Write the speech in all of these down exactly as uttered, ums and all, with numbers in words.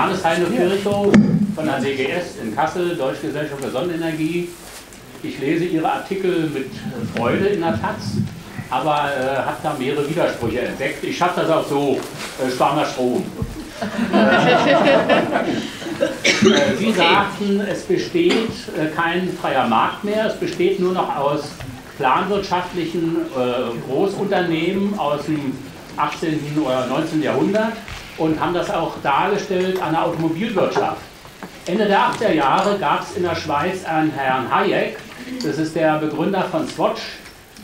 Name ist Heine Birchow von der D G S in Kassel, Deutsche Gesellschaft für Sonnenenergie. Ich lese Ihre Artikel mit Freude in der Taz, aber äh, habe da mehrere Widersprüche entdeckt. Ich schaffe das auch so, äh, spar mal Strom. äh, Sie sagten, es besteht äh, kein freier Markt mehr, es besteht nur noch aus planwirtschaftlichen äh, Großunternehmen aus dem achtzehnten oder neunzehnten Jahrhundert und haben das auch dargestellt an der Automobilwirtschaft. Ende der achtziger Jahre gab es in der Schweiz einen Herrn Hayek, das ist der Begründer von Swatch,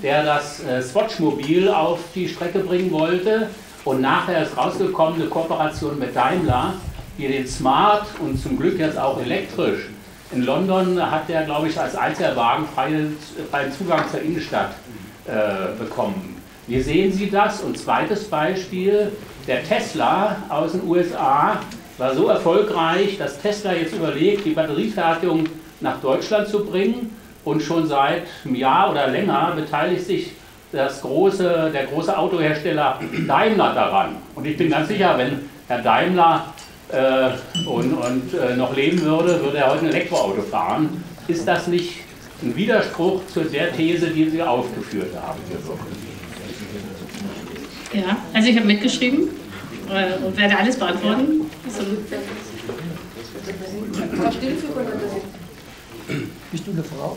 der das äh, Swatch-Mobil auf die Strecke bringen wollte, und nachher ist rausgekommen eine Kooperation mit Daimler, die den Smart und zum Glück jetzt auch elektrisch. In London hat der, glaube ich, als einziger Wagen freien, freien Zugang zur Innenstadt äh, bekommen. Wie sehen Sie das? Und zweites Beispiel, der Tesla aus den U S A war so erfolgreich, dass Tesla jetzt überlegt, die Batteriefertigung nach Deutschland zu bringen, und schon seit einem Jahr oder länger beteiligt sich das große, der große Autohersteller Daimler daran. Und ich bin ganz sicher, wenn Herr Daimler äh, und, und äh, noch leben würde, würde er heute ein Elektroauto fahren. Ist das nicht ein Widerspruch zu der These, die Sie aufgeführt haben? Ja, also ich habe mitgeschrieben äh, und werde alles beantworten. Also, bist du eine Frau?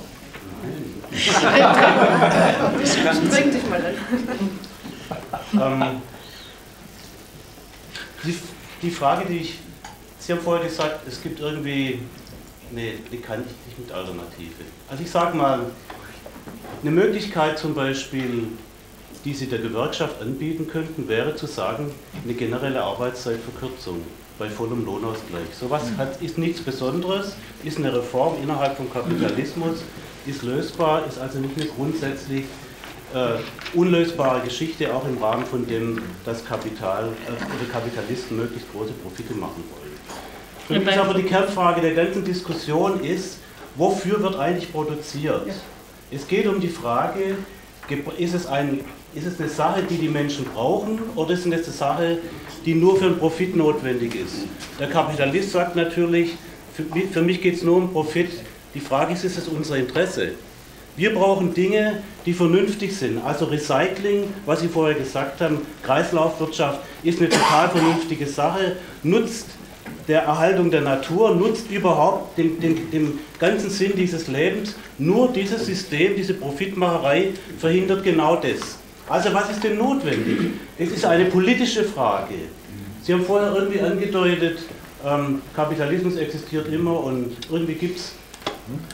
Spring dich mal an. Ähm, die, die Frage, die ich, Sie haben vorher gesagt, es gibt irgendwie, nee, die kann ich nicht mit Alternative. Also ich sage mal, eine Möglichkeit zum Beispiel, die Sie der Gewerkschaft anbieten könnten, wäre zu sagen, eine generelle Arbeitszeitverkürzung bei vollem Lohnausgleich. Sowas ist nichts Besonderes, ist eine Reform innerhalb vom Kapitalismus, ist lösbar, ist also nicht eine grundsätzlich äh, unlösbare Geschichte, auch im Rahmen von dem, dass Kapital äh, Kapitalisten möglichst große Profite machen wollen. Für mich aber die Kernfrage der ganzen Diskussion ist, wofür wird eigentlich produziert? Ja. Es geht um die Frage, ist es ein Ist es eine Sache, die die Menschen brauchen, oder ist es eine Sache, die nur für den Profit notwendig ist? Der Kapitalist sagt natürlich, für mich, für mich geht es nur um Profit. Die Frage ist, ist es unser Interesse? Wir brauchen Dinge, die vernünftig sind. Also Recycling, was Sie vorher gesagt haben, Kreislaufwirtschaft ist eine total vernünftige Sache, nutzt der Erhaltung der Natur, nutzt überhaupt dem, dem, dem ganzen Sinn dieses Lebens. Nur dieses System, diese Profitmacherei verhindert genau das. Also was ist denn notwendig? Es ist eine politische Frage. Sie haben vorher irgendwie angedeutet, ähm, Kapitalismus existiert immer und irgendwie gibt es,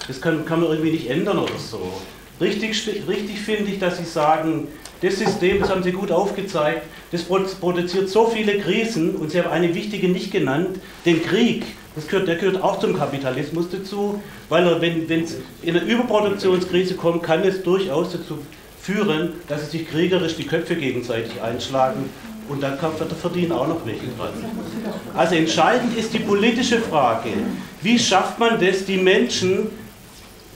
das kann, kann man irgendwie nicht ändern oder so. Richtig, richtig finde ich, dass Sie sagen, das System, das haben Sie gut aufgezeigt, das produziert so viele Krisen, und Sie haben eine wichtige nicht genannt, den Krieg. Das gehört, der gehört auch zum Kapitalismus dazu, weil er, wenn es in eine Überproduktionskrise kommt, kann es durchaus dazu führen, dass sie sich kriegerisch die Köpfe gegenseitig einschlagen, und dann verdienen auch noch welche dran. Also entscheidend ist die politische Frage, wie schafft man das, die Menschen,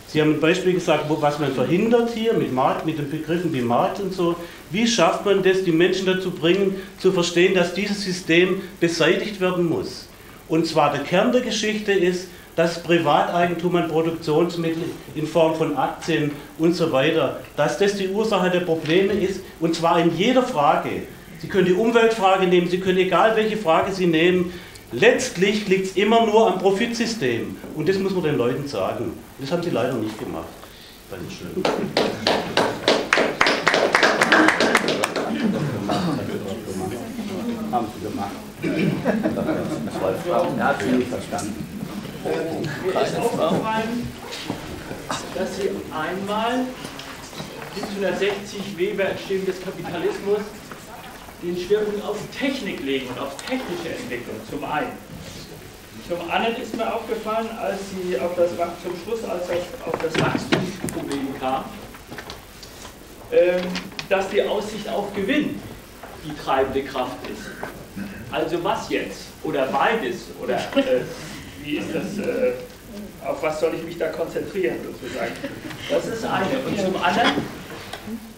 Sie haben ein Beispiel gesagt, was man verhindert hier mit Markt, mit den Begriffen wie Markt und so, wie schafft man das, die Menschen dazu bringen, zu verstehen, dass dieses System beseitigt werden muss. Und zwar der Kern der Geschichte ist, dass Privateigentum an Produktionsmitteln in Form von Aktien und so weiter, dass das die Ursache der Probleme ist, und zwar in jeder Frage. Sie können die Umweltfrage nehmen, Sie können egal welche Frage Sie nehmen, letztlich liegt es immer nur am Profitsystem. Und das muss man den Leuten sagen. Das haben Sie leider nicht gemacht. Dankeschön. Haben Sie gemacht. Zwei Fragen, er hat Sie nicht verstanden. Mir ist aufgefallen, dass Sie einmal siebzehnhundertsechzig Weber Entstehung des Kapitalismus den Schwerpunkt auf Technik legen und auf technische Entwicklung zum einen. Zum anderen ist mir aufgefallen, als Sie auf das, zum Schluss als das, auf das Wachstumsproblem kam, dass die Aussicht auf Gewinn die treibende Kraft ist. Also was jetzt? Oder beides? Oder... Äh, Wie ist das, äh, auf was soll ich mich da konzentrieren, sozusagen? Das ist eine. Und zum anderen,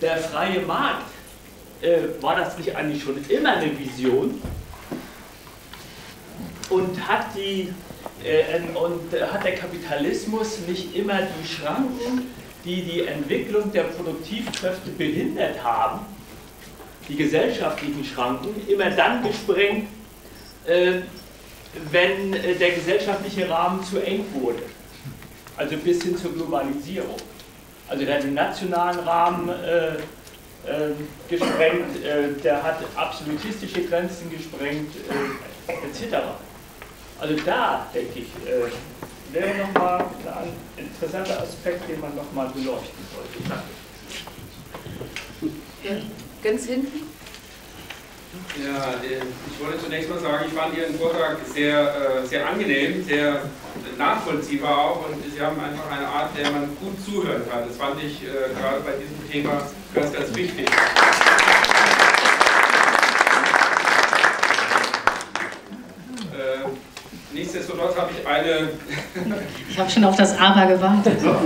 der freie Markt, äh, war das nicht eigentlich schon immer eine Vision? und hat die äh, und hat der Kapitalismus nicht immer die Schranken, die die Entwicklung der Produktivkräfte behindert haben, die gesellschaftlichen Schranken, immer dann gesprengt, äh, wenn äh, der gesellschaftliche Rahmen zu eng wurde, also bis hin zur Globalisierung. Also der hat den nationalen Rahmen äh, äh, gesprengt, äh, der hat absolutistische Grenzen gesprengt, äh, et cetera. Also da, denke ich, äh, wäre nochmal ein interessanter Aspekt, den man nochmal beleuchten sollte. Danke. Ganz hinten? Ja, ich wollte zunächst mal sagen, ich fand Ihren Vortrag sehr, sehr angenehm, sehr nachvollziehbar auch, und Sie haben einfach eine Art, der man gut zuhören kann. Das fand ich gerade bei diesem Thema ganz, ganz wichtig. Nichtsdestotrotz habe ich eine... Ich habe schon auf das Aber gewartet. Nein,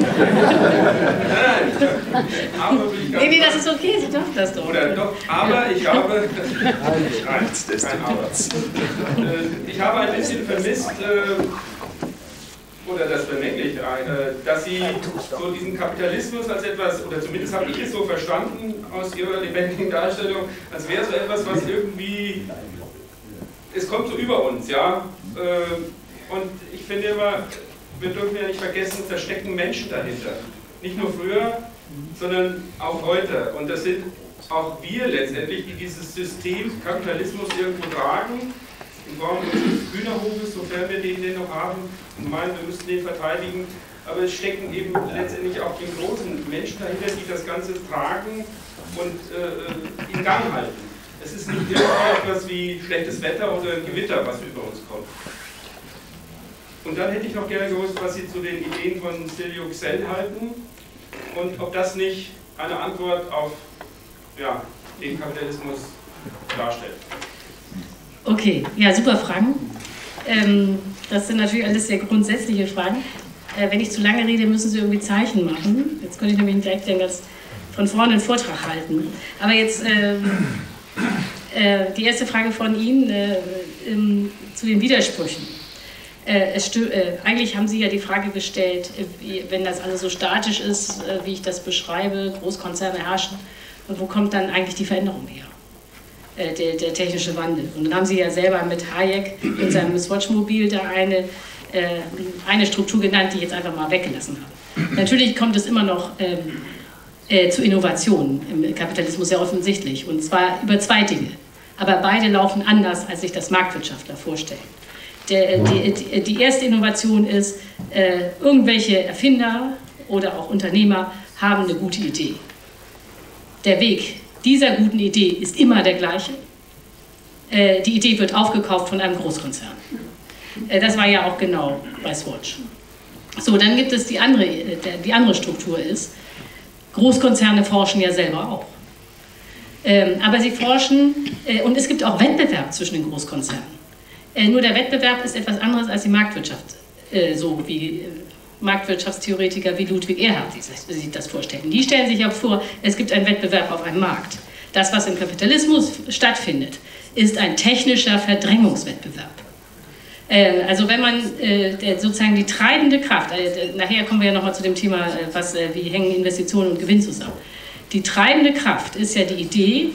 nein, ich habe wirklich... Nee, nee, das ist okay, Sie dürfen das doch. Oder doch, aber ich habe... Kein Aber. Ich habe ein bisschen vermisst, oder das bemängle ich eine, dass Sie so diesen Kapitalismus als etwas, oder zumindest habe ich es so verstanden aus Ihrer lebendigen Darstellung, als wäre so etwas, was irgendwie... Es kommt so über uns, ja. Und ich finde immer, wir dürfen ja nicht vergessen, da stecken Menschen dahinter. Nicht nur früher, sondern auch heute. Und das sind auch wir letztendlich, die dieses System Kapitalismus irgendwo tragen, in Form unseres Hühnerhofes, sofern wir den, den noch haben, und meinen, wir müssten den verteidigen. Aber es stecken eben letztendlich auch die großen Menschen dahinter, die das Ganze tragen und äh, in Gang halten. Es ist nicht immer etwas wie schlechtes Wetter oder ein Gewitter, was über uns kommt. Und dann hätte ich noch gerne gewusst, was Sie zu den Ideen von Silvio Gesell halten und ob das nicht eine Antwort auf ja, den Kapitalismus darstellt. Okay, ja, super Fragen. Ähm, das sind natürlich alles sehr grundsätzliche Fragen. Äh, wenn ich zu lange rede, müssen Sie irgendwie Zeichen machen. Jetzt könnte ich nämlich direkt den ganz von vorne einen Vortrag halten. Aber jetzt... Ähm, Äh, die erste Frage von Ihnen äh, ähm, zu den Widersprüchen. Äh, es äh, eigentlich haben Sie ja die Frage gestellt, äh, wie, wenn das alles so statisch ist, äh, wie ich das beschreibe, Großkonzerne herrschen, und wo kommt dann eigentlich die Veränderung her, äh, der, der technische Wandel? Und dann haben Sie ja selber mit Hayek in seinem Swatch-Mobil da eine, äh, eine Struktur genannt, die ich jetzt einfach mal weggelassen habe. Natürlich kommt es immer noch... Ähm, Äh, zu Innovationen im Kapitalismus sehr offensichtlich, und zwar über zwei Dinge. Aber beide laufen anders, als sich das Marktwirtschaftler vorstellen. Der, die, die, die erste Innovation ist, äh, irgendwelche Erfinder oder auch Unternehmer haben eine gute Idee. Der Weg dieser guten Idee ist immer der gleiche. Äh, die Idee wird aufgekauft von einem Großkonzern. Äh, das war ja auch genau bei Swatch. So, dann gibt es die andere, die andere Struktur ist, Großkonzerne forschen ja selber auch. Ähm, aber sie forschen, äh, und es gibt auch Wettbewerb zwischen den Großkonzernen. Äh, nur der Wettbewerb ist etwas anderes als die Marktwirtschaft, äh, so wie äh, Marktwirtschaftstheoretiker wie Ludwig Erhard sich das vorstellen. Die stellen sich ja vor, es gibt einen Wettbewerb auf einem Markt. Das, was im Kapitalismus stattfindet, ist ein technischer Verdrängungswettbewerb. Also wenn man sozusagen die treibende Kraft, nachher kommen wir ja nochmal zu dem Thema, was, wie hängen Investitionen und Gewinn zusammen. Die treibende Kraft ist ja die Idee,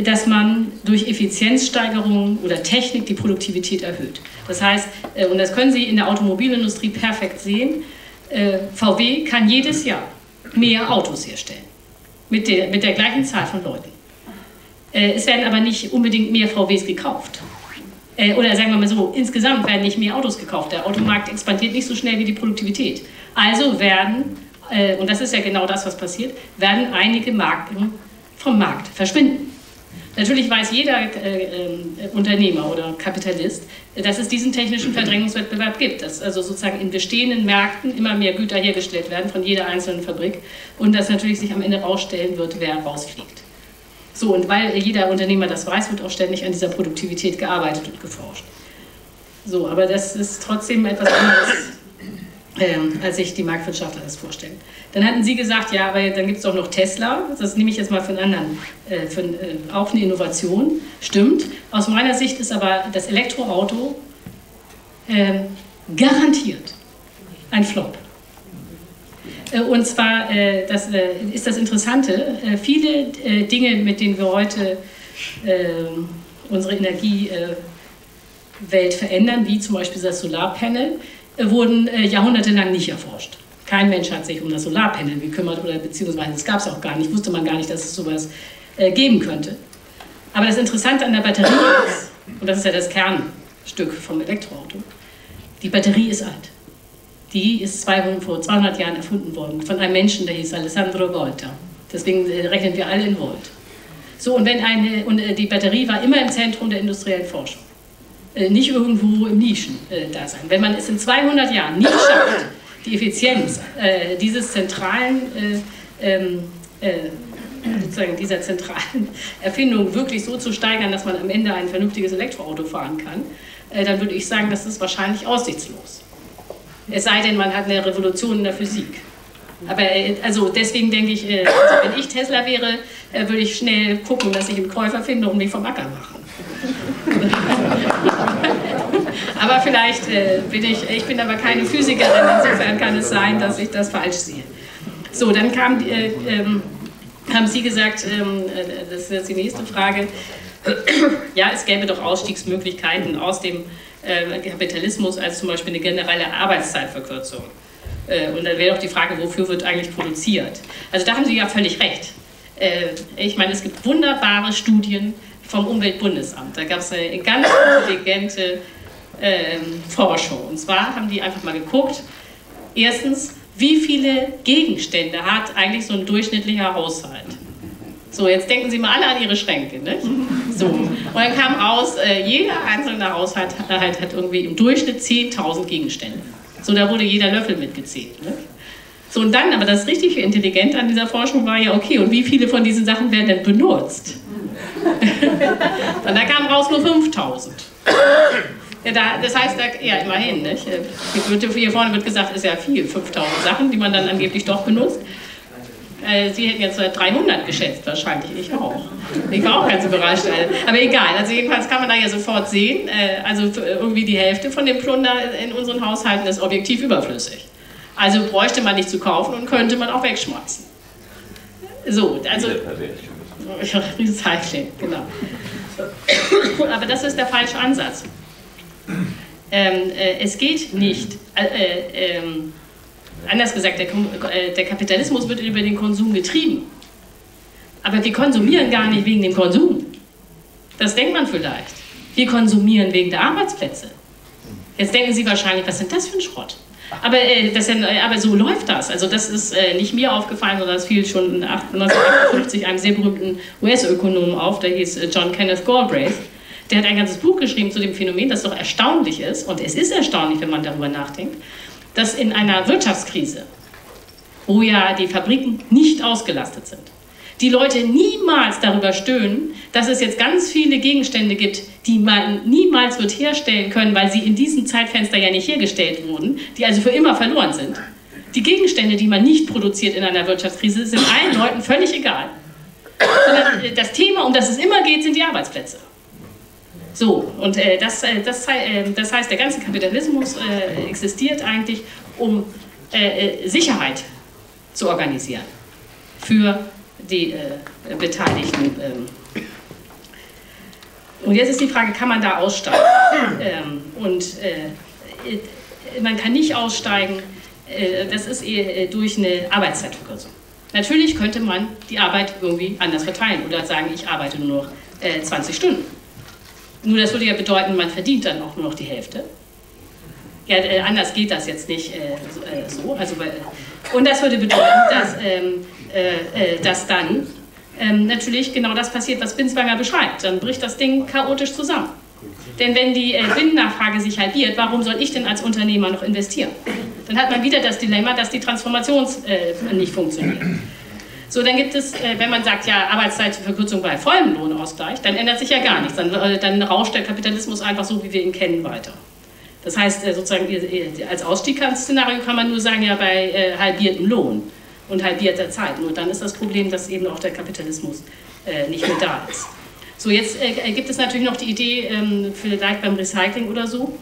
dass man durch Effizienzsteigerung oder Technik die Produktivität erhöht. Das heißt, und das können Sie in der Automobilindustrie perfekt sehen, V W kann jedes Jahr mehr Autos herstellen, mit der, mit der gleichen Zahl von Leuten. Es werden aber nicht unbedingt mehr V Ws gekauft. Oder sagen wir mal so, insgesamt werden nicht mehr Autos gekauft. Der Automarkt expandiert nicht so schnell wie die Produktivität. Also werden, und das ist ja genau das, was passiert, werden einige Marken vom Markt verschwinden. Natürlich weiß jeder Unternehmer oder Kapitalist, dass es diesen technischen Verdrängungswettbewerb gibt, dass also sozusagen in bestehenden Märkten immer mehr Güter hergestellt werden von jeder einzelnen Fabrik und dass natürlich sich am Ende rausstellen wird, wer rausfliegt. So, und weil jeder Unternehmer das weiß, wird auch ständig an dieser Produktivität gearbeitet und geforscht. So, aber das ist trotzdem etwas anderes, äh, als sich die Marktwirtschaftler das vorstellen. Dann hatten Sie gesagt, ja, aber dann gibt es doch noch Tesla. Das nehme ich jetzt mal für einen anderen, äh, für, äh, auch eine Innovation. Stimmt. Aus meiner Sicht ist aber das Elektroauto äh, garantiert ein Flop. Und zwar, das ist das Interessante, viele Dinge, mit denen wir heute unsere Energiewelt verändern, wie zum Beispiel das Solarpanel, wurden jahrhundertelang nicht erforscht. Kein Mensch hat sich um das Solarpanel gekümmert, oder beziehungsweise es gab es auch gar nicht, wusste man gar nicht, dass es sowas geben könnte. Aber das Interessante an der Batterie ist, und das ist ja das Kernstück vom Elektroauto, die Batterie ist alt. Die ist zweihundert, vor zweihundert Jahren erfunden worden von einem Menschen, der hieß Alessandro Volta. Deswegen rechnen wir alle in Volt. So, und, wenn eine, und die Batterie war immer im Zentrum der industriellen Forschung. Nicht irgendwo im Nischen-Dasein. Wenn man es in zweihundert Jahren nicht schafft, die Effizienz äh, dieses zentralen, äh, äh, sozusagen dieser zentralen Erfindung wirklich so zu steigern, dass man am Ende ein vernünftiges Elektroauto fahren kann, äh, dann würde ich sagen, das ist wahrscheinlich aussichtslos. Es sei denn, man hat eine Revolution in der Physik. Aber also deswegen denke ich, also wenn ich Tesla wäre, würde ich schnell gucken, dass ich einen Käufer finde und mich vom Acker mache. Aber vielleicht bin ich, ich bin aber keine Physikerin, insofern kann es sein, dass ich das falsch sehe. So, dann kam, äh, ähm, haben Sie gesagt, ähm, das ist jetzt die nächste Frage, ja, es gäbe doch Ausstiegsmöglichkeiten aus dem Kapitalismus als zum Beispiel eine generelle Arbeitszeitverkürzung. Und dann wäre doch die Frage, wofür wird eigentlich produziert? Also da haben Sie ja völlig recht. Ich meine, es gibt wunderbare Studien vom Umweltbundesamt. Da gab es eine ganz intelligente Forschung. Und zwar haben die einfach mal geguckt, erstens, wie viele Gegenstände hat eigentlich so ein durchschnittlicher Haushalt? So, jetzt denken Sie mal alle an Ihre Schränke, nicht? So. Und dann kam raus, äh, jeder einzelne Haushalt halt, hat irgendwie im Durchschnitt zehntausend Gegenstände. So, da wurde jeder Löffel mitgezählt, nicht? So, und dann, aber das richtig Intelligente an dieser Forschung war ja, okay, und wie viele von diesen Sachen werden denn benutzt? Und da kam raus nur fünftausend. Ja, da, das heißt, da, ja, immerhin, nicht? Hier vorne wird gesagt, ist ja viel, fünftausend Sachen, die man dann angeblich doch benutzt. Sie hätten jetzt dreihundert geschätzt, wahrscheinlich, ich auch. Ich war auch ganz überrascht. Aber egal, also jedenfalls kann man da ja sofort sehen, also irgendwie die Hälfte von dem Plunder in unseren Haushalten ist objektiv überflüssig. Also bräuchte man nicht zu kaufen und könnte man auch wegschmeißen. So, also... Recycling, genau. Aber das ist der falsche Ansatz. Ähm, äh, es geht nicht... Äh, äh, Anders gesagt, der, der Kapitalismus wird über den Konsum getrieben. Aber wir konsumieren gar nicht wegen dem Konsum. Das denkt man vielleicht. Wir konsumieren wegen der Arbeitsplätze. Jetzt denken Sie wahrscheinlich, was ist denn das für ein Schrott? Aber, äh, das, aber so läuft das. Also das ist äh, nicht mir aufgefallen, sondern das fiel schon neunzehnhundertachtundfünfzig einem sehr berühmten U S-Ökonomen auf, der hieß äh, John Kenneth Galbraith. Der hat ein ganzes Buch geschrieben zu dem Phänomen, das doch erstaunlich ist. Und es ist erstaunlich, wenn man darüber nachdenkt, dass in einer Wirtschaftskrise, wo ja die Fabriken nicht ausgelastet sind, die Leute niemals darüber stöhnen, dass es jetzt ganz viele Gegenstände gibt, die man niemals wird herstellen können, weil sie in diesem Zeitfenster ja nicht hergestellt wurden, die also für immer verloren sind. Die Gegenstände, die man nicht produziert in einer Wirtschaftskrise, sind allen Leuten völlig egal. Sondern das Thema, um das es immer geht, sind die Arbeitsplätze. So, und äh, das, äh, das, äh, das heißt, der ganze Kapitalismus äh, existiert eigentlich, um äh, Sicherheit zu organisieren für die äh, Beteiligten. Ähm. Und jetzt ist die Frage, kann man da aussteigen? Ähm, und äh, man kann nicht aussteigen, äh, das ist äh, durch eine Arbeitszeitverkürzung. Natürlich könnte man die Arbeit irgendwie anders verteilen oder sagen, ich arbeite nur noch äh, zwanzig Stunden. Nur das würde ja bedeuten, man verdient dann auch nur noch die Hälfte. Ja, äh, anders geht das jetzt nicht äh, so. Äh, so. Also, äh, und das würde bedeuten, dass, ähm, äh, äh, dass dann ähm, natürlich genau das passiert, was Binswanger beschreibt. Dann bricht das Ding chaotisch zusammen. Denn wenn die äh, Binnennachfrage sich halbiert, warum soll ich denn als Unternehmer noch investieren? Dann hat man wieder das Dilemma, dass die Transformation äh, nicht funktioniert. So, dann gibt es, wenn man sagt, ja, Arbeitszeitverkürzung bei vollem Lohnausgleich, dann ändert sich ja gar nichts. Dann, dann rauscht der Kapitalismus einfach so, wie wir ihn kennen, weiter. Das heißt, sozusagen, als Ausstiegsszenario kann man nur sagen, ja, bei halbiertem Lohn. und halbiert der Zeit. Nur dann ist das Problem, dass eben auch der Kapitalismus äh, nicht mehr da ist. So, jetzt äh, gibt es natürlich noch die Idee, ähm, vielleicht beim Recycling oder so,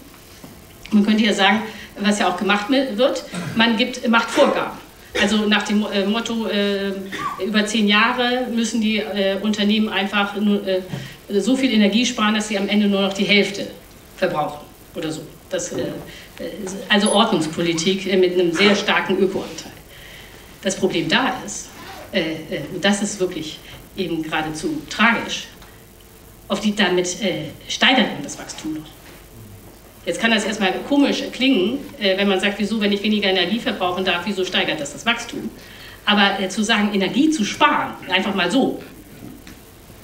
man könnte ja sagen, was ja auch gemacht wird, man gibt, macht Vorgaben. Also nach dem äh, Motto, äh, über zehn Jahre müssen die äh, Unternehmen einfach nur, äh, so viel Energie sparen, dass sie am Ende nur noch die Hälfte verbrauchen oder so. Das, äh, also Ordnungspolitik äh, mit einem sehr starken Ökoanteil. Das Problem da ist, äh, äh, das ist wirklich eben geradezu tragisch, auf die damit äh, steigert man das Wachstum noch. Jetzt kann das erstmal komisch klingen, äh, wenn man sagt, wieso, wenn ich weniger Energie verbrauchen darf, wieso steigert das das Wachstum? Aber äh, zu sagen, Energie zu sparen, einfach mal so,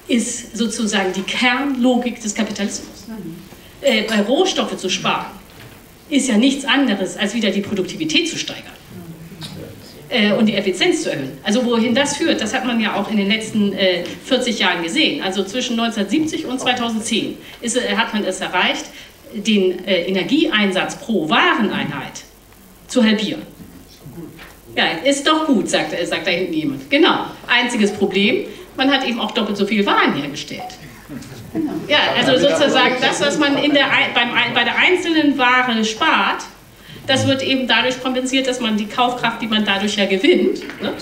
ist sozusagen die Kernlogik des Kapitalismus. Äh, bei Rohstoffe zu sparen, ist ja nichts anderes, als wieder die Produktivität zu steigern äh, und die Effizienz zu erhöhen. Also wohin das führt, das hat man ja auch in den letzten äh, vierzig Jahren gesehen. Also zwischen neunzehnhundertsiebzig und zweitausendzehn ist, äh, hat man es erreicht, den äh, Energieeinsatz pro Wareneinheit zu halbieren. Ja, ist doch gut, sagt, sagt da hinten jemand. Genau. Einziges Problem, man hat eben auch doppelt so viel Waren hergestellt. Ja, also sozusagen das, was man in der, beim, bei der einzelnen Ware spart, das wird eben dadurch kompensiert, dass man die Kaufkraft, die man dadurch ja gewinnt, ne,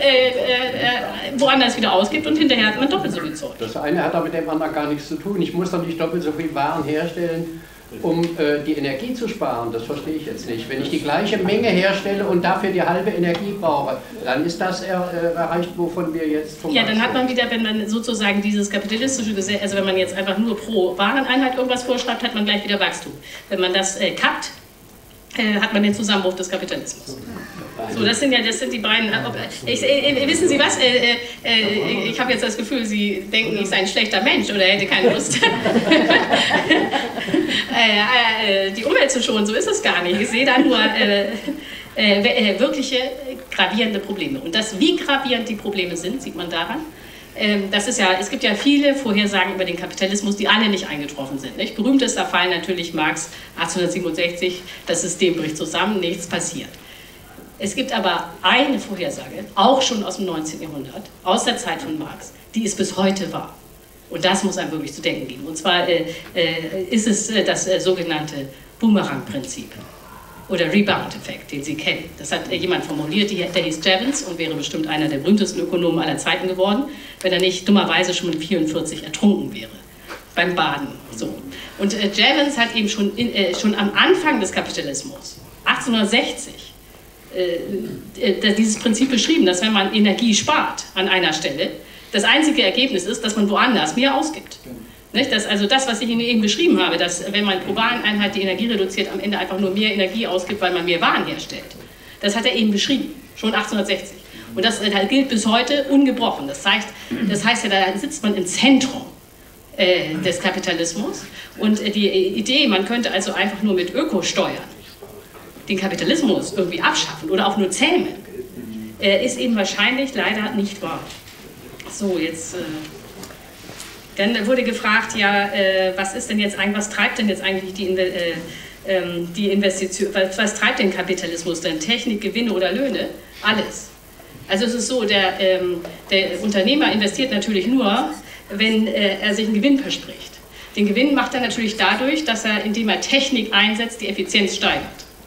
äh, äh, woanders wieder ausgibt und hinterher hat man doppelt so viel Zeug. Das eine hat aber mit dem anderen gar nichts zu tun. Ich muss doch nicht doppelt so viel Waren herstellen, um äh, die Energie zu sparen. Das verstehe ich jetzt nicht. Wenn ich die gleiche Menge herstelle und dafür die halbe Energie brauche, dann ist das er, äh, erreicht, wovon wir jetzt... Ja, dann hat man wieder, wenn man sozusagen dieses kapitalistische Gesetz, also wenn man jetzt einfach nur pro Wareneinheit irgendwas vorschreibt, hat man gleich wieder Wachstum. Wenn man das äh, kappt, hat man den Zusammenbruch des Kapitalismus. So, das sind ja, das sind die beiden. Ich, äh, wissen Sie was? Äh, äh, ich habe jetzt das Gefühl, Sie denken, ich sei ein schlechter Mensch oder hätte keine Lust, äh, äh, die Umwelt zu schonen. So ist es gar nicht. Ich sehe da nur äh, äh, wirkliche gravierende Probleme. Und das, wie gravierend die Probleme sind, sieht man daran. Das ist ja, es gibt ja viele Vorhersagen über den Kapitalismus, die alle nicht eingetroffen sind. Nicht? Berühmtester Fall natürlich Marx achtzehnhundertsiebenundsechzig, das System bricht zusammen, nichts passiert. Es gibt aber eine Vorhersage, auch schon aus dem neunzehnten Jahrhundert, aus der Zeit von Marx, die ist bis heute wahr. Und das muss einem wirklich zu denken geben. Und zwar äh, äh, ist es äh, das äh, sogenannte Boomerang-Prinzip oder Rebound-Effekt, den Sie kennen. Das hat jemand formuliert, der hieß Jevons und wäre bestimmt einer der berühmtesten Ökonomen aller Zeiten geworden, wenn er nicht dummerweise schon mit vierundvierzig ertrunken wäre, beim Baden. So. Und äh, Jevons hat eben schon, in, äh, schon am Anfang des Kapitalismus, achtzehnhundertsechzig, äh, äh, dieses Prinzip beschrieben, dass wenn man Energie spart an einer Stelle, das einzige Ergebnis ist, dass man woanders mehr ausgibt. Nicht? Das, also das, was ich Ihnen eben beschrieben habe, dass wenn man pro Wareneinheit die Energie reduziert, am Ende einfach nur mehr Energie ausgibt, weil man mehr Waren herstellt. Das hat er eben beschrieben, schon achtzehnhundertsechzig. Und das, das gilt bis heute ungebrochen. Das heißt, das heißt ja, da sitzt man im Zentrum äh, des Kapitalismus. Und äh, die Idee, man könnte also einfach nur mit Ökosteuern den Kapitalismus irgendwie abschaffen oder auch nur zähmen, äh, ist eben wahrscheinlich leider nicht wahr. So, jetzt... Äh, Dann wurde gefragt, ja, äh, was ist denn jetzt eigentlich, was treibt denn jetzt eigentlich die, äh, ähm, die Investition, was, was treibt den Kapitalismus denn? Technik, Gewinne oder Löhne? Alles. Also es ist so, der, ähm, der Unternehmer investiert natürlich nur, wenn äh, er sich einen Gewinn verspricht. Den Gewinn macht er natürlich dadurch, dass er, indem er Technik einsetzt, die Effizienz steigert.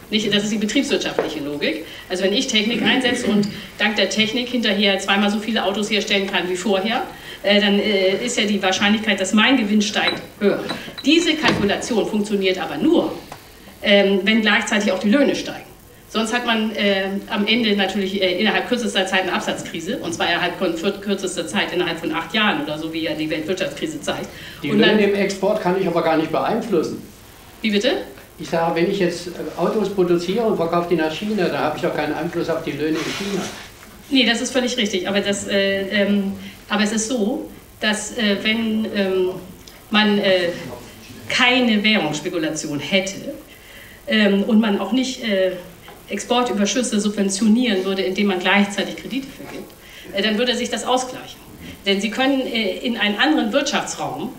Nicht, das ist die betriebswirtschaftliche Logik. Also wenn ich Technik einsetze und dank der Technik hinterher zweimal so viele Autos herstellen kann wie vorher, äh, dann äh, ist ja die Wahrscheinlichkeit, dass mein Gewinn steigt, höher. Diese Kalkulation funktioniert aber nur, ähm, wenn gleichzeitig auch die Löhne steigen. Sonst hat man äh, am Ende natürlich äh, innerhalb kürzester Zeit eine Absatzkrise, und zwar innerhalb kürzester Zeit, innerhalb von acht Jahren oder so, wie ja die Weltwirtschaftskrise zeigt. Die und Löhne dann, im Export kann ich aber gar nicht beeinflussen. Wie bitte? Ich sage, wenn ich jetzt Autos produziere und verkaufe die nach China, da habe ich doch keinen Einfluss auf die Löhne in China. Nee, das ist völlig richtig. Aber, das, äh, ähm, aber es ist so, dass äh, wenn ähm, man äh, keine Währungsspekulation hätte ähm, und man auch nicht äh, Exportüberschüsse subventionieren würde, indem man gleichzeitig Kredite vergibt, äh, dann würde sich das ausgleichen. Denn Sie können äh, in einen anderen Wirtschaftsraum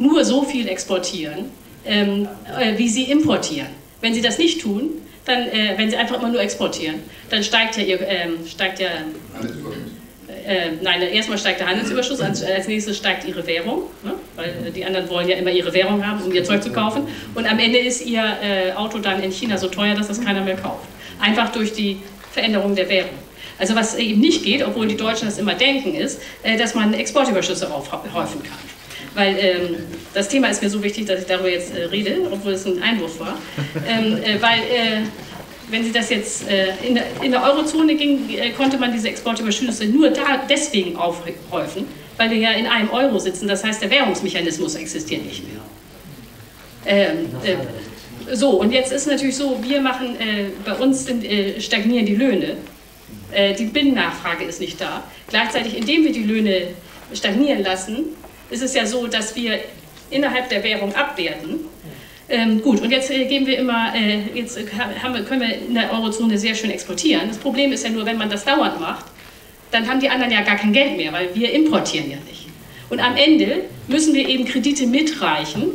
nur so viel exportieren, Ähm, äh, wie sie importieren. Wenn sie das nicht tun, dann, äh, wenn sie einfach immer nur exportieren, dann steigt ja ihr, äh, steigt ja, äh, nein, erstmal steigt der Handelsüberschuss, als, als nächstes steigt ihre Währung, ne? Weil äh, die anderen wollen ja immer ihre Währung haben, um ihr Zeug zu kaufen, und am Ende ist ihr äh, Auto dann in China so teuer, dass das keiner mehr kauft, einfach durch die Veränderung der Währung. Also was eben nicht geht, obwohl die Deutschen das immer denken, ist, äh, dass man Exportüberschüsse aufhäufen kann. Weil ähm, das Thema ist mir so wichtig, dass ich darüber jetzt äh, rede, obwohl es ein Einwurf war. Ähm, äh, weil, äh, wenn Sie das jetzt äh, in, der, in der Eurozone ging, äh, konnte man diese Exportüberschüsse nur da deswegen aufhäufen, weil wir ja in einem Euro sitzen. Das heißt, der Währungsmechanismus existiert nicht mehr. Ähm, äh, so, und jetzt ist natürlich so, wir machen, äh, bei uns sind, äh, stagnieren die Löhne. Äh, die Binnennachfrage ist nicht da. Gleichzeitig, indem wir die Löhne stagnieren lassen, ist es ja so, dass wir innerhalb der Währung abwerten. Ähm, gut, und jetzt äh, geben wir immer, äh, jetzt haben wir, können wir in der Eurozone sehr schön exportieren. Das Problem ist ja nur, wenn man das dauernd macht, dann haben die anderen ja gar kein Geld mehr, weil wir importieren ja nicht. Und am Ende müssen wir eben Kredite mitreichen,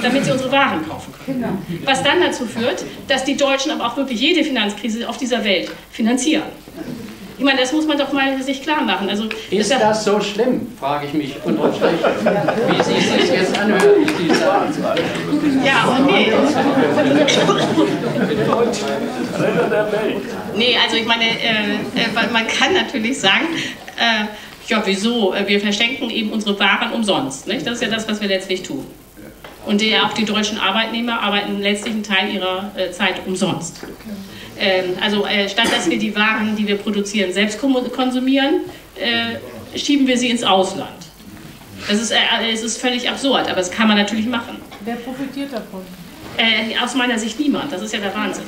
damit sie unsere Waren kaufen können. Genau. Was dann dazu führt, dass die Deutschen aber auch wirklich jede Finanzkrise auf dieser Welt finanzieren. Ich meine, das muss man doch mal sich klar machen. Also, ist das, das so schlimm, frage ich mich und euch, wie Sie sich jetzt anhören, ich die sagen soll. Ja, okay. Nee, also ich meine, äh, man kann natürlich sagen, äh, ja wieso, wir verschenken eben unsere Waren umsonst. Nicht? Das ist ja das, was wir letztlich tun. Und die, auch die deutschen Arbeitnehmer arbeiten im letztlichen Teil ihrer äh, Zeit umsonst. Ähm, also äh, statt dass wir die Waren, die wir produzieren, selbst konsumieren, äh, schieben wir sie ins Ausland. Das ist, äh, es ist völlig absurd, aber das kann man natürlich machen. Wer profitiert davon? Äh, aus meiner Sicht niemand, das ist ja der Wahnsinn.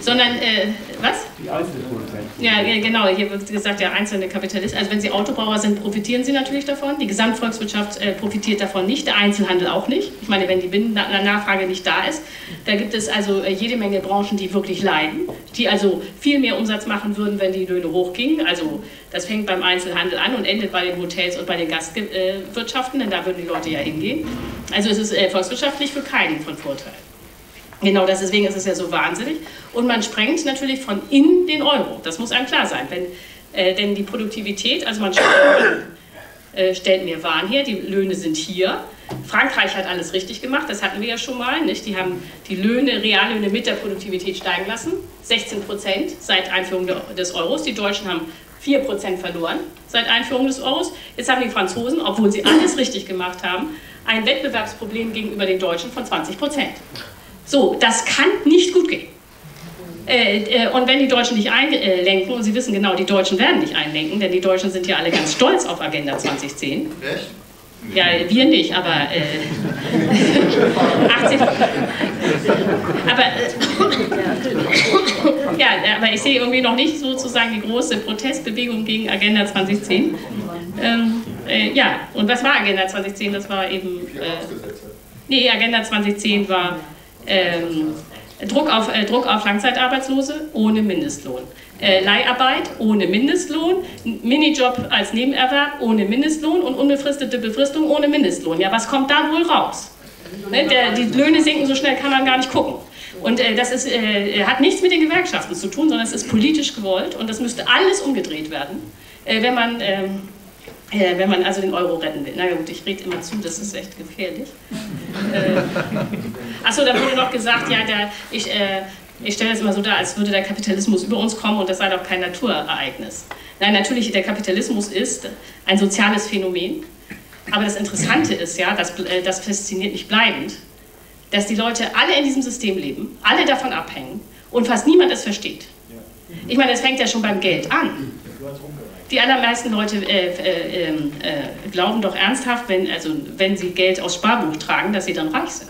Sondern, äh, was? Die Einzelproduzenten. Ja, genau, hier wird gesagt, der einzelne Kapitalist. Also wenn Sie Autobauer sind, profitieren Sie natürlich davon. Die Gesamtvolkswirtschaft äh, profitiert davon nicht, der Einzelhandel auch nicht. Ich meine, wenn die Binnennachfrage nicht da ist, da gibt es also äh, jede Menge Branchen, die wirklich leiden, die also viel mehr Umsatz machen würden, wenn die Löhne hochgingen. Also das fängt beim Einzelhandel an und endet bei den Hotels und bei den Gastwirtschaften, äh, denn da würden die Leute ja hingehen. Also es ist äh, volkswirtschaftlich für keinen von Vorteil. Genau, das, deswegen ist es ja so wahnsinnig. Und man sprengt natürlich von innen den Euro. Das muss einem klar sein. Wenn, äh, denn die Produktivität, also man stellt, äh, stellt mehr Waren her, die Löhne sind hier. Frankreich hat alles richtig gemacht, das hatten wir ja schon mal. Nicht? Die haben die Löhne, Reallöhne mit der Produktivität steigen lassen. sechzehn Prozent seit Einführung des Euros. Die Deutschen haben vier Prozent verloren seit Einführung des Euros. Jetzt haben die Franzosen, obwohl sie alles richtig gemacht haben, ein Wettbewerbsproblem gegenüber den Deutschen von zwanzig Prozent. So, das kann nicht gut gehen. Äh, äh, und wenn die Deutschen nicht einlenken, und Sie wissen genau, die Deutschen werden nicht einlenken, denn die Deutschen sind ja alle ganz stolz auf Agenda zwanzig zehn. Echt? Ja, wir nicht, aber äh, achtzig, aber, äh, ja, aber ich sehe irgendwie noch nicht sozusagen die große Protestbewegung gegen Agenda zwanzig zehn. Ähm, äh, ja, und was war Agenda zwanzig zehn? Das war eben... Äh, nee, Agenda zwanzig zehn war... Ähm, Druck auf, äh, Druck auf Langzeitarbeitslose ohne Mindestlohn, äh, Leiharbeit ohne Mindestlohn, Minijob als Nebenerwerb ohne Mindestlohn und unbefristete Befristung ohne Mindestlohn. Ja, was kommt da wohl raus? Ne? Der, die Löhne sinken, so schnell kann man gar nicht gucken. Und äh, das ist, äh, hat nichts mit den Gewerkschaften zu tun, sondern es ist politisch gewollt und das müsste alles umgedreht werden, äh, wenn man... Ähm, Äh, wenn man also den Euro retten will. Na gut, ich rede immer zu, das ist echt gefährlich. Äh, Achso, da wurde noch gesagt, ja, der, ich, äh, ich stelle das immer so dar, als würde der Kapitalismus über uns kommen und das sei doch kein Naturereignis. Nein, natürlich, der Kapitalismus ist ein soziales Phänomen, aber das Interessante ist ja, das, äh, das fasziniert mich bleibend, dass die Leute alle in diesem System leben, alle davon abhängen und fast niemand es versteht. Ich meine, das fängt ja schon beim Geld an. Die allermeisten Leute äh, äh, äh, äh, glauben doch ernsthaft, wenn, also, wenn sie Geld aus Sparbuch tragen, dass sie dann reich sind.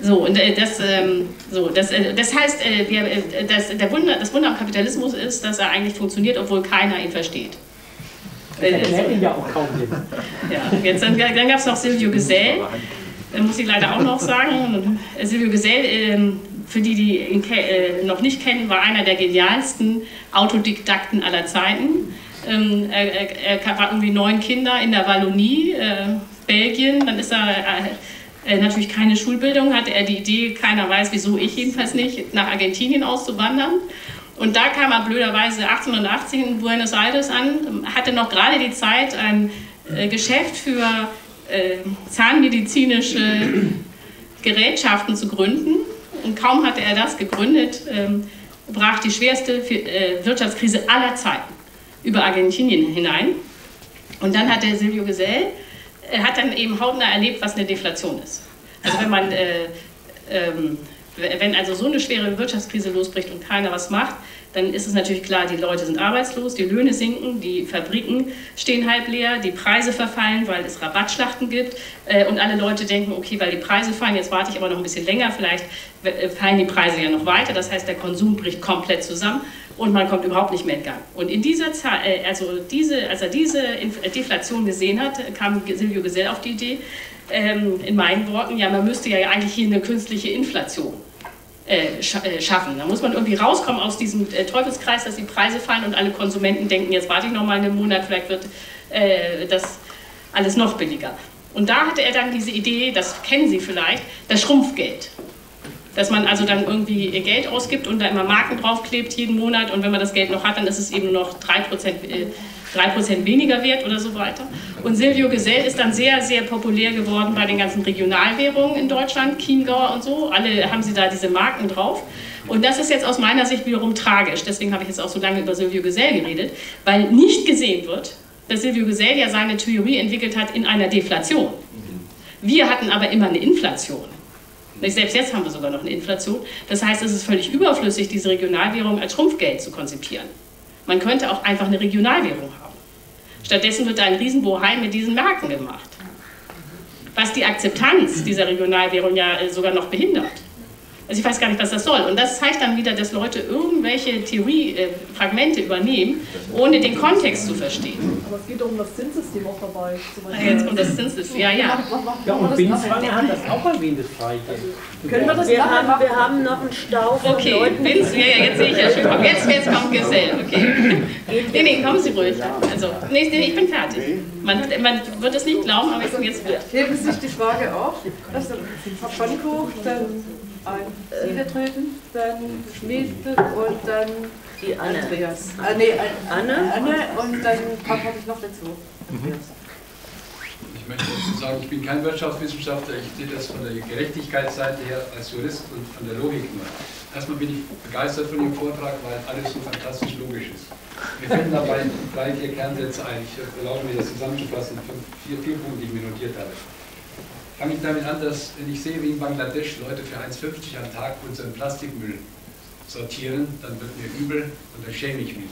So, und äh, das, ähm, so, das, äh, das heißt, äh, wir, äh, das, der Wunder, das Wunder am Kapitalismus ist, dass er eigentlich funktioniert, obwohl keiner ihn versteht. Das erklärt ihn ja auch kaum jemand. Ja, jetzt, dann dann gab es noch Silvio Gesell, äh, muss ich leider auch noch sagen. Silvio Gesell... Äh, Für die, die ihn äh, noch nicht kennen, war einer der genialsten Autodidakten aller Zeiten. Ähm, er, er war irgendwie neun Kinder in der Wallonie, äh, Belgien. Dann ist er äh, natürlich keine Schulbildung hatte, er die Idee, keiner weiß, wieso ich jedenfalls nicht, nach Argentinien auszuwandern. Und da kam er blöderweise achtzehnhundertachtzig in Buenos Aires an, hatte noch gerade die Zeit, ein äh, Geschäft für äh, zahnmedizinische Gerätschaften zu gründen. Und kaum hatte er das gegründet, ähm, brach die schwerste Wirtschaftskrise aller Zeiten über Argentinien hinein. Und dann hat der Silvio Gesell, er hat dann eben hautnah erlebt, was eine Deflation ist. Also wenn man, äh, ähm, wenn also so eine schwere Wirtschaftskrise losbricht und keiner was macht, dann ist es natürlich klar, die Leute sind arbeitslos, die Löhne sinken, die Fabriken stehen halb leer, die Preise verfallen, weil es Rabattschlachten gibt äh, und alle Leute denken, okay, weil die Preise fallen, jetzt warte ich aber noch ein bisschen länger, vielleicht fallen die Preise ja noch weiter, das heißt, der Konsum bricht komplett zusammen und man kommt überhaupt nicht mehr in Gang. Und in dieser Zeit, also diese, als er diese Deflation gesehen hat, kam Silvio Gesell auf die Idee, ähm, in meinen Worten, ja, man müsste ja eigentlich hier eine künstliche Inflation schaffen. Da muss man irgendwie rauskommen aus diesem Teufelskreis, dass die Preise fallen und alle Konsumenten denken, jetzt warte ich noch mal einen Monat, vielleicht wird äh, das alles noch billiger. Und da hatte er dann diese Idee, das kennen Sie vielleicht, das Schrumpfgeld. Dass man also dann irgendwie Geld ausgibt und da immer Marken draufklebt jeden Monat und wenn man das Geld noch hat, dann ist es eben nur noch drei Prozent weniger wert oder so weiter. Und Silvio Gesell ist dann sehr, sehr populär geworden bei den ganzen Regionalwährungen in Deutschland, Chiemgauer und so. Alle haben sie da diese Marken drauf. Und das ist jetzt aus meiner Sicht wiederum tragisch. Deswegen habe ich jetzt auch so lange über Silvio Gesell geredet, weil nicht gesehen wird, dass Silvio Gesell ja seine Theorie entwickelt hat in einer Deflation. Wir hatten aber immer eine Inflation. Selbst jetzt haben wir sogar noch eine Inflation. Das heißt, es ist völlig überflüssig, diese Regionalwährung als Schrumpfgeld zu konzipieren. Man könnte auch einfach eine Regionalwährung haben. Stattdessen wird da ein Riesenbohai mit diesen Marken gemacht, was die Akzeptanz dieser Regionalwährung ja sogar noch behindert. Also ich weiß gar nicht, was das soll. Und das zeigt dann wieder, dass Leute irgendwelche Theoriefragmente übernehmen, ohne den Kontext zu verstehen. Aber es geht um das Zinssystem auch dabei. Ja, jetzt um das Zinssystem, ja, ja. Ja, und Binswanger hat das auch erwähnt, das Zeichen. Also, können wir das wir machen? Haben, wir haben noch einen Stau von okay, Leuten. Okay, Bins, ja, ja, jetzt sehe ich ja schon. Jetzt, jetzt kommt Gesell, okay. Nee, nee, kommen Sie ruhig. Also, nee, nee, ich bin fertig. Man, man wird es nicht glauben, aber ich bin jetzt fertig. Heben Sie sich die Frage auf, dass der Papanko dann ein Niedertreten, dann Schmiedel und dann die Anne. Andreas. Ah, nee, Anne. Anne und dann kommt ich noch dazu. Mhm. Ich möchte dazu sagen, ich bin kein Wirtschaftswissenschaftler, ich sehe das von der Gerechtigkeitsseite her als Jurist und von der Logik nur. Erstmal bin ich begeistert von dem Vortrag, weil alles so fantastisch logisch ist. Mir finden dabei drei, vier Kernsätze ein. Ich erlaube mir das zusammenzufassen, vier, vier Punkte, die ich mir notiert habe. Fange ich damit an, dass, wenn ich sehe, wie in Bangladesch Leute für eins fünfzig am Tag unseren Plastikmüll sortieren, dann wird mir übel und dann schäme ich mich.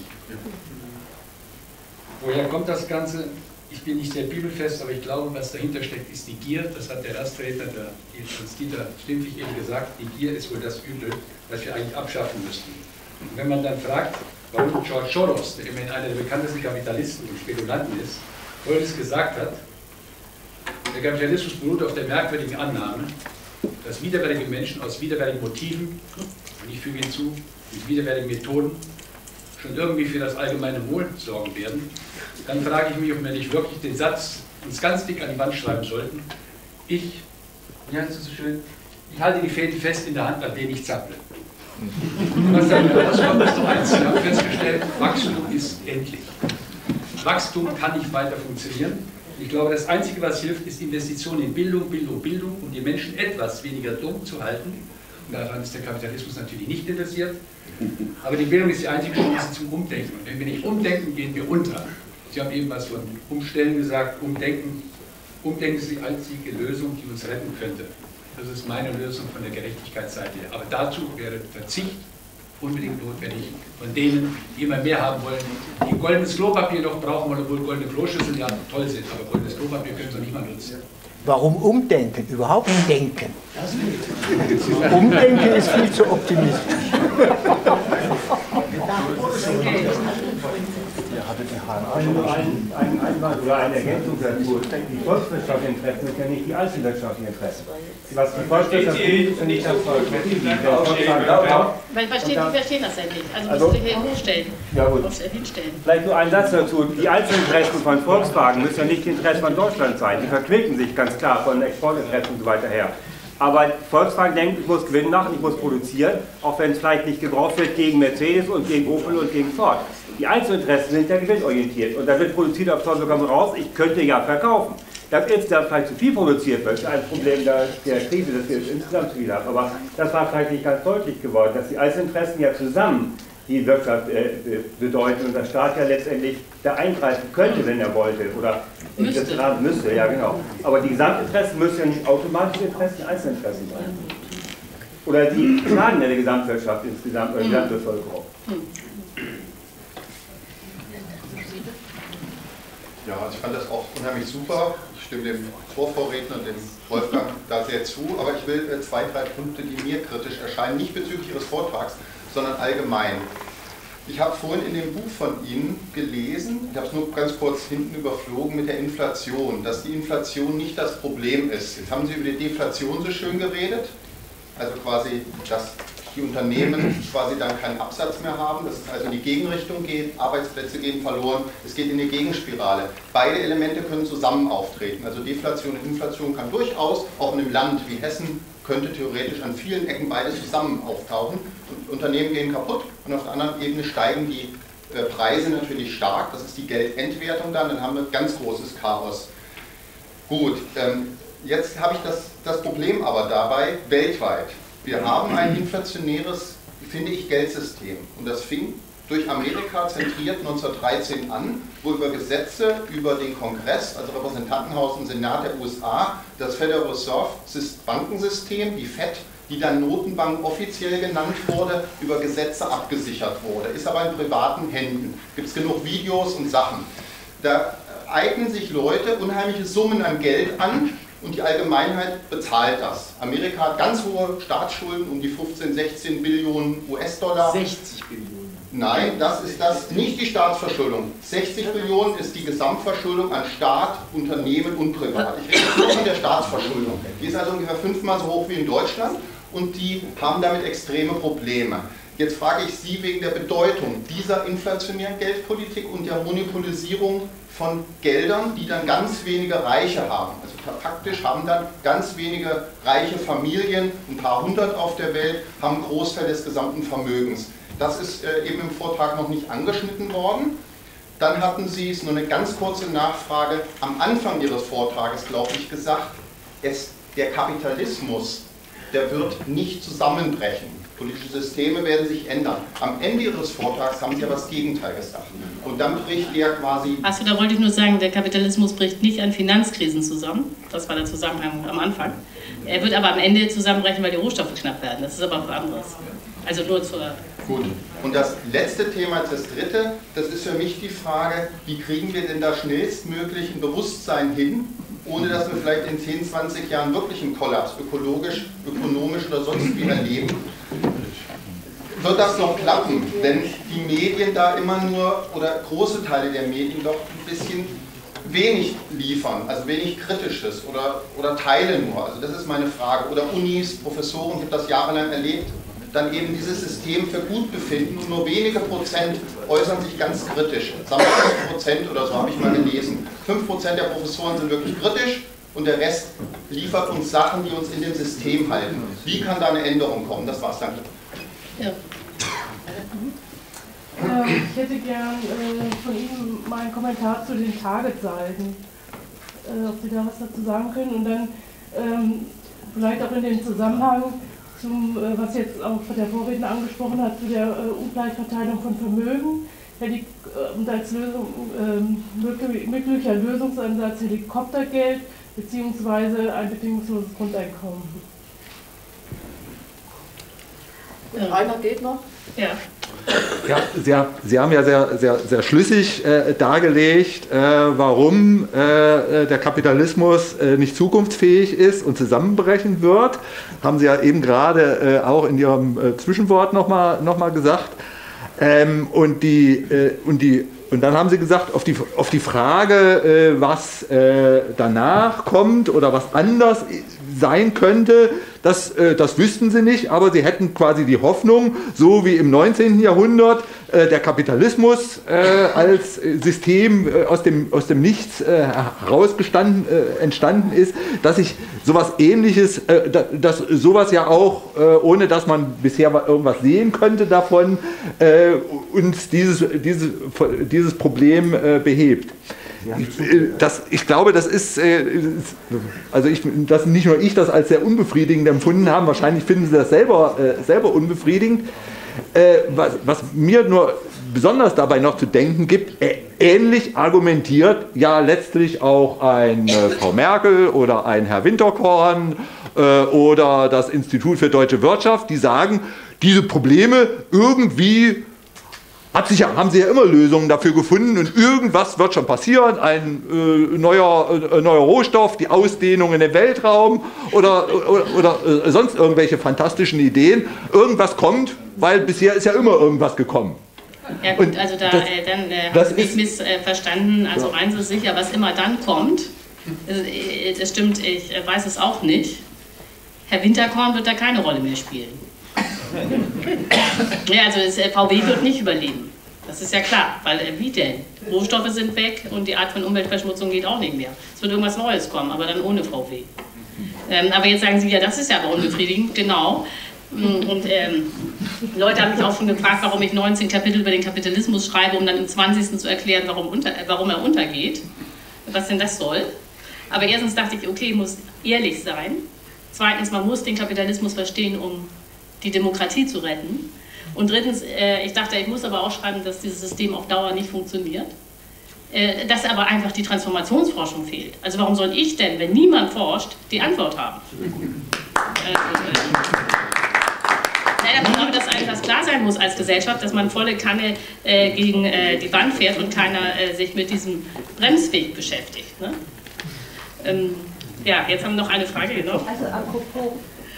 Woher kommt das Ganze? Ich bin nicht sehr bibelfest, aber ich glaube, was dahinter steckt, ist die Gier. Das hat der Erstredner, der Hans-Dieter Stimmlich, eben gesagt. Die Gier ist wohl das Übel, das wir eigentlich abschaffen müssten. Und wenn man dann fragt, warum George Soros, der immerhin einer der bekanntesten Kapitalisten und Spekulanten ist, Folgendes gesagt hat: Der Kapitalismus beruht auf der merkwürdigen Annahme, dass widerwärtige Menschen aus widerwärtigen Motiven, und ich füge hinzu, mit widerwärtigen Methoden, schon irgendwie für das allgemeine Wohl sorgen werden. Dann frage ich mich, ob wir nicht wirklich den Satz uns ganz dick an die Wand schreiben sollten: Ich, wie heißt es so schön, ich halte die Fäden fest in der Hand, an denen ich zapple. Was dann rauskommt, ist doch eins. Wir haben festgestellt, Wachstum ist endlich. Wachstum kann nicht weiter funktionieren. Ich glaube, das Einzige, was hilft, ist Investition in Bildung, Bildung, Bildung, um die Menschen etwas weniger dumm zu halten. Und daran ist der Kapitalismus natürlich nicht interessiert. Aber die Bildung ist die einzige Chance zum Umdenken. Und wenn wir nicht umdenken, gehen wir unter. Sie haben eben was von Umstellen gesagt. Umdenken, Umdenken ist die einzige Lösung, die uns retten könnte. Das ist meine Lösung von der Gerechtigkeitsseite. Aber dazu wäre Verzicht unbedingt notwendig von denen, die immer mehr haben wollen, die goldenes Klopapier noch brauchen wollen, obwohl goldene Kloschüsseln ja toll sind, aber goldenes Klopapier können sie nicht mal nutzen. Warum umdenken? Überhaupt denken. Das nicht. Umdenken ist viel zu optimistisch. Okay. hatte die H M A schon ein, ein Einwand oder eine Ergänzung dazu. Die volkswirtschaftlichen Interessen sind ja nicht die einzelwirtschaftlichen Interessen. Was die Volkswirtschaft ist, nicht das Volk. Weil verstehen, die verstehen das ja nicht. Also, also musst du hier hinstellen. Ja gut. Hinstellen. Vielleicht nur ein Satz dazu. Die Einzelinteressen von Volkswagen müssen ja nicht die Interessen von Deutschland sein. Die verquicken sich ganz klar von Exportinteressen und so weiter her. Aber Volkswagen denkt, ich muss Gewinn machen, ich muss produzieren, auch wenn es vielleicht nicht gebraucht wird gegen Mercedes und gegen Opel und gegen Ford. Die Einzelinteressen sind ja gewinnorientiert und da wird produziert, auf Teufel komm raus, ich könnte ja verkaufen. Dass insgesamt vielleicht zu viel produziert wird, ist ein Problem der, der Krise, das wir insgesamt zu viel haben. Aber das war vielleicht nicht ganz deutlich geworden, dass die Einzelinteressen ja zusammen die Wirtschaft äh, bedeuten und der Staat ja letztendlich da eingreifen könnte, wenn er wollte oder müsste. Das Staat müsste, ja genau. Aber die Gesamtinteressen müssen ja nicht automatisch Interessen, Einzelinteressen sein. Oder die Schaden der Gesamtwirtschaft insgesamt oder die Gesamtbevölkerung. Ja, also ich fand das auch unheimlich super. Ich stimme dem Vorvorredner, dem Wolfgang, da sehr zu. Aber ich will äh, zwei, drei Punkte, die mir kritisch erscheinen, nicht bezüglich Ihres Vortrags, sondern allgemein. Ich habe vorhin in dem Buch von Ihnen gelesen, ich habe es nur ganz kurz hinten überflogen mit der Inflation, dass die Inflation nicht das Problem ist. Jetzt haben Sie über die Deflation so schön geredet, also quasi, dass die Unternehmen quasi dann keinen Absatz mehr haben, dass es also in die Gegenrichtung geht, Arbeitsplätze gehen verloren, es geht in die Gegenspirale. Beide Elemente können zusammen auftreten, also Deflation und Inflation kann durchaus auch in einem Land wie Hessen könnte theoretisch an vielen Ecken beides zusammen auftauchen. Und Unternehmen gehen kaputt und auf der anderen Ebene steigen die äh, Preise natürlich stark. Das ist die Geldentwertung dann, dann haben wir ganz großes Chaos. Gut, ähm, jetzt habe ich das, das Problem aber dabei weltweit. Wir haben ein inflationäres, finde ich, Geldsystem. Und das fing durch Amerika zentriert neunzehnhundertdreizehn an, wo über Gesetze, über den Kongress, also Repräsentantenhaus und Senat der U S A, das Federal Reserve Bankensystem, die Fed, die dann Notenbank offiziell genannt wurde, über Gesetze abgesichert wurde. Ist aber in privaten Händen. Gibt es genug Videos und Sachen. Da eignen sich Leute unheimliche Summen an Geld an und die Allgemeinheit bezahlt das. Amerika hat ganz hohe Staatsschulden, um die fünfzehn, sechzehn Billionen US-Dollar. sechzig Billionen. Nein, das ist das, nicht die Staatsverschuldung. sechzig Billionen ist die Gesamtverschuldung an Staat, Unternehmen und Privat. Ich rede jetzt nur von der Staatsverschuldung. Die ist also ungefähr fünfmal so hoch wie in Deutschland und die haben damit extreme Probleme. Jetzt frage ich Sie wegen der Bedeutung dieser inflationären Geldpolitik und der Monopolisierung von Geldern, die dann ganz wenige Reiche haben. Also faktisch haben dann ganz wenige reiche Familien, ein paar hundert auf der Welt, haben einen Großteil des gesamten Vermögens. Das ist eben im Vortrag noch nicht angeschnitten worden. Dann hatten Sie es nur eine ganz kurze Nachfrage am Anfang Ihres Vortrages, glaube ich, gesagt, es, der Kapitalismus, der wird nicht zusammenbrechen. Politische Systeme werden sich ändern. Am Ende Ihres Vortrags haben Sie aber das Gegenteil gesagt. Und dann bricht der quasi... Achso, da wollte ich nur sagen, der Kapitalismus bricht nicht an Finanzkrisen zusammen. Das war der Zusammenhang am Anfang. Er wird aber am Ende zusammenbrechen, weil die Rohstoffe knapp werden. Das ist aber was anderes. Also nur zur... Gut. Und das letzte Thema, das dritte, das ist für mich die Frage, wie kriegen wir denn da schnellstmöglich ein Bewusstsein hin, ohne dass wir vielleicht in zehn, zwanzig Jahren wirklich einen Kollaps, ökologisch, ökonomisch oder sonst wie erleben. Wird das noch klappen? Wenn die Medien da immer nur, oder große Teile der Medien doch ein bisschen wenig liefern, also wenig Kritisches oder, oder Teile nur, also das ist meine Frage. Oder Unis, Professoren, ich habe das jahrelang erlebt, dann eben dieses System für gut befinden und nur wenige Prozent äußern sich ganz kritisch. Sagen wir fünf Prozent oder so, habe ich mal gelesen. fünf Prozent der Professoren sind wirklich kritisch und der Rest liefert uns Sachen, die uns in dem System halten. Wie kann da eine Änderung kommen? Das war's dann. Ja. Äh, ich hätte gern äh, von Ihnen mal einen Kommentar zu den Target-Seiten. Äh, ob Sie da was dazu sagen können und dann ähm, vielleicht auch in dem Zusammenhang zum, was jetzt auch der Vorredner angesprochen hat, zu der äh, Ungleichverteilung von Vermögen. Ja, die, äh, als Lösung, äh, möglich, möglicher Lösungsansatz Helikoptergeld bzw. ein bedingungsloses Grundeinkommen. Ja. Einer geht noch? Ja. Ja, Sie, Sie haben ja sehr, sehr, sehr schlüssig äh, dargelegt, äh, warum äh, der Kapitalismus äh, nicht zukunftsfähig ist und zusammenbrechen wird. Haben Sie ja eben gerade äh, auch in Ihrem äh, Zwischenwort nochmal noch mal gesagt. Ähm, und, die, äh, und die Und dann haben sie gesagt, auf die, auf die Frage, äh, was äh, danach kommt oder was anders sein könnte, das, äh, das wüssten sie nicht, aber sie hätten quasi die Hoffnung, so wie im neunzehnten Jahrhundert äh, der Kapitalismus äh, als System äh, aus, dem, aus dem Nichts äh, herausgestanden äh, entstanden ist, dass sich sowas Ähnliches, äh, dass sowas ja auch, äh, ohne dass man bisher irgendwas sehen könnte davon, äh, uns dieses, dieses, dieses dieses Problem äh, behebt. Das, ich glaube, das ist, äh, also ich, dass nicht nur ich das als sehr unbefriedigend empfunden habe, wahrscheinlich finden Sie das selber, äh, selber unbefriedigend. Äh, was, was mir nur besonders dabei noch zu denken gibt, äh, ähnlich argumentiert ja letztlich auch eine äh, Frau Merkel oder ein Herr Winterkorn äh, oder das Institut für Deutsche Wirtschaft, die sagen, diese Probleme irgendwie Hat sich ja, haben sie ja immer Lösungen dafür gefunden und irgendwas wird schon passieren, ein äh, neuer, äh, neuer Rohstoff, die Ausdehnung in den Weltraum oder, oder, oder äh, sonst irgendwelche fantastischen Ideen. Irgendwas kommt, weil bisher ist ja immer irgendwas gekommen. Ja gut, und also da das, äh, dann äh, habe ich mich missverstanden, äh, also ja. Rein so sicher, was immer dann kommt, äh, das stimmt, ich äh, weiß es auch nicht. Herr Winterkorn wird da keine Rolle mehr spielen. Ja, also das V W wird nicht überleben. Das ist ja klar, weil äh, wie denn? Rohstoffe sind weg und die Art von Umweltverschmutzung geht auch nicht mehr. Es wird irgendwas Neues kommen, aber dann ohne V W. Ähm, aber jetzt sagen Sie, ja, das ist ja aber unbefriedigend, genau. Und ähm, Leute haben mich auch schon gefragt, warum ich neunzehn Kapitel über den Kapitalismus schreibe, um dann im zwanzigsten zu erklären, warum, unter, äh, warum er untergeht. Was denn das soll? Aber erstens dachte ich, okay, ich muss ehrlich sein. Zweitens, man muss den Kapitalismus verstehen, um die Demokratie zu retten. Und drittens, äh, ich dachte, ich muss aber auch schreiben, dass dieses System auf Dauer nicht funktioniert, äh, dass aber einfach die Transformationsforschung fehlt. Also warum soll ich denn, wenn niemand forscht, die Antwort haben? Äh, äh, ich glaube, dass einem das klar sein muss als Gesellschaft, dass man volle Kanne äh, gegen äh, die Wand fährt und keiner äh, sich mit diesem Bremsweg beschäftigt. Ne? Ähm, ja, jetzt haben wir noch eine Frage, genau. Also apropos,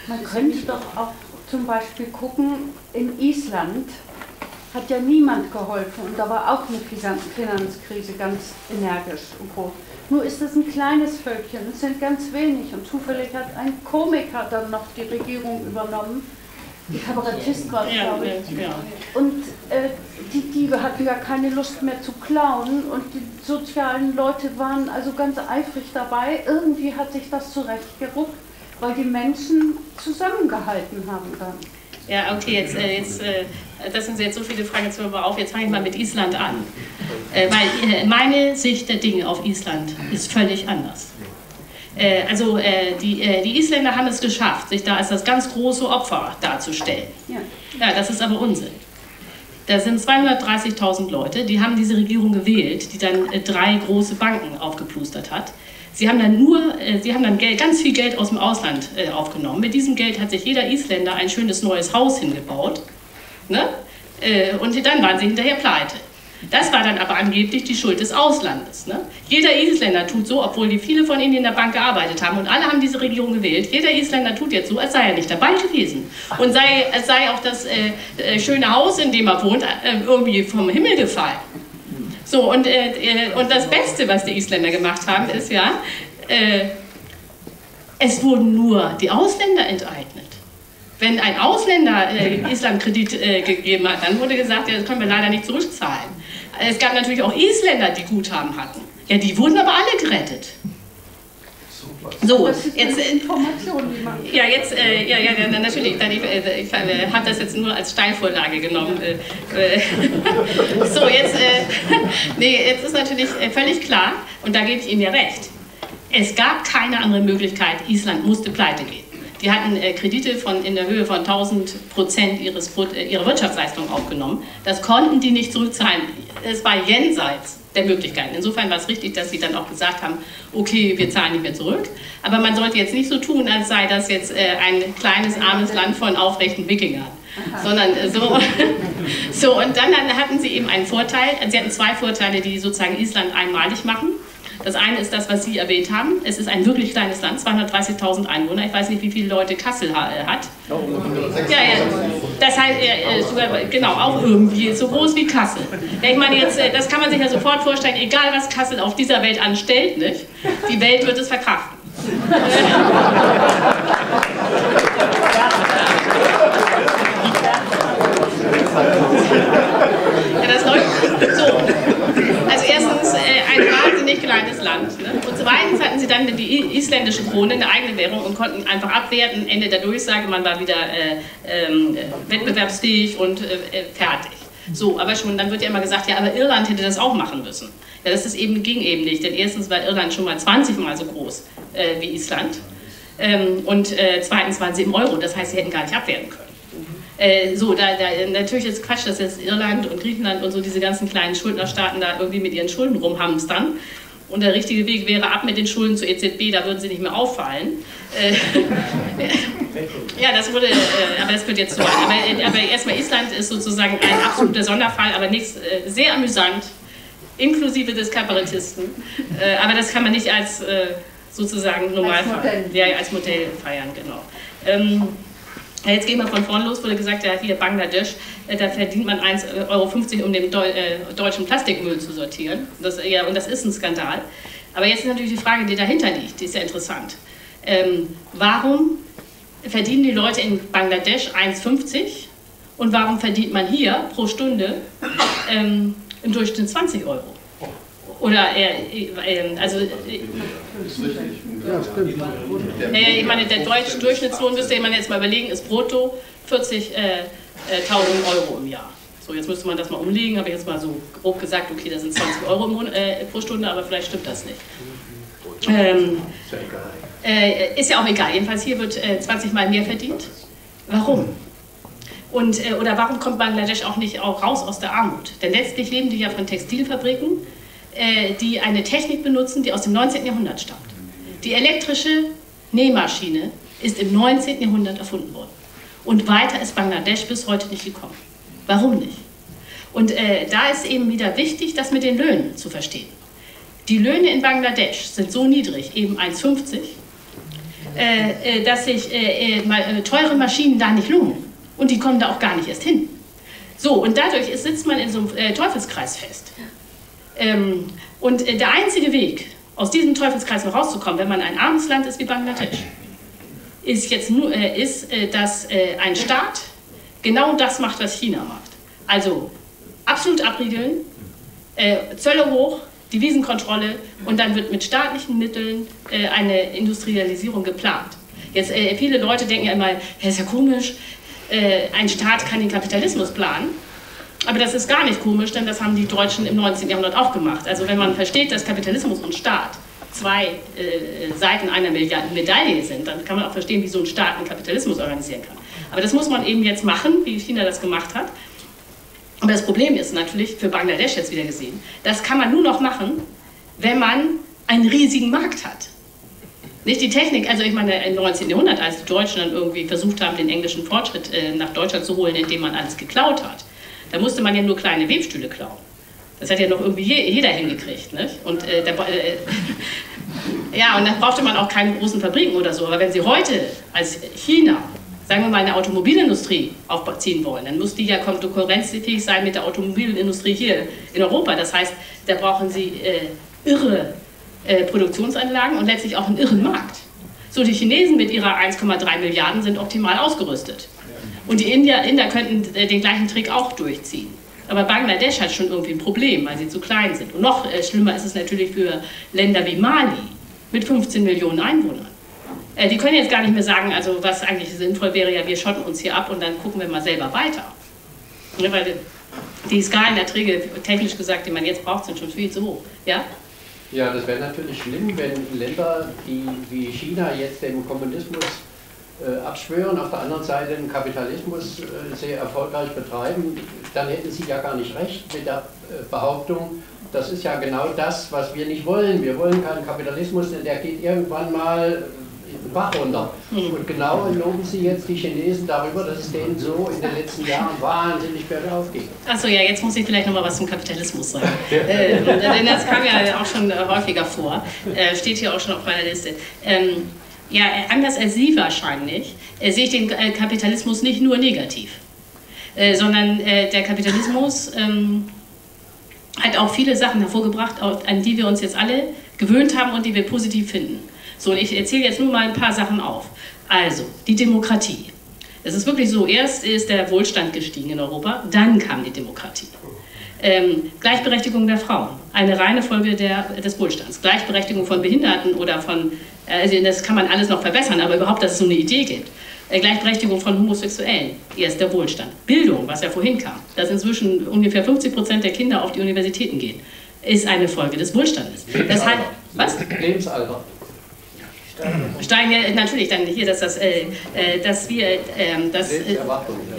man könnte doch auch zum Beispiel gucken, in Island hat ja niemand geholfen und da war auch eine Finanzkrise ganz energisch und groß. Nur ist das ein kleines Völkchen, es sind ganz wenig und zufällig hat ein Komiker dann noch die Regierung übernommen. Die Kabarettist war, glaube ich. Und äh, die Diebe hatten gar keine Lust mehr zu klauen und die sozialen Leute waren also ganz eifrig dabei. Irgendwie hat sich das zurechtgeruckt, weil die Menschen zusammengehalten haben dann. Ja, okay, jetzt, äh, jetzt, äh, das sind jetzt so viele Fragen, jetzt hören wir auf, jetzt fange ich mal mit Island an. Äh, weil äh, meine Sicht der Dinge auf Island ist völlig anders. Äh, also äh, die, äh, die Isländer haben es geschafft, sich da als das ganz große Opfer darzustellen. Ja, ja, das ist aber Unsinn. Da sind zweihundertdreißigtausend Leute, die haben diese Regierung gewählt, die dann äh, drei große Banken aufgeplustert hat. Sie haben dann nur, sie haben dann Geld, ganz viel Geld aus dem Ausland aufgenommen. Mit diesem Geld hat sich jeder Isländer ein schönes neues Haus hingebaut. Ne? Und dann waren sie hinterher pleite. Das war dann aber angeblich die Schuld des Auslandes. Ne? Jeder Isländer tut so, obwohl die viele von ihnen in der Bank gearbeitet haben und alle haben diese Regierung gewählt, jeder Isländer tut jetzt so, als sei er nicht dabei gewesen. Und sei, als sei auch das äh, schöne Haus, in dem er wohnt, äh, irgendwie vom Himmel gefallen. So, und, äh, und das Beste, was die Isländer gemacht haben, ist ja, äh, es wurden nur die Ausländer enteignet. Wenn ein Ausländer äh, Island-Kredit äh, gegeben hat, dann wurde gesagt, ja, das können wir leider nicht zurückzahlen. Es gab natürlich auch Isländer, die Guthaben hatten. Ja, die wurden aber alle gerettet. So, jetzt, äh, ja, jetzt, äh, ja, ja, natürlich, dann, ich, äh, ich äh, habe das jetzt nur als Steilvorlage genommen. Äh, äh, so, jetzt, äh, nee, jetzt ist natürlich völlig klar, und da gebe ich Ihnen ja recht, es gab keine andere Möglichkeit, Island musste pleite gehen. Die hatten äh, Kredite von, in der Höhe von tausend Prozent ihres, äh, ihrer Wirtschaftsleistung aufgenommen. Das konnten die nicht zurückzahlen. Es war jenseits der Möglichkeiten. Insofern war es richtig, dass sie dann auch gesagt haben, okay, wir zahlen nicht mehr zurück. Aber man sollte jetzt nicht so tun, als sei das jetzt äh, ein kleines, armes Land von aufrechten Wikingern. Aha. Sondern äh, so, so. Und dann, dann hatten sie eben einen Vorteil. Sie hatten zwei Vorteile, die sozusagen Island einmalig machen. Das eine ist das, was Sie erwähnt haben. Es ist ein wirklich kleines Land, zweihundertdreißigtausend Einwohner. Ich weiß nicht, wie viele Leute Kassel hat. Ja, ja. Das heißt, äh, sogar, genau, auch irgendwie so groß wie Kassel. Ich meine, jetzt, das kann man sich ja sofort vorstellen, egal was Kassel auf dieser Welt anstellt, nicht? Die Welt wird es verkraften. Ja, das läuft so. Also erstens äh, ein wahnsinnig kleines Land. Ne? Und zweitens hatten sie dann die isländische Krone, eine eigene Währung, und konnten einfach abwerten. Ende der Durchsage, man war wieder äh, äh, wettbewerbsfähig und äh, fertig. So, aber schon, dann wird ja immer gesagt, ja, aber Irland hätte das auch machen müssen. Ja, das ist eben, ging eben nicht, denn erstens war Irland schon mal zwanzig Mal so groß äh, wie Island. Ähm, und äh, zweitens waren sie im Euro, das heißt, sie hätten gar nicht abwerten können. Äh, so, da, da, natürlich ist Quatsch, dass jetzt Irland und Griechenland und so diese ganzen kleinen Schuldnerstaaten da irgendwie mit ihren Schulden rumhamstern. Und der richtige Weg wäre ab mit den Schulden zur E Z B, da würden sie nicht mehr auffallen. Äh, ja, das wurde, äh, aber das wird jetzt so. Aber, aber erstmal, Island ist sozusagen ein absoluter Sonderfall, aber nichts, äh, sehr amüsant, inklusive des Kabarettisten. Äh, aber das kann man nicht als äh, sozusagen Normalfall, ja, als Modell feiern, genau. Ähm, Jetzt gehen wir von vorn los, wurde gesagt, ja, hier Bangladesch, da verdient man eins Euro fünfzig, um den Deu äh, deutschen Plastikmüll zu sortieren. Das, ja, und das ist ein Skandal. Aber jetzt ist natürlich die Frage, die dahinter liegt, die ist ja interessant. Ähm, warum verdienen die Leute in Bangladesch eins Euro fünfzig und warum verdient man hier pro Stunde ähm, im Durchschnitt zwanzig Euro? Oder, äh, äh, also... Äh, ja, stimmt. Naja, ich meine, der deutsche Durchschnittslohn, müsste man jetzt mal überlegen, ist brutto vierzigtausend Euro im Jahr. So, jetzt müsste man das mal umlegen, habe ich jetzt mal so grob gesagt, okay, das sind zwanzig Euro im, äh, pro Stunde, aber vielleicht stimmt das nicht. Ähm, äh, ist ja auch egal, jedenfalls hier wird äh, zwanzig Mal mehr verdient. Warum? Und, äh, oder warum kommt Bangladesch auch nicht auch raus aus der Armut? Denn letztlich leben die ja von Textilfabriken, die eine Technik benutzen, die aus dem neunzehnten Jahrhundert stammt. Die elektrische Nähmaschine ist im neunzehnten Jahrhundert erfunden worden. Und weiter ist Bangladesch bis heute nicht gekommen. Warum nicht? Und äh, da ist eben wieder wichtig, das mit den Löhnen zu verstehen. Die Löhne in Bangladesch sind so niedrig, eben eins Euro fünfzig, äh, dass sich äh, äh, teure Maschinen da nicht lohnen. Und die kommen da auch gar nicht erst hin. So, und dadurch ist, sitzt man in so einem äh, Teufelskreis fest. Ähm, und der einzige Weg, aus diesem Teufelskreis noch rauszukommen, wenn man ein armes Land ist wie Bangladesch, ist, jetzt nur, äh, ist äh, dass äh, ein Staat genau das macht, was China macht. Also absolut abriegeln, äh, Zölle hoch, Devisenkontrolle, und dann wird mit staatlichen Mitteln äh, eine Industrialisierung geplant. Jetzt äh, viele Leute denken ja immer, das ist ja komisch, äh, ein Staat kann den Kapitalismus planen. Aber das ist gar nicht komisch, denn das haben die Deutschen im neunzehnten Jahrhundert auch gemacht. Also wenn man versteht, dass Kapitalismus und Staat zwei äh, Seiten einer Medaille sind, dann kann man auch verstehen, wie so ein Staat einen Kapitalismus organisieren kann. Aber das muss man eben jetzt machen, wie China das gemacht hat. Aber das Problem ist natürlich, für Bangladesch jetzt wieder gesehen, das kann man nur noch machen, wenn man einen riesigen Markt hat. Nicht die Technik, also ich meine, im neunzehnten Jahrhundert, als die Deutschen dann irgendwie versucht haben, den englischen Fortschritt äh, nach Deutschland zu holen, indem man alles geklaut hat, da musste man ja nur kleine Webstühle klauen. Das hat ja noch irgendwie jeder hingekriegt, nicht? Und, äh, da, äh, ja, und dann brauchte man auch keine großen Fabriken oder so. Aber wenn Sie heute als China, sagen wir mal, eine Automobilindustrie aufziehen wollen, dann muss die ja konkurrenzfähig sein mit der Automobilindustrie hier in Europa. Das heißt, da brauchen Sie äh, irre äh, Produktionsanlagen und letztlich auch einen irren Markt. So, die Chinesen mit ihrer eins Komma drei Milliarden sind optimal ausgerüstet. Und die Inder, Inder könnten den gleichen Trick auch durchziehen. Aber Bangladesch hat schon irgendwie ein Problem, weil sie zu klein sind. Und noch schlimmer ist es natürlich für Länder wie Mali mit fünfzehn Millionen Einwohnern. Die können jetzt gar nicht mehr sagen, also was eigentlich sinnvoll wäre, ja, wir schotten uns hier ab und dann gucken wir mal selber weiter. Weil die Skalenerträge, technisch gesagt, die man jetzt braucht, sind schon viel zu hoch. Ja? Ja, das wäre natürlich schlimm, wenn Länder, die wie China jetzt dem Kommunismus abschwören, auf der anderen Seite den Kapitalismus sehr erfolgreich betreiben, dann hätten Sie ja gar nicht recht mit der Behauptung, das ist ja genau das, was wir nicht wollen. Wir wollen keinen Kapitalismus, denn der geht irgendwann mal Bach runter. Und genau loben Sie jetzt die Chinesen darüber, dass es denen so in den letzten Jahren wahnsinnig bergauf ging. Achso, ja, jetzt muss ich vielleicht nochmal was zum Kapitalismus sagen. äh, denn das kam ja auch schon häufiger vor. Äh, steht hier auch schon auf meiner Liste. Ähm, ja, anders als Sie wahrscheinlich, äh, sehe ich den äh, Kapitalismus nicht nur negativ, äh, sondern äh, der Kapitalismus ähm, hat auch viele Sachen hervorgebracht, an die wir uns jetzt alle gewöhnt haben und die wir positiv finden. So, und ich erzähle jetzt nur mal ein paar Sachen auf. Also, die Demokratie. Es ist wirklich so, erst ist der Wohlstand gestiegen in Europa, dann kam die Demokratie. Ähm, Gleichberechtigung der Frauen, eine reine Folge der, des Wohlstands. Gleichberechtigung von Behinderten oder von, also das kann man alles noch verbessern, aber überhaupt, dass es so eine Idee gibt. Gleichberechtigung von Homosexuellen, erst der Wohlstand. Bildung, was ja vorhin kam, dass inzwischen ungefähr fünfzig Prozent der Kinder auf die Universitäten gehen, ist eine Folge des Wohlstandes. Das heißt, was? Lebensalter. Steigen ja natürlich dann hier, dass, das, äh, dass wir, äh, dass, äh,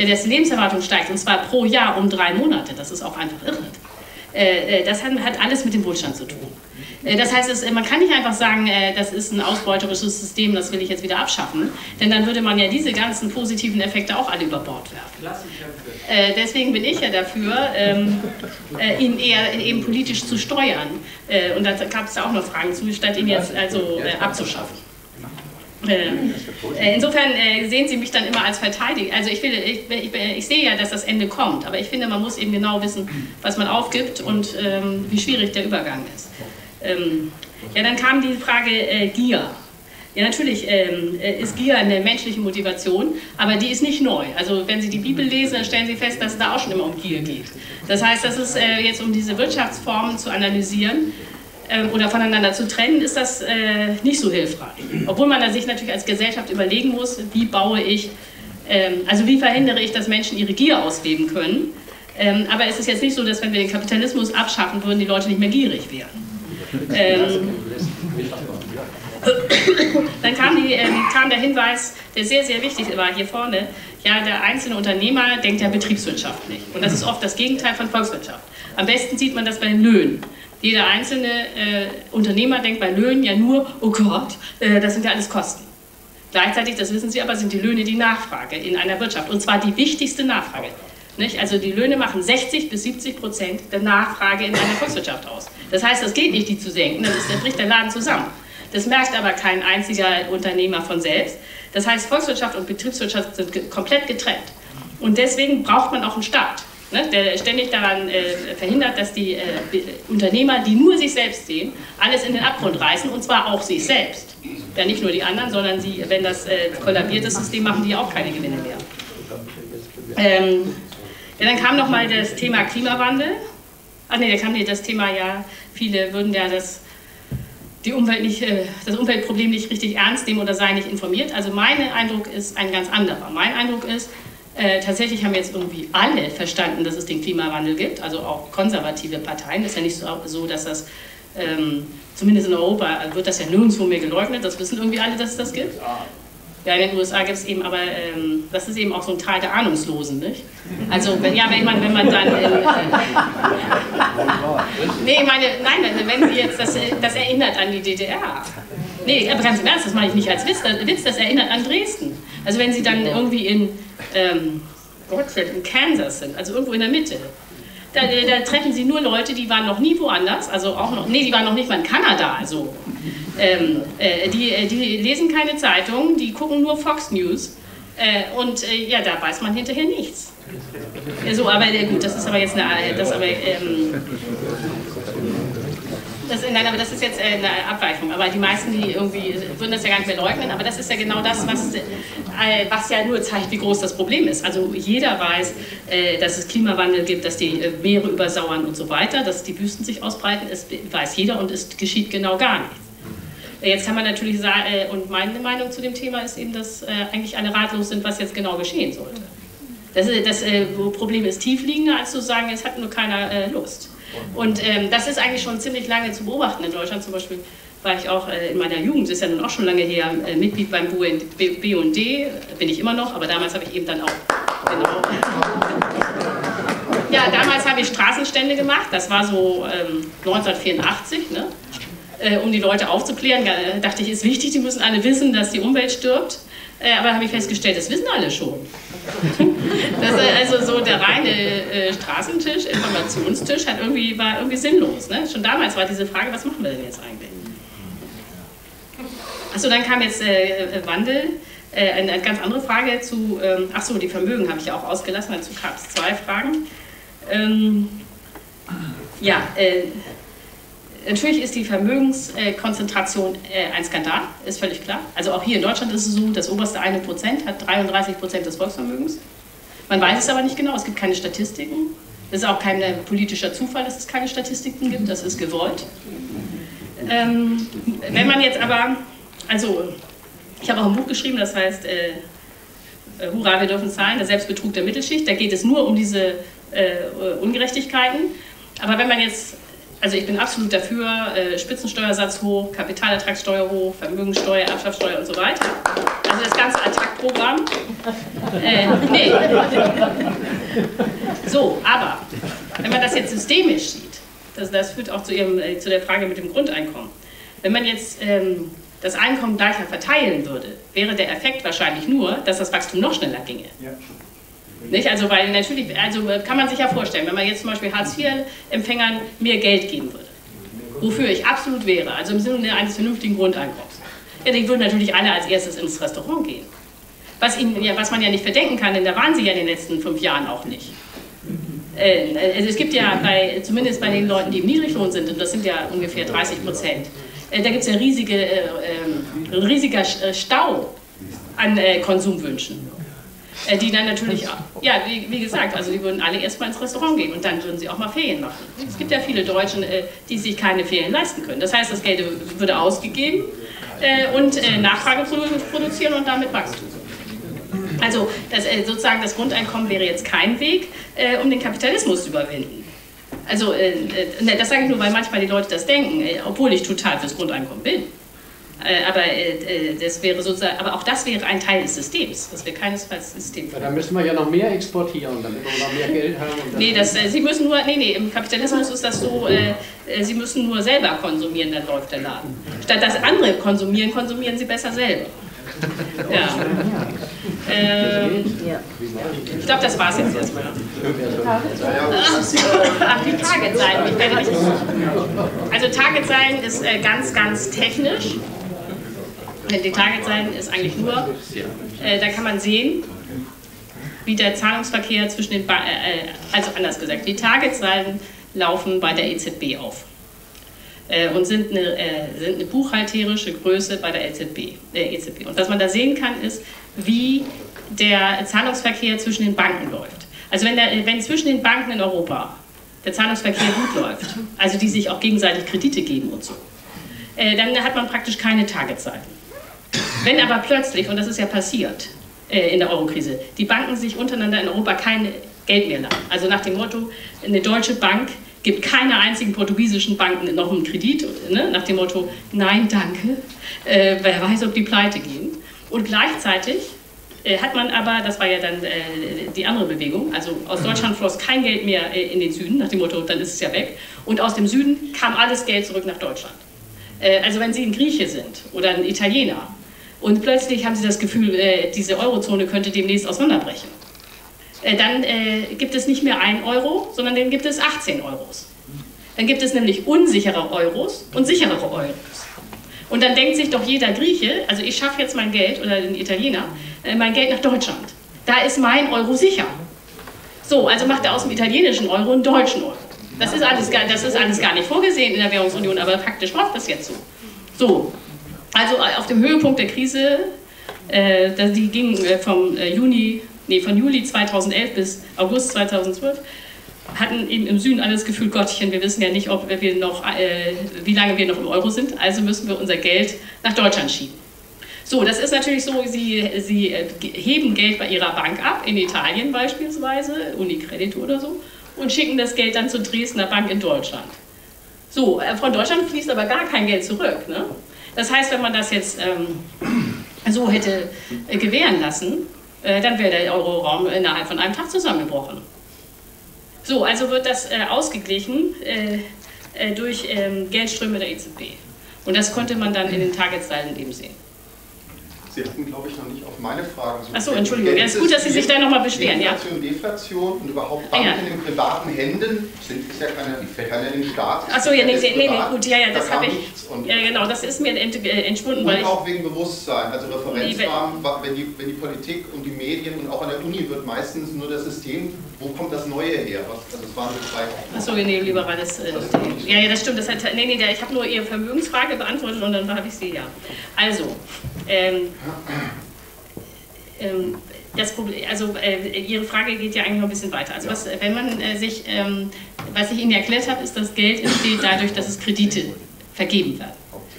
dass die Lebenserwartung steigt, und zwar pro Jahr um drei Monate. Das ist auch einfach irre. Äh, das hat, hat alles mit dem Wohlstand zu tun. Das heißt, es, man kann nicht einfach sagen, das ist ein ausbeuterisches System, das will ich jetzt wieder abschaffen, denn dann würde man ja diese ganzen positiven Effekte auch alle über Bord werfen. Äh, deswegen bin ich ja dafür, ähm, äh, ihn eher eben politisch zu steuern. Äh, und da gab es ja auch noch Fragen zu, statt ihn jetzt also äh, abzuschaffen. Äh, insofern äh, sehen Sie mich dann immer als Verteidiger. Also ich, will, ich, ich, ich sehe ja, dass das Ende kommt, aber ich finde, man muss eben genau wissen, was man aufgibt und ähm, wie schwierig der Übergang ist. Ähm, ja, dann kam die Frage äh, Gier. Ja, natürlich ähm, ist Gier eine menschliche Motivation, aber die ist nicht neu. Also wenn Sie die Bibel lesen, dann stellen Sie fest, dass es da auch schon immer um Gier geht. Das heißt, dass es äh, jetzt um diese Wirtschaftsformen zu analysieren äh, oder voneinander zu trennen, ist das äh, nicht so hilfreich. Obwohl man sich natürlich als Gesellschaft überlegen muss, wie baue ich, äh, also wie verhindere ich, dass Menschen ihre Gier ausleben können. Ähm, aber es ist jetzt nicht so, dass wenn wir den Kapitalismus abschaffen würden, die Leute nicht mehr gierig wären. Ähm, dann kam, die, äh, kam der Hinweis, der sehr, sehr wichtig war hier vorne, ja, der einzelne Unternehmer denkt ja betriebswirtschaftlich. Und das ist oft das Gegenteil von Volkswirtschaft. Am besten sieht man das bei den Löhnen. Jeder einzelne äh, Unternehmer denkt bei Löhnen ja nur, oh Gott, äh, das sind ja alles Kosten. Gleichzeitig, das wissen Sie aber, sind die Löhne die Nachfrage in einer Wirtschaft. Und zwar die wichtigste Nachfrage. Nicht? Also die Löhne machen sechzig bis siebzig Prozent der Nachfrage in einer Volkswirtschaft aus. Das heißt, das geht nicht, die zu senken, dann, ist, dann bricht der Laden zusammen. Das merkt aber kein einziger Unternehmer von selbst. Das heißt, Volkswirtschaft und Betriebswirtschaft sind ge- komplett getrennt. Und deswegen braucht man auch einen Staat, ne? Der ständig daran äh, verhindert, dass die äh, Unternehmer, die nur sich selbst sehen, alles in den Abgrund reißen, und zwar auch sich selbst. Ja, nicht nur die anderen, sondern sie, wenn das äh, kollabierte System, machen die auch keine Gewinne mehr. Ähm, Ja, dann kam nochmal das Thema Klimawandel. Ach nee, da kam nee, das Thema ja, viele würden ja das, die Umwelt nicht, das Umweltproblem nicht richtig ernst nehmen oder seien nicht informiert. Also mein Eindruck ist ein ganz anderer. Mein Eindruck ist, äh, tatsächlich haben jetzt irgendwie alle verstanden, dass es den Klimawandel gibt, also auch konservative Parteien. Das ist ja nicht so, so dass das, ähm, zumindest in Europa, wird das ja nirgendwo mehr geleugnet. Das wissen irgendwie alle, dass es das gibt. Ja, in den U S A gibt es eben, aber ähm, das ist eben auch so ein Teil der Ahnungslosen, nicht? Also, wenn, ja, wenn man, wenn man dann... Äh, äh, nee, meine, nein, wenn Sie jetzt, das, das erinnert an die D D R. Nee, aber ganz im Ernst, das meine ich nicht als Witz, das, Witz, das erinnert an Dresden. Also, wenn Sie dann irgendwie in, ähm, in Kansas sind, also irgendwo in der Mitte, da, da treffen Sie nur Leute, die waren noch nie woanders, also auch noch, nee, die waren noch nicht mal in Kanada, also... Ähm, äh, die, die lesen keine Zeitungen, die gucken nur Fox News äh, und äh, ja, da weiß man hinterher nichts. So, aber äh, gut, das ist aber jetzt eine, das aber, ähm, das, nein, aber das ist jetzt eine Abweichung. Aber die meisten, die irgendwie würden das ja gar nicht mehr leugnen. Aber das ist ja genau das, was, äh, was ja nur zeigt, wie groß das Problem ist. Also jeder weiß, äh, dass es Klimawandel gibt, dass die äh, Meere übersauern und so weiter, dass die Wüsten sich ausbreiten. Das weiß jeder und es geschieht genau gar nichts. Jetzt kann man natürlich sagen, und meine Meinung zu dem Thema ist eben, dass eigentlich alle ratlos sind, was jetzt genau geschehen sollte. Das, das Problem ist tiefliegender, als zu sagen, es hat nur keiner Lust. Und das ist eigentlich schon ziemlich lange zu beobachten in Deutschland. Zum Beispiel war ich auch in meiner Jugend, das ist ja nun auch schon lange her, Mitglied beim B U N D, bin ich immer noch, aber damals habe ich eben dann auch... Genau, ja, damals habe ich Straßenstände gemacht, das war so ähm, neunzehnhundertvierundachtzig, ne? äh, um die Leute aufzuklären. Da dachte ich, ist wichtig, die müssen alle wissen, dass die Umwelt stirbt. Äh, aber habe ich festgestellt, das wissen alle schon. Das, äh, also so der reine äh, Straßentisch, Informationstisch hat irgendwie, war irgendwie sinnlos. Ne? Schon damals war diese Frage, was machen wir denn jetzt eigentlich? Achso, dann kam jetzt äh, Wandel. Äh, eine, eine ganz andere Frage zu, ähm, achso, die Vermögen habe ich ja auch ausgelassen, dazu gab es zwei Fragen. Ähm, ja, äh, natürlich ist die Vermögenskonzentration äh, ein Skandal, ist völlig klar. Also auch hier in Deutschland ist es so, das oberste eine Prozent hat dreiunddreißig Prozent des Volksvermögens. Man weiß es aber nicht genau, es gibt keine Statistiken. Es ist auch kein politischer Zufall, dass es keine Statistiken gibt, das ist gewollt. Ähm, wenn man jetzt aber, also... Ich habe auch ein Buch geschrieben, das heißt, äh, Hurra, wir dürfen zahlen, der Selbstbetrug der Mittelschicht. Da geht es nur um diese äh, Ungerechtigkeiten. Aber wenn man jetzt, also ich bin absolut dafür, äh, Spitzensteuersatz hoch, Kapitalertragssteuer hoch, Vermögensteuer, Erbschaftssteuer und so weiter. Also das ganze Attac-Programm. Äh, nee. So, aber wenn man das jetzt systemisch sieht, das, das führt auch zu, ihrem, äh, zu der Frage mit dem Grundeinkommen. Wenn man jetzt... Ähm, das Einkommen gleicher verteilen würde, wäre der Effekt wahrscheinlich nur, dass das Wachstum noch schneller ginge. Ja. Nicht? Also, weil natürlich, also kann man sich ja vorstellen, wenn man jetzt zum Beispiel Hartz-vier-Empfängern mehr Geld geben würde, wofür ich absolut wäre, also im Sinne eines vernünftigen Grundeinkommens, ja, die würden natürlich alle als erstes ins Restaurant gehen. Was, ihnen, ja, was man ja nicht verdenken kann, denn da waren sie ja in den letzten fünf Jahren auch nicht. Äh, also es gibt ja, bei, zumindest bei den Leuten, die im Niedriglohn sind, und das sind ja ungefähr dreißig Prozent, da gibt es ja riesige, äh, äh, riesiger Stau an äh, Konsumwünschen, äh, die dann natürlich, ja, wie, wie gesagt, also die würden alle erstmal ins Restaurant gehen und dann würden sie auch mal Ferien machen. Es gibt ja viele Deutschen, äh, die sich keine Ferien leisten können. Das heißt, das Geld würde ausgegeben äh, und äh, Nachfrage produzieren und damit Wachstum. Also das, äh, sozusagen das Grundeinkommen wäre jetzt kein Weg, äh, um den Kapitalismus zu überwinden. Also, äh, äh, das sage ich nur, weil manchmal die Leute das denken, äh, obwohl ich total fürs Grundeinkommen bin. Äh, aber, äh, das wäre sozusagen, aber auch das wäre ein Teil des Systems, dass wir keinesfalls System ja, da müssen wir ja noch mehr exportieren, damit wir noch mehr Geld haben. Und nee, das, äh, Sie müssen nur, nee, nee, im Kapitalismus ist das so, äh, äh, Sie müssen nur selber konsumieren, dann läuft der Laden. Statt dass andere konsumieren, konsumieren Sie besser selber. Ja. Ähm, ich glaube, das war es jetzt erstmal. Ach, die Target-Zahlen. Ich werde nicht... Also Target-Zahlen ist äh, ganz, ganz technisch. Die Target-Zahlen ist eigentlich nur, äh, da kann man sehen, wie der Zahlungsverkehr zwischen den... Ba äh, also anders gesagt, die Target-Zahlen laufen bei der E Z B auf. Und sind eine, sind eine buchhalterische Größe bei der E Z B. Und was man da sehen kann, ist, wie der Zahlungsverkehr zwischen den Banken läuft. Also wenn, der, wenn zwischen den Banken in Europa der Zahlungsverkehr gut läuft, also die sich auch gegenseitig Kredite geben und so, dann hat man praktisch keine Targetzeiten. Wenn aber plötzlich, und das ist ja passiert in der Eurokrise, die Banken sich untereinander in Europa kein Geld mehr leihen. Also nach dem Motto, eine deutsche Bank gibt keiner einzigen portugiesischen Banken noch einen Kredit, ne? Nach dem Motto, nein, danke, äh, wer weiß, ob die pleite gehen. Und gleichzeitig äh, hat man aber, das war ja dann äh, die andere Bewegung, also aus Deutschland floss kein Geld mehr äh, in den Süden, nach dem Motto, dann ist es ja weg. Und aus dem Süden kam alles Geld zurück nach Deutschland. Äh, also wenn Sie ein Grieche sind oder ein Italiener und plötzlich haben Sie das Gefühl, äh, diese Eurozone könnte demnächst auseinanderbrechen. Dann äh, gibt es nicht mehr einen Euro, sondern dann gibt es achtzehn Euros. Dann gibt es nämlich unsichere Euros und sicherere Euros. Und dann denkt sich doch jeder Grieche, also ich schaffe jetzt mein Geld, oder den Italiener, äh, mein Geld nach Deutschland. Da ist mein Euro sicher. So, also macht er aus dem italienischen Euro einen deutschen Euro. Das ist alles gar, das ist alles gar nicht vorgesehen in der Währungsunion, aber praktisch macht das jetzt so. So, also auf dem Höhepunkt der Krise, äh, die ging äh, vom äh, Juni... Nee, von Juli zweitausendelf bis August zweitausendzwölf, hatten eben im Süden alles Gefühl, Gottchen, wir wissen ja nicht, ob wir noch, äh, wie lange wir noch im Euro sind, also müssen wir unser Geld nach Deutschland schieben. So, das ist natürlich so, sie, sie heben Geld bei ihrer Bank ab, in Italien beispielsweise, Unicredit oder so, und schicken das Geld dann zur Dresdner Bank in Deutschland. So, von Deutschland fließt aber gar kein Geld zurück. Ne? Das heißt, wenn man das jetzt ähm, so hätte äh, gewähren lassen, dann wäre der Euroraum innerhalb von einem Tag zusammengebrochen. So, also wird das äh, ausgeglichen äh, durch ähm, Geldströme der E Z B. Und das konnte man dann in den Target-Zeilen eben sehen. Sie hatten, glaube ich, noch nicht auf meine Fragen so. Achso, Entschuldigung. Ja, es ist gut, dass Sie sich da nochmal beschweren. Inflation, ja. Deflation und überhaupt Banken, ja, in privaten Händen sind, ist ja keine, keine im Staat. Achso, ja, nee, nee, nee, gut, ja, ja, da das habe ich. Und ja, genau, das ist mir entschwunden. Und auch wegen Bewusstsein, also Referenzrahmen, wenn die, wenn die Politik und die Medien und auch an der Uni wird meistens nur das System, wo kommt das Neue her? Was, also das waren so zwei. Achso, nee, liberales. Äh, ja, ja, das stimmt. Das hat, nee, nee, ich habe nur Ihre Vermögensfrage beantwortet und dann habe ich sie, ja. Also, ähm, das Problem, also äh, Ihre Frage geht ja eigentlich noch ein bisschen weiter. Also was, wenn man äh, sich, ähm, was ich Ihnen erklärt habe, ist, dass Geld entsteht dadurch, dass es Kredite vergeben werden.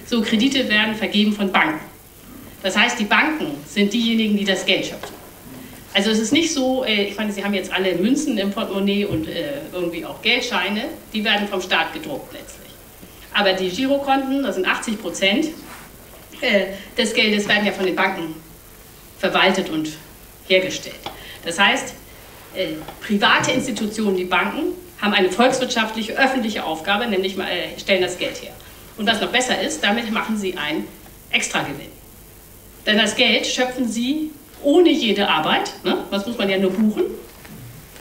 So, Kredite werden vergeben von Banken. Das heißt, die Banken sind diejenigen, die das Geld schöpfen. Also es ist nicht so, äh, ich meine, Sie haben jetzt alle Münzen im Portemonnaie und äh, irgendwie auch Geldscheine, die werden vom Staat gedruckt letztlich. Aber die Girokonten, das sind achtzig Prozent, des Geldes werden ja von den Banken verwaltet und hergestellt. Das heißt, äh, private Institutionen, die Banken, haben eine volkswirtschaftliche, öffentliche Aufgabe, nämlich äh, stellen das Geld her. Und was noch besser ist, damit machen sie einen Extragewinn. Denn das Geld schöpfen sie ohne jede Arbeit, ne? Das muss man ja nur buchen.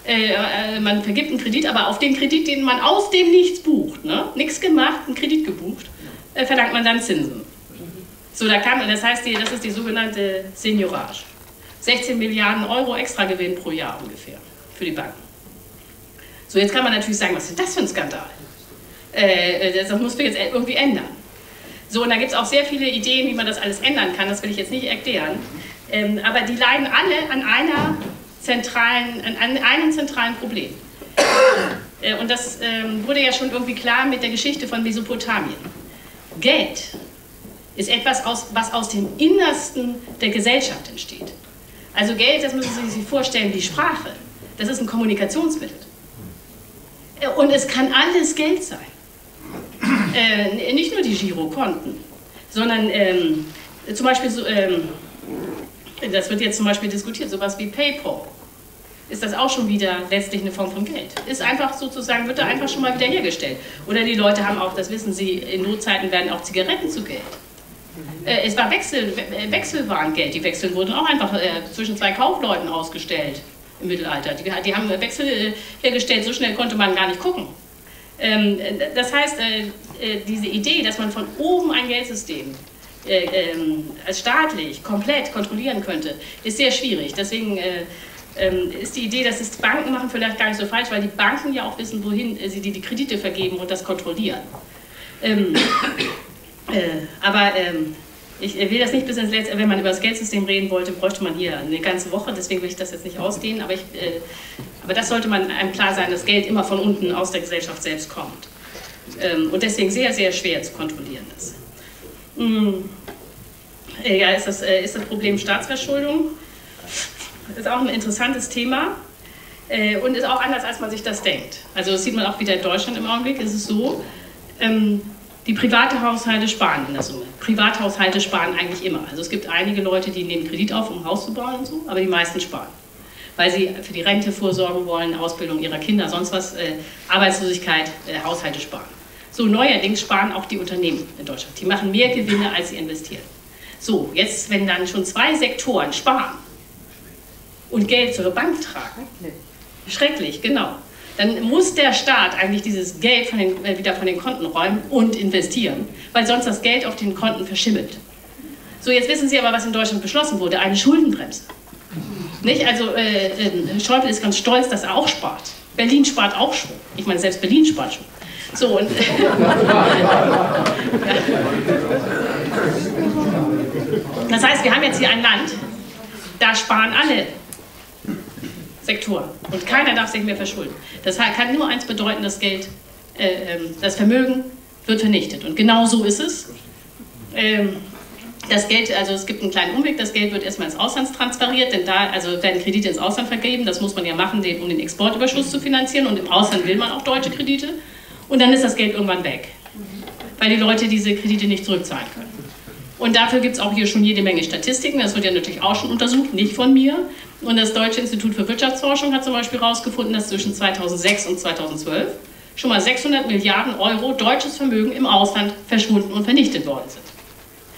Äh, äh, man vergibt einen Kredit, aber auf den Kredit, den man aus dem nichts bucht, ne? Nichts gemacht, einen Kredit gebucht, äh, verlangt man dann Zinsen. So, da kann, das heißt, die, das ist die sogenannte Seniorage. sechzehn Milliarden Euro Extragewinn pro Jahr ungefähr für die Banken. So, jetzt kann man natürlich sagen, was ist das für ein Skandal? Äh, das, das muss man jetzt irgendwie ändern. So, und da gibt es auch sehr viele Ideen, wie man das alles ändern kann, das will ich jetzt nicht erklären. Ähm, aber die leiden alle an, einer zentralen, an, an einem zentralen Problem. Äh, und das ähm, wurde ja schon irgendwie klar mit der Geschichte von Mesopotamien. Geld ist etwas, aus, was aus dem Innersten der Gesellschaft entsteht. Also Geld, das müssen Sie sich vorstellen, die Sprache, das ist ein Kommunikationsmittel. Und es kann alles Geld sein. Äh, nicht nur die Girokonten, sondern ähm, zum Beispiel, so, ähm, das wird jetzt zum Beispiel diskutiert, sowas wie PayPal. Ist das auch schon wieder letztlich eine Form von Geld. Ist einfach sozusagen, wird da einfach schon mal wieder hergestellt. Oder die Leute haben auch, das wissen Sie, in Notzeiten werden auch Zigaretten zu Geld. Es war Wechsel, Wechselwarengeld. Die Wechseln wurden auch einfach äh, zwischen zwei Kaufleuten ausgestellt im Mittelalter. Die, die haben Wechsel äh, hergestellt, so schnell konnte man gar nicht gucken. Ähm, das heißt, äh, diese Idee, dass man von oben ein Geldsystem äh, äh, als staatlich komplett kontrollieren könnte, ist sehr schwierig. Deswegen äh, ähm, ist die Idee, dass es Banken machen, vielleicht gar nicht so falsch, weil die Banken ja auch wissen, wohin äh, sie die, die Kredite vergeben und das kontrollieren. Ähm, Äh, aber ähm, ich will das nicht bis ins Letzte, wenn man über das Geldsystem reden wollte, bräuchte man hier eine ganze Woche, deswegen will ich das jetzt nicht ausdehnen, aber, ich, äh, aber das sollte man einem klar sein, dass Geld immer von unten aus der Gesellschaft selbst kommt ähm, und deswegen sehr, sehr schwer zu kontrollieren ist. Hm. Ja, ist das, äh, ist das Problem Staatsverschuldung, ist auch ein interessantes Thema äh, und ist auch anders, als man sich das denkt. Also das sieht man auch wieder in Deutschland im Augenblick, ist es so, ähm, die private Haushalte sparen in der Summe. Privathaushalte sparen eigentlich immer. Also es gibt einige Leute, die nehmen Kredit auf, um ein Haus zu bauen und so, aber die meisten sparen. Weil sie für die Rente vorsorgen wollen, Ausbildung ihrer Kinder, sonst was, äh, Arbeitslosigkeit, äh, Haushalte sparen. So, neuerdings sparen auch die Unternehmen in Deutschland. Die machen mehr Gewinne, als sie investieren. So, jetzt, wenn dann schon zwei Sektoren sparen und Geld zur Bank tragen, schrecklich, genau. Dann muss der Staat eigentlich dieses Geld von den, äh, wieder von den Konten räumen und investieren, weil sonst das Geld auf den Konten verschimmelt. So, jetzt wissen Sie aber, was in Deutschland beschlossen wurde, eine Schuldenbremse. Nicht? Also äh, äh, Schäuble ist ganz stolz, dass er auch spart. Berlin spart auch schon. Ich meine, selbst Berlin spart schon. So, und das heißt, wir haben jetzt hier ein Land, da sparen alle Sektoren. Und keiner darf sich mehr verschulden. Das kann nur eins bedeuten, das Geld, äh, das Vermögen wird vernichtet. Und genau so ist es. Ähm, das Geld, also es gibt einen kleinen Umweg, das Geld wird erstmal ins Ausland transferiert, denn da also werden Kredite ins Ausland vergeben, das muss man ja machen, um den Exportüberschuss zu finanzieren und im Ausland will man auch deutsche Kredite und dann ist das Geld irgendwann weg, weil die Leute diese Kredite nicht zurückzahlen können. Und dafür gibt es auch hier schon jede Menge Statistiken, das wird ja natürlich auch schon untersucht, nicht von mir. Und das Deutsche Institut für Wirtschaftsforschung hat zum Beispiel herausgefunden, dass zwischen zweitausendsechs und zweitausendzwölf schon mal sechshundert Milliarden Euro deutsches Vermögen im Ausland verschwunden und vernichtet worden sind.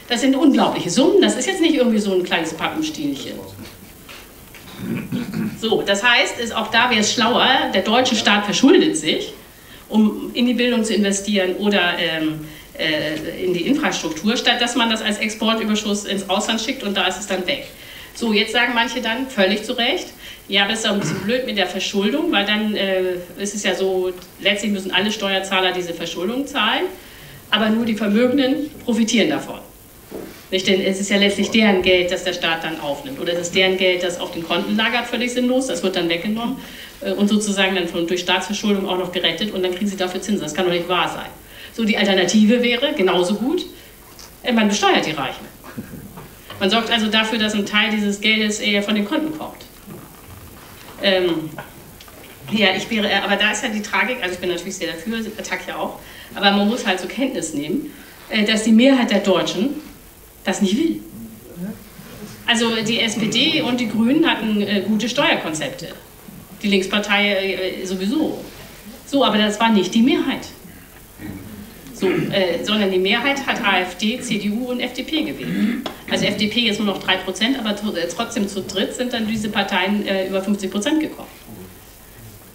Das sind unglaubliche Summen, das ist jetzt nicht irgendwie so ein kleines Pappenstielchen. So, das heißt, ist auch da wäre es schlauer, der deutsche Staat verschuldet sich, um in die Bildung zu investieren oder ähm, äh, in die Infrastruktur, statt dass man das als Exportüberschuss ins Ausland schickt und da ist es dann weg. So, jetzt sagen manche dann, völlig zu Recht, ja, das ist doch ein bisschen blöd mit der Verschuldung, weil dann äh, ist es ja so, letztlich müssen alle Steuerzahler diese Verschuldung zahlen, aber nur die Vermögenden profitieren davon. Nicht, denn es ist ja letztlich deren Geld, das der Staat dann aufnimmt. Oder es ist deren Geld, das auf den Konten lagert, völlig sinnlos, das wird dann weggenommen und sozusagen dann von, durch Staatsverschuldung auch noch gerettet und dann kriegen sie dafür Zinsen. Das kann doch nicht wahr sein. So, die Alternative wäre, genauso gut, man besteuert die Reichen. Man sorgt also dafür, dass ein Teil dieses Geldes eher von den Konten kommt. Ähm, ja, ich wäre, aber da ist ja die Tragik, also ich bin natürlich sehr dafür, Attac ja auch, aber man muss halt so Kenntnis nehmen, dass die Mehrheit der Deutschen das nicht will. Also die S P D und die Grünen hatten äh, gute Steuerkonzepte. Die Linkspartei äh, sowieso. So, aber das war nicht die Mehrheit. So, äh, sondern die Mehrheit hat AfD, C D U und F D P gewählt. Also F D P ist nur noch drei Prozent, aber trotzdem zu dritt sind dann diese Parteien äh, über fünfzig Prozent gekommen.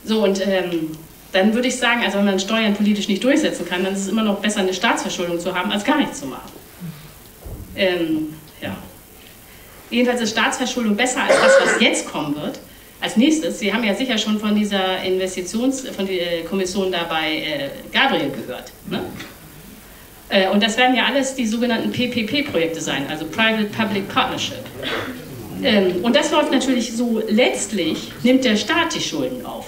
So, und ähm, dann würde ich sagen, also wenn man Steuern politisch nicht durchsetzen kann, dann ist es immer noch besser, eine Staatsverschuldung zu haben, als gar nichts zu machen. Ähm, ja. Jedenfalls ist Staatsverschuldung besser als das, was jetzt kommen wird. Als nächstes, Sie haben ja sicher schon von dieser Investitions-, von der Kommission da bei äh, Gabriel gehört. Ne? Äh, und das werden ja alles die sogenannten P P P-Projekte sein, also Private-Public Partnership. Ähm, und das läuft natürlich so, letztlich nimmt der Staat die Schulden auf.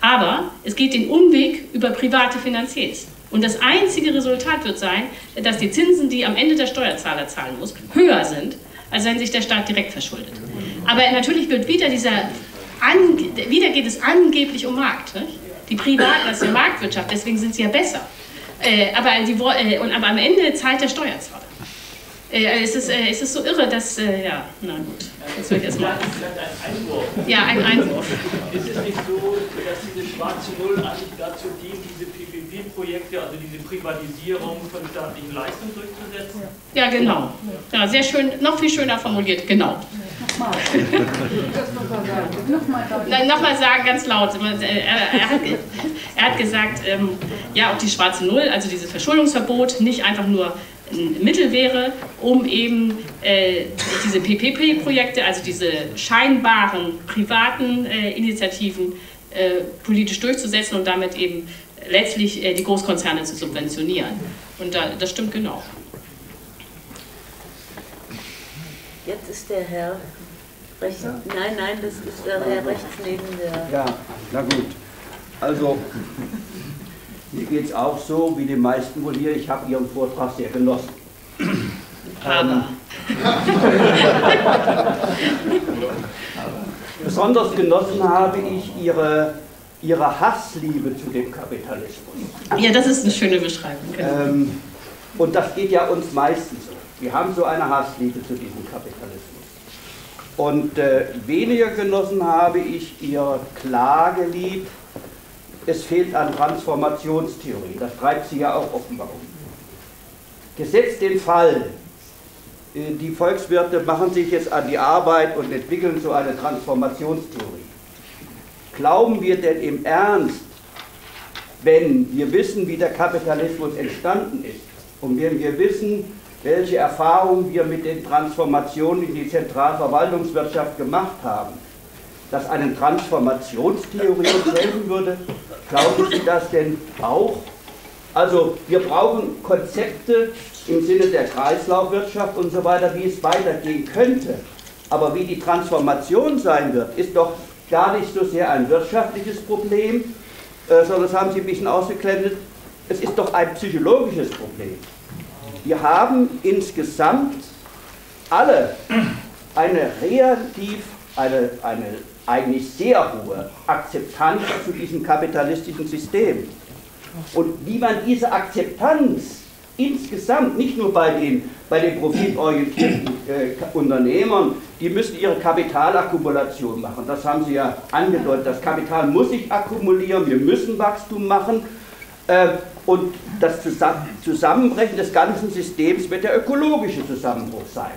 Aber es geht den Umweg über private Finanziers. Und das einzige Resultat wird sein, dass die Zinsen, die am Ende der Steuerzahler zahlen muss, höher sind, als wenn sich der Staat direkt verschuldet. Aber natürlich wird wieder dieser, wieder geht es angeblich um Markt. Nicht? Die Privaten, das ist die Marktwirtschaft, deswegen sind sie ja besser. Aber, die, und aber am Ende zahlt der Steuerzahler. Es ist, es ist so irre, dass, ja, na gut, jetzt höre ich erstmal. Ja, ein Einwurf. Ist es nicht so, dass diese schwarze Null eigentlich dazu dient, diese P P P-Projekte, also diese Privatisierung von staatlichen Leistungen durchzusetzen? Ja, genau. Ja, sehr schön, noch viel schöner formuliert, genau. Nochmal. Nochmal Nochmal sagen, ganz laut. Er hat, er hat gesagt, ähm, ja, ob die schwarze Null, also dieses Verschuldungsverbot, nicht einfach nur ein Mittel wäre, um eben äh, diese P P P-Projekte, also diese scheinbaren privaten äh, Initiativen äh, politisch durchzusetzen und damit eben letztlich äh, die Großkonzerne zu subventionieren. Und da, das stimmt genau. Jetzt ist der Herr rechts, ja. nein, nein, das ist der Herr rechts neben der... Ja, na gut. Also... Mir geht es auch so, wie die meisten wohl hier. Ich habe Ihren Vortrag sehr genossen. Aber. Besonders genossen habe ich Ihre, ihre Hassliebe zu dem Kapitalismus. Ja, das ist eine schöne Beschreibung. Ähm, und das geht ja uns meistens so. Wir haben so eine Hassliebe zu diesem Kapitalismus. Und äh, weniger genossen habe ich Ihr Klagelied. Es fehlt an Transformationstheorie, das treibt sie ja auch offenbar um. Gesetzt den Fall, die Volkswirte machen sich jetzt an die Arbeit und entwickeln so eine Transformationstheorie. Glauben wir denn im Ernst, wenn wir wissen, wie der Kapitalismus entstanden ist und wenn wir wissen, welche Erfahrungen wir mit den Transformationen in die Zentralverwaltungswirtschaft gemacht haben, dass eine Transformationstheorie uns helfen würde, glauben Sie das denn auch? Also wir brauchen Konzepte im Sinne der Kreislaufwirtschaft und so weiter, wie es weitergehen könnte. Aber wie die Transformation sein wird, ist doch gar nicht so sehr ein wirtschaftliches Problem, äh, sondern das haben Sie ein bisschen ausgeklemmt, es ist doch ein psychologisches Problem. Wir haben insgesamt alle eine relativ, eine, eine eigentlich sehr hohe Akzeptanz zu diesem kapitalistischen System. Und wie man diese Akzeptanz insgesamt, nicht nur bei den, bei den profitorientierten äh, Unternehmern, die müssen ihre Kapitalakkumulation machen. Das haben Sie ja angedeutet. Das Kapital muss sich akkumulieren, wir müssen Wachstum machen. Äh, und das Zusammen Zusammenbrechen des ganzen Systems wird der ökologische Zusammenbruch sein.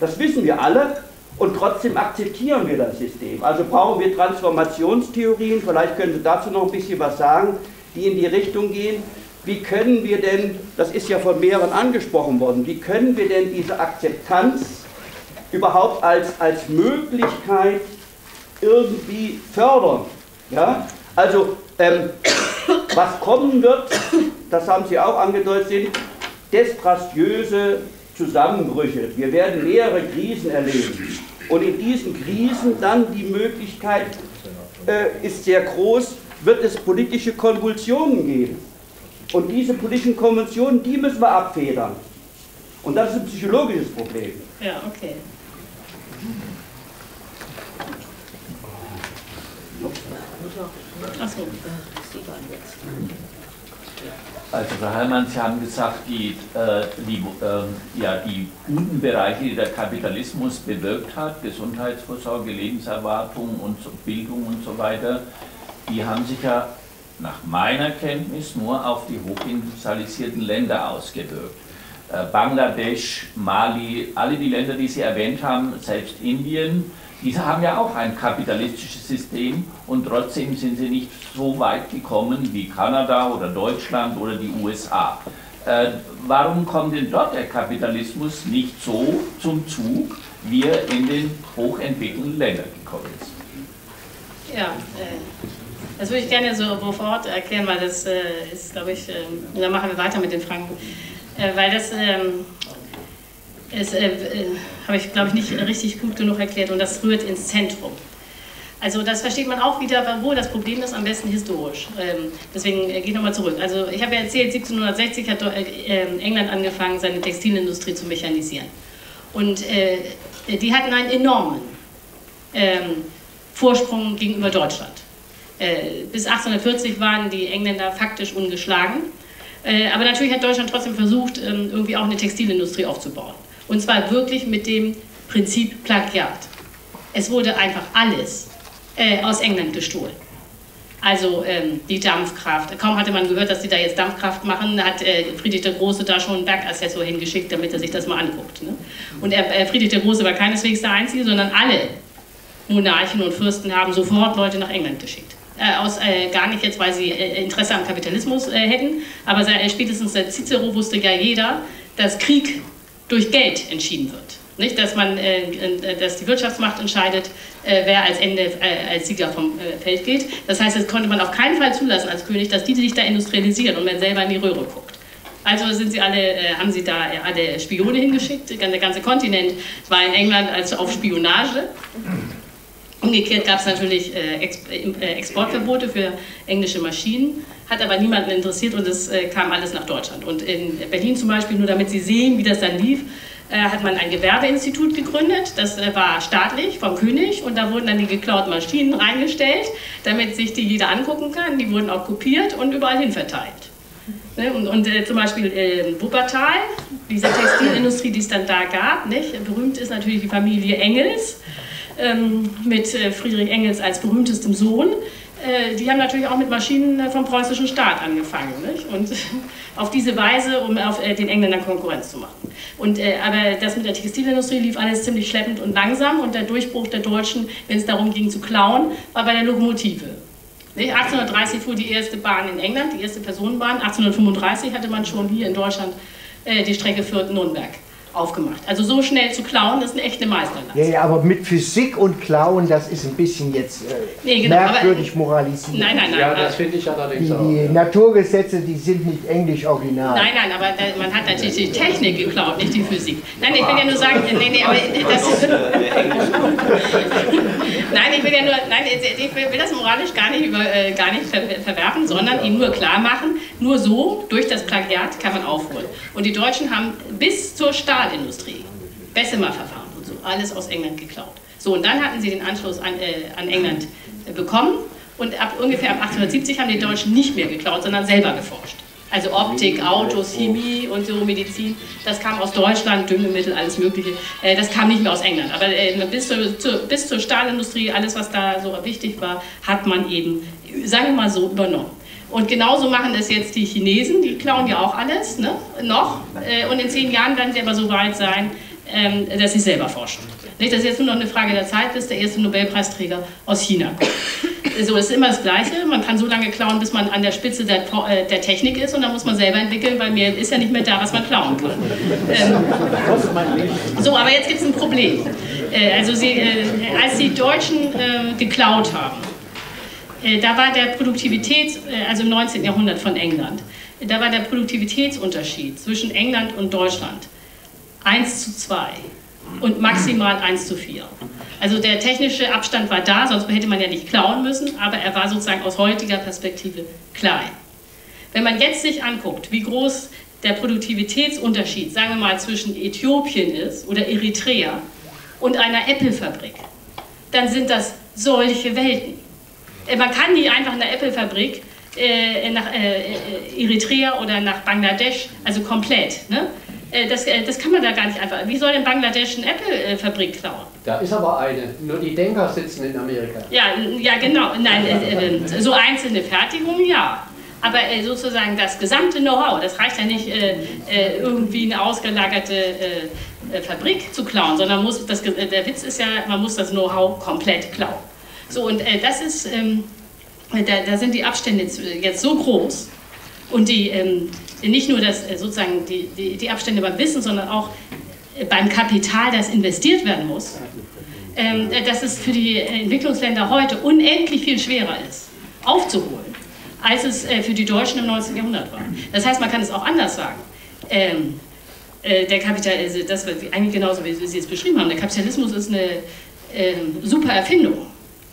Das wissen wir alle. Und trotzdem akzeptieren wir das System. Also brauchen wir Transformationstheorien, vielleicht können Sie dazu noch ein bisschen was sagen, die in die Richtung gehen, wie können wir denn, das ist ja von mehreren angesprochen worden, wie können wir denn diese Akzeptanz überhaupt als, als Möglichkeit irgendwie fördern? Ja? Also, ähm, was kommen wird, das haben Sie auch angedeutet, sind desaströse Zusammenbrüche. Wir werden mehrere Krisen erleben. Und in diesen Krisen dann die Möglichkeit äh, ist sehr groß, wird es politische Konvulsionen geben. Und diese politischen Konvulsionen, die müssen wir abfedern. Und das ist ein psychologisches Problem. Ja, okay. Achso, Sie waren jetzt. Also, Frau Hallmann, Sie haben gesagt, die, äh, die, äh, ja, die guten Bereiche, die der Kapitalismus bewirkt hat, Gesundheitsvorsorge, Lebenserwartung und so, Bildung und so weiter, die haben sich ja nach meiner Kenntnis nur auf die hochindustrialisierten Länder ausgewirkt. Äh, Bangladesch, Mali, alle die Länder, die Sie erwähnt haben, selbst Indien, diese haben ja auch ein kapitalistisches System und trotzdem sind sie nicht so weit gekommen wie Kanada oder Deutschland oder die U S A. Äh, warum kommt denn dort der Kapitalismus nicht so zum Zug, wie er in den hochentwickelten Ländern gekommen ist? Ja, das würde ich gerne so sofort erklären, weil das ist, glaube ich, da machen wir weiter mit den Fragen, weil das... Das äh, habe ich, glaube ich, nicht richtig gut genug erklärt und das rührt ins Zentrum. Also das versteht man auch wieder, wo das Problem ist, am besten historisch. Ähm, deswegen äh, gehe ich nochmal zurück. Also ich habe ja erzählt, siebzehnhundertsechzig hat äh, England angefangen, seine Textilindustrie zu mechanisieren. Und äh, die hatten einen enormen äh, Vorsprung gegenüber Deutschland. Äh, bis achtzehnhundertvierzig waren die Engländer faktisch ungeschlagen. Äh, aber natürlich hat Deutschland trotzdem versucht, äh, irgendwie auch eine Textilindustrie aufzubauen. Und zwar wirklich mit dem Prinzip Plagiat. Es wurde einfach alles äh, aus England gestohlen. Also ähm, die Dampfkraft. Kaum hatte man gehört, dass die da jetzt Dampfkraft machen, hat äh, Friedrich der Große da schon einen Bergassessor hingeschickt, damit er sich das mal anguckt. Ne? Und er, äh, Friedrich der Große war keineswegs der Einzige, sondern alle Monarchen und Fürsten haben sofort Leute nach England geschickt. Äh, aus, äh, gar nicht jetzt, weil sie äh, Interesse am Kapitalismus äh, hätten, aber äh, spätestens seit Cicero wusste ja jeder, dass Krieg durch Geld entschieden wird. Nicht, dass, man, äh, dass die Wirtschaftsmacht entscheidet, äh, wer als, Ende, äh, als Sieger vom äh, Feld geht. Das heißt, das konnte man auf keinen Fall zulassen als König, dass die sich da industrialisieren und man selber in die Röhre guckt. Also sind sie alle, äh, haben sie da äh, alle Spione hingeschickt, der ganze Kontinent war in England also auf Spionage. Umgekehrt gab es natürlich äh, Ex äh, Exportverbote für englische Maschinen, hat aber niemanden interessiert und es äh, kam alles nach Deutschland. Und in Berlin zum Beispiel, nur damit Sie sehen, wie das dann lief, äh, hat man ein Gewerbeinstitut gegründet, das äh, war staatlich vom König und da wurden dann die geklauten Maschinen reingestellt, damit sich die jeder angucken kann, die wurden auch kopiert und überall hin verteilt. Ne? Und, und äh, zum Beispiel äh, Wuppertal, diese Textilindustrie, die es dann da gab, nicht? Berühmt ist natürlich die Familie Engels, mit Friedrich Engels als berühmtestem Sohn, die haben natürlich auch mit Maschinen vom preußischen Staat angefangen, nicht? Und auf diese Weise, um auf den Engländern Konkurrenz zu machen. Und, aber das mit der Textilindustrie lief alles ziemlich schleppend und langsam und der Durchbruch der Deutschen, wenn es darum ging zu klauen, war bei der Lokomotive. achtzehnhundertdreißig fuhr die erste Bahn in England, die erste Personenbahn, achtzehnhundertfünfunddreißig hatte man schon hier in Deutschland die Strecke Fürth-Nürnberg aufgemacht. Also so schnell zu klauen, das ist eine echte Meisterleistung. Ja, ja, aber mit Physik und Klauen, das ist ein bisschen jetzt äh, nee, genau, merkwürdig moralisiert. Nein, nein, nein. Ja, das finde ich allerdings die, auch. Die ja. Naturgesetze, die sind nicht englisch original. Nein, nein, aber da, man hat natürlich die Technik geklaut, nicht die Physik. Nein, ich will ja nur sagen, nee, nee, aber das Nein, ich will ja nur, nein, ich will das moralisch gar nicht, über, äh, gar nicht ver verwerfen, sondern ihn nur klar machen, nur so, durch das Plagiat kann man aufholen. Und die Deutschen haben bis zur Stadt Industrie, Bessemer-Verfahren und so, alles aus England geklaut. So, und dann hatten sie den Anschluss an, äh, an England äh, bekommen und ab ungefähr ab achtzehnhundertsiebzig haben die Deutschen nicht mehr geklaut, sondern selber geforscht. Also Optik, Autos, Chemie und so, Medizin, das kam aus Deutschland, Düngemittel, alles mögliche. Das kam nicht mehr aus England, aber bis zur, bis zur Stahlindustrie, alles was da so wichtig war, hat man eben, sagen wir mal so, übernommen. Und genauso machen es jetzt die Chinesen, die klauen ja auch alles, ne? Noch. Und in zehn Jahren werden sie aber so weit sein, dass sie selber forschen. Das ist jetzt nur noch eine Frage der Zeit, bis der erste Nobelpreisträger aus China kommt. So ist immer das Gleiche, man kann so lange klauen, bis man an der Spitze der, der Technik ist und dann muss man selber entwickeln, weil mehr ist ja nicht mehr da, was man klauen kann. Ähm, so, aber jetzt gibt es ein Problem. Äh, also sie, äh, als die Deutschen äh, geklaut haben, äh, da war der Produktivitäts, äh, also im neunzehnten Jahrhundert von England, äh, da war der Produktivitätsunterschied zwischen England und Deutschland eins zu zwei. Und maximal eins zu vier. Also der technische Abstand war da, sonst hätte man ja nicht klauen müssen, aber er war sozusagen aus heutiger Perspektive klein. Wenn man jetzt sich anguckt, wie groß der Produktivitätsunterschied, sagen wir mal, zwischen Äthiopien ist oder Eritrea und einer Apple-Fabrik, dann sind das solche Welten. Man kann die einfach in der Apple-Fabrik äh, nach äh, Eritrea oder nach Bangladesch, also komplett, ne? Das, das kann man da gar nicht einfach. Wie soll in Bangladesch eine Apple-Fabrik klauen? Da ist aber eine. Nur die Denker sitzen in Amerika. Ja, ja genau. Nein, äh, äh, so einzelne Fertigungen, ja. Aber äh, sozusagen das gesamte Know-how, das reicht ja nicht, äh, äh, irgendwie eine ausgelagerte äh, Fabrik zu klauen, sondern muss das, äh, der Witz ist ja, man muss das Know-how komplett klauen. So, und äh, das ist, ähm, da, da sind die Abstände jetzt so groß. Und die, ähm, nicht nur das, sozusagen die, die, die Abstände beim Wissen, sondern auch beim Kapital, das investiert werden muss, ähm, dass es für die Entwicklungsländer heute unendlich viel schwerer ist, aufzuholen, als es äh, für die Deutschen im neunzehnten Jahrhundert war. Das heißt, man kann es auch anders sagen. Ähm, äh, der Kapital, das war eigentlich genauso, wie Sie es beschrieben haben, der Kapitalismus ist eine äh, super Erfindung.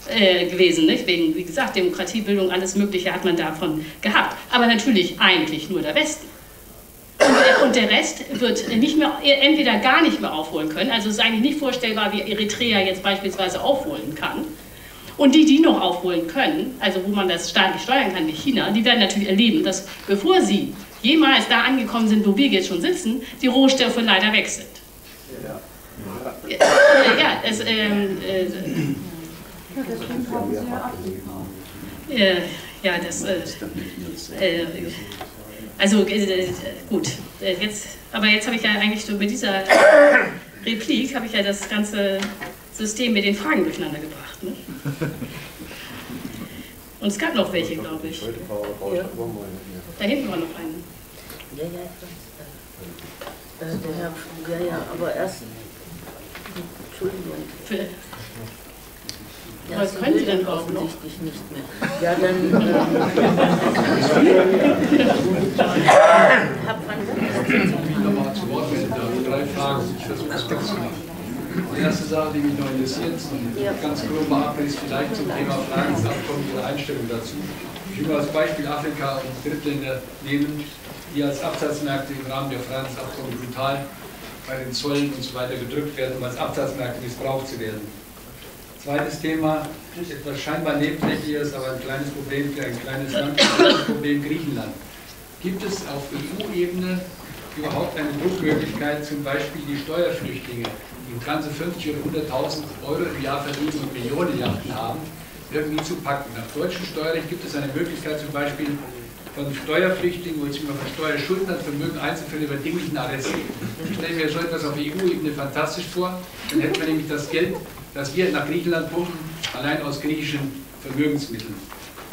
Äh, gewesen, nicht? Wegen, wie gesagt, Demokratiebildung, alles Mögliche hat man davon gehabt. Aber natürlich eigentlich nur der Westen. Und, äh, und der Rest wird nicht mehr, entweder gar nicht mehr aufholen können, also es ist eigentlich nicht vorstellbar, wie Eritrea jetzt beispielsweise aufholen kann. Und die, die noch aufholen können, also wo man das staatlich steuern kann, wie China, die werden natürlich erleben, dass bevor sie jemals da angekommen sind, wo wir jetzt schon sitzen, die Rohstoffe leider weg sind. Ja, ja, ja es... Ähm, äh, Ja, das äh, ja, das, äh, äh, also äh, gut, äh, jetzt, aber jetzt habe ich ja eigentlich so mit dieser Replik, habe ich ja das ganze System mit den Fragen durcheinander gebracht. Ne? Und es gab noch welche, glaube ich. Da hinten war noch eine. Ja, ja, ich weiß. Der Herr Schmuger, ja, aber erst, Entschuldigung. Für, Ja, was können Sie denn offensichtlich nicht mehr? Ja, dann. Nochmal zu Wort, wenn da drei Fragen. Ich versuche es kurz zu machen. Die erste Sache, die mich noch interessiert, und ganz grob mal ablesen, vielleicht zum Thema Freihandelsabkommen, Ihre Einstellung dazu. Ich will mal als Beispiel Afrika und Drittländer nehmen, die als Absatzmärkte im Rahmen der Freihandelsabkommen brutal bei den Zöllen und so weiter gedrückt werden, um als Absatzmärkte missbraucht zu werden. Zweites Thema, etwas scheinbar nebensächliches, aber ein kleines Problem für ein kleines Land, ein kleines Problem Griechenland. Gibt es auf E U-Ebene überhaupt eine Druckmöglichkeit, zum Beispiel die Steuerflüchtlinge, die im Ganze fünfzig oder hunderttausend Euro im Jahr verdienen und Millionen Yachten haben, irgendwie zu packen? Nach deutschem Steuerrecht gibt es eine Möglichkeit, zum Beispiel von Steuerflüchtlingen und von Steuerschuldnern Vermögen einzuführen über dinglichen Arrest. Ich stelle mir so etwas auf E U-Ebene fantastisch vor, dann hätten wir nämlich das Geld, dass wir nach Griechenland pumpen, allein aus griechischen Vermögensmitteln.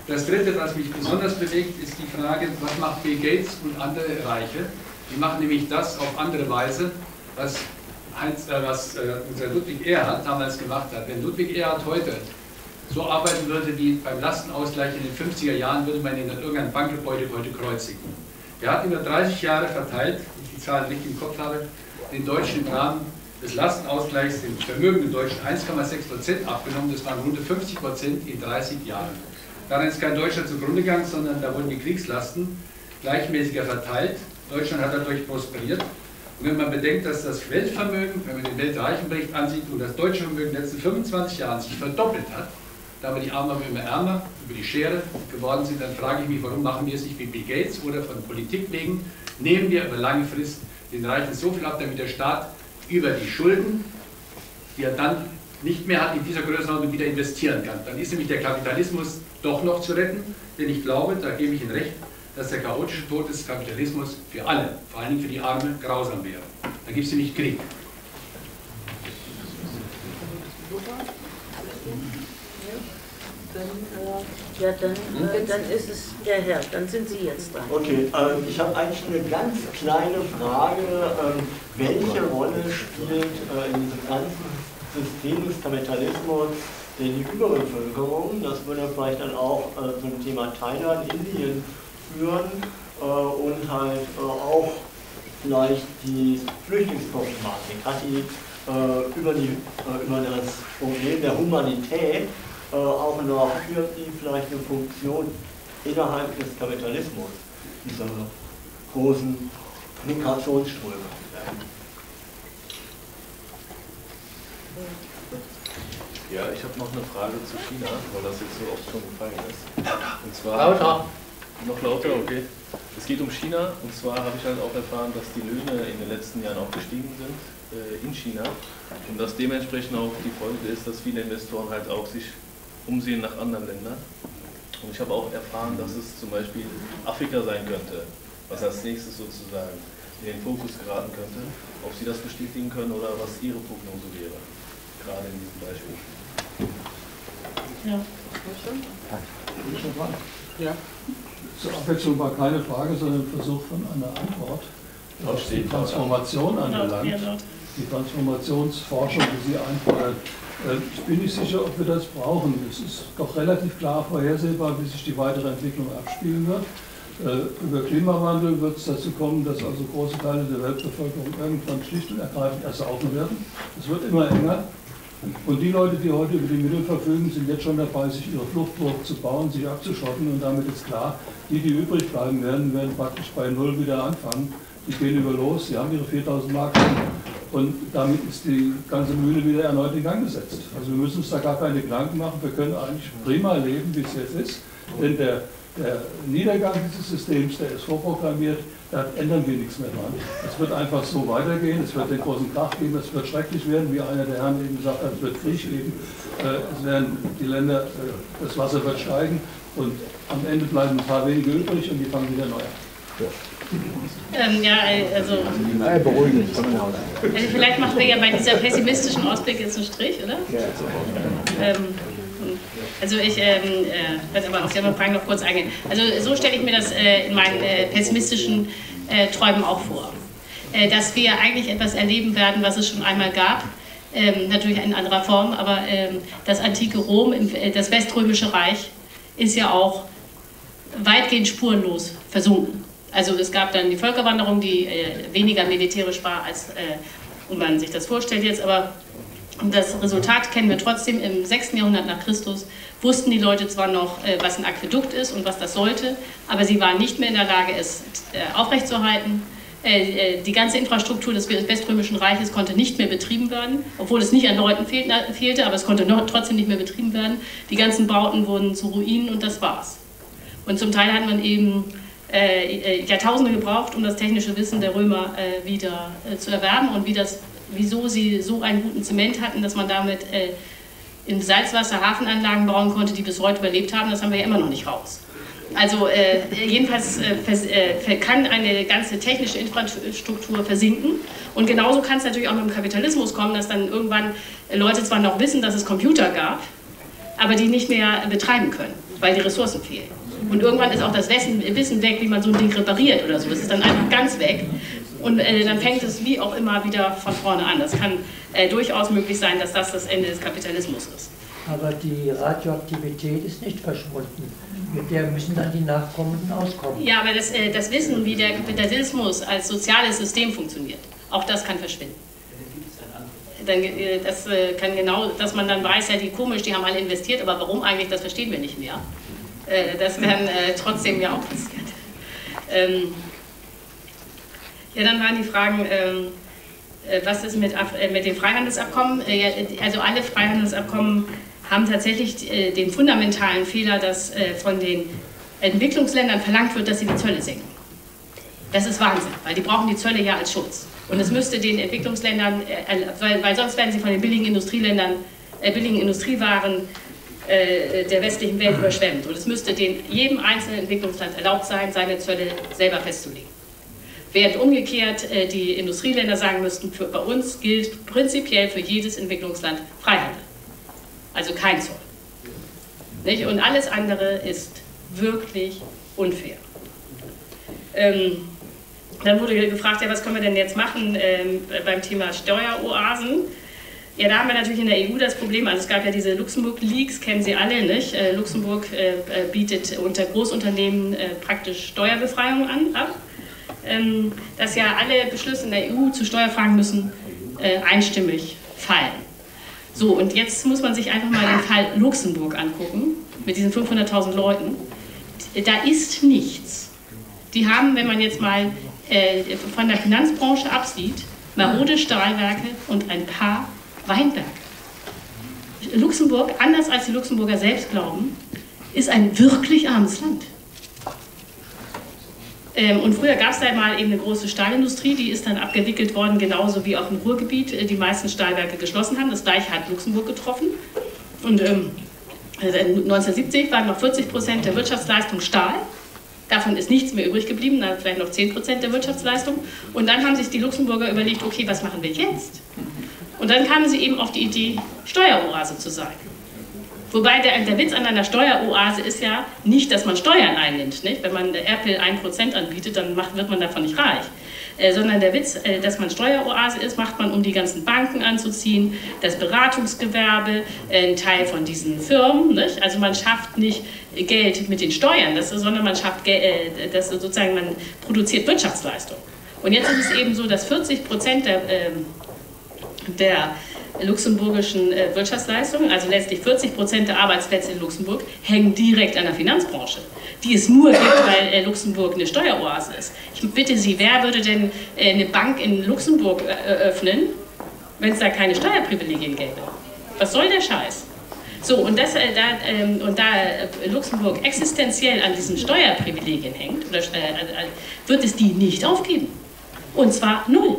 Das Dritte, was mich besonders bewegt, ist die Frage, was macht Bill Gates und andere Reiche? Die machen nämlich das auf andere Weise, was, Heinz, äh, was äh, unser Ludwig Erhard damals gemacht hat. Wenn Ludwig Erhard heute so arbeiten würde wie beim Lastenausgleich in den fünfziger Jahren, würde man ihn in irgendein Bankgebäude heute kreuzigen. Er hat über dreißig Jahre verteilt, wenn ich die Zahlen nicht im Kopf habe, den deutschen Rahmen des Lastenausgleichs dem Vermögen im Deutschen eins Komma sechs Prozent abgenommen, das waren rund fünfzig Prozent in dreißig Jahren. Daran ist kein Deutschland zugrunde gegangen, sondern da wurden die Kriegslasten gleichmäßiger verteilt. Deutschland hat dadurch prosperiert. Und wenn man bedenkt, dass das Weltvermögen, wenn man den Weltreichenbericht ansieht, und das deutsche Vermögen in den letzten fünfundzwanzig Jahren sich verdoppelt hat, da wir die Armen aber immer ärmer über die Schere geworden sind, dann frage ich mich, warum machen wir es nicht wie Bill Gates oder von Politik wegen, nehmen wir über lange Frist den Reichen so viel ab, damit der Staat über die Schulden, die er dann nicht mehr hat, in dieser Größenordnung wieder investieren kann. Dann ist nämlich der Kapitalismus doch noch zu retten, denn ich glaube, da gebe ich Ihnen recht, dass der chaotische Tod des Kapitalismus für alle, vor allem für die Armen, grausam wäre. Da gibt es nämlich Krieg. Ja, dann, äh, dann ist es der Herr, dann sind Sie jetzt dran. Okay, äh, ich habe eigentlich eine ganz kleine Frage, äh, welche Rolle spielt äh, in diesem ganzen System des Kapitalismus denn die Überbevölkerung? Das würde vielleicht dann auch äh, zum Thema Thailand, Indien führen äh, und halt äh, auch vielleicht die Flüchtlingsproblematik. Hat die äh, über, die, äh, über das Problem der Humanität Äh, auch noch irgendwie vielleicht eine Funktion innerhalb des Kapitalismus, dieser großen Migrationsströme. Ja, ich habe noch eine Frage zu China, weil das jetzt so oft schon gefallen ist. Und zwar lauter. Noch lauter, okay. Es geht um China, und zwar habe ich halt auch erfahren, dass die Löhne in den letzten Jahren auch gestiegen sind äh, in China und dass dementsprechend auch die Folge ist, dass viele Investoren halt auch sich umsehen nach anderen Ländern. Und ich habe auch erfahren, dass es zum Beispiel Afrika sein könnte, was als nächstes sozusagen in den Fokus geraten könnte. Ob Sie das bestätigen können oder was Ihre Prognose wäre, gerade in diesem Beispiel. Ja, schon. Ja. Zur Abwechslung war keine Frage, sondern ein Versuch von einer Antwort. Was die Transformation anbelangt, die Transformationsforschung, die Sie einfordert. Ich bin nicht sicher, ob wir das brauchen. Es ist doch relativ klar vorhersehbar, wie sich die weitere Entwicklung abspielen wird. Über Klimawandel wird es dazu kommen, dass also große Teile der Weltbevölkerung irgendwann schlicht und ergreifend ersaufen werden. Es wird immer enger. Und die Leute, die heute über die Mittel verfügen, sind jetzt schon dabei, sich ihre Fluchtburg zu bauen, sich abzuschotten. Und damit ist klar, die, die übrig bleiben werden, werden praktisch bei Null wieder anfangen. Die gehen über los, sie haben ihre viertausend Mark und damit ist die ganze Mühle wieder erneut in Gang gesetzt. Also wir müssen uns da gar keine Gedanken machen, wir können eigentlich prima leben, wie es jetzt ist, denn der, der Niedergang dieses Systems, der ist vorprogrammiert, da ändern wir nichts mehr dran. Es wird einfach so weitergehen, es wird den großen Krach geben, es wird schrecklich werden, wie einer der Herren eben gesagt hat, es wird Krieg geben, es werden die Länder, das Wasser wird steigen und am Ende bleiben ein paar wenige übrig und die fangen wieder neu an. Ähm, ja, also. Nein, beruhigend. Also vielleicht machen wir ja bei dieser pessimistischen Ausblick jetzt einen Strich, oder? Ja. Ähm, also ich ähm, äh, werde aber auf die anderen Fragen noch kurz eingehen. Also so stelle ich mir das äh, in meinen äh, pessimistischen äh, Träumen auch vor. Äh, dass wir eigentlich etwas erleben werden, was es schon einmal gab, ähm, natürlich in anderer Form, aber ähm, das antike Rom, das Weströmische Reich, ist ja auch weitgehend spurenlos versunken. Also es gab dann die Völkerwanderung, die äh, weniger militärisch war, als äh, man sich das vorstellt jetzt, aber das Resultat kennen wir trotzdem. Im sechsten Jahrhundert nach Christus wussten die Leute zwar noch, äh, was ein Aquädukt ist und was das sollte, aber sie waren nicht mehr in der Lage, es äh, aufrechtzuerhalten. Äh, die ganze Infrastruktur des Weströmischen Reiches konnte nicht mehr betrieben werden, obwohl es nicht an Leuten fehlte, aber es konnte noch, trotzdem nicht mehr betrieben werden. Die ganzen Bauten wurden zu Ruinen und das war's. Und zum Teil hat man eben Jahrtausende gebraucht, um das technische Wissen der Römer äh, wieder äh, zu erwerben und wie das, wieso sie so einen guten Zement hatten, dass man damit äh, in Salzwasser Hafenanlagen bauen konnte, die bis heute überlebt haben, das haben wir ja immer noch nicht raus. Also äh, jedenfalls äh, kann eine ganze technische Infrastruktur versinken und genauso kann es natürlich auch mit dem Kapitalismus kommen, dass dann irgendwann Leute zwar noch wissen, dass es Computer gab, aber die nicht mehr betreiben können, weil die Ressourcen fehlen. Und irgendwann ist auch das Wissen weg, wie man so ein Ding repariert oder so. Das ist dann einfach ganz weg. Und äh, dann fängt es wie auch immer wieder von vorne an. Das kann äh, durchaus möglich sein, dass das das Ende des Kapitalismus ist. Aber die Radioaktivität ist nicht verschwunden. Mit der müssen dann die Nachkommenden auskommen. Ja, aber das, äh, das Wissen, wie der Kapitalismus als soziales System funktioniert, auch das kann verschwinden. Dann, äh, das äh, kann genau, dass man dann weiß, ja, die komisch, die haben alle investiert, aber warum eigentlich, das verstehen wir nicht mehr. Das kann äh, trotzdem ja auch passieren. Ähm, ja, dann waren die Fragen, ähm, äh, was ist mit, Af äh, mit den Freihandelsabkommen? Äh, also alle Freihandelsabkommen haben tatsächlich äh, den fundamentalen Fehler, dass äh, von den Entwicklungsländern verlangt wird, dass sie die Zölle senken. Das ist Wahnsinn, weil die brauchen die Zölle ja als Schutz. Und es müsste den Entwicklungsländern, äh, weil, weil sonst werden sie von den billigen Industrieländern, äh, billigen Industriewaren äh, der westlichen Welt überschwemmt. Und es müsste den, jedem einzelnen Entwicklungsland erlaubt sein, seine Zölle selber festzulegen. Während umgekehrt äh, die Industrieländer sagen müssten, für, bei uns gilt prinzipiell für jedes Entwicklungsland Freihandel. Also kein Zoll. Nicht? Und alles andere ist wirklich unfair. Ähm, dann wurde gefragt, ja, was können wir denn jetzt machen ähm, beim Thema Steueroasen? Ja, da haben wir natürlich in der E U das Problem, also es gab ja diese Luxemburg-Leaks, kennen Sie alle, nicht? Äh, Luxemburg äh, bietet unter Großunternehmen äh, praktisch Steuerbefreiung an, ab, ähm, dass ja alle Beschlüsse in der E U zu Steuerfragen müssen äh, einstimmig fallen. So, und jetzt muss man sich einfach mal den Fall Luxemburg angucken, mit diesen fünfhunderttausend Leuten. Da ist nichts. Die haben, wenn man jetzt mal äh, von der Finanzbranche absieht, marode Stahlwerke und ein paar Weinberge. Luxemburg, anders als die Luxemburger selbst glauben, ist ein wirklich armes Land. Ähm, und früher gab es da mal eben eine große Stahlindustrie, die ist dann abgewickelt worden, genauso wie auch im Ruhrgebiet die meisten Stahlwerke geschlossen haben. Das gleiche hat Luxemburg getroffen. Und ähm, neunzehnhundertsiebzig waren noch vierzig Prozent der Wirtschaftsleistung Stahl. Davon ist nichts mehr übrig geblieben, dann vielleicht noch zehn Prozent der Wirtschaftsleistung. Und dann haben sich die Luxemburger überlegt, okay, was machen wir jetzt? Und dann kamen sie eben auf die Idee, Steueroase zu sein. Wobei der, der Witz an einer Steueroase ist ja nicht, dass man Steuern einnimmt. Nicht? Wenn man Apple ein Prozent anbietet, dann macht, wird man davon nicht reich. Äh, sondern der Witz, äh, dass man Steueroase ist, macht man, um die ganzen Banken anzuziehen, das Beratungsgewerbe, äh, einen Teil von diesen Firmen. Nicht? Also man schafft nicht Geld mit den Steuern, das, sondern man schafft äh, das, sozusagen, man produziert Wirtschaftsleistung. Und jetzt ist es eben so, dass vierzig Prozent der, äh, der luxemburgischen äh, Wirtschaftsleistung, also letztlich vierzig Prozent der Arbeitsplätze in Luxemburg, hängen direkt an der Finanzbranche, die es nur gibt, weil äh, Luxemburg eine Steueroase ist. Ich bitte Sie, wer würde denn äh, eine Bank in Luxemburg eröffnen, wenn es da keine Steuerprivilegien gäbe? Was soll der Scheiß? So, und, das, äh, da, äh, und da äh, Luxemburg existenziell an diesen Steuerprivilegien hängt, oder, äh, äh, wird es die nicht aufgeben. Und zwar null.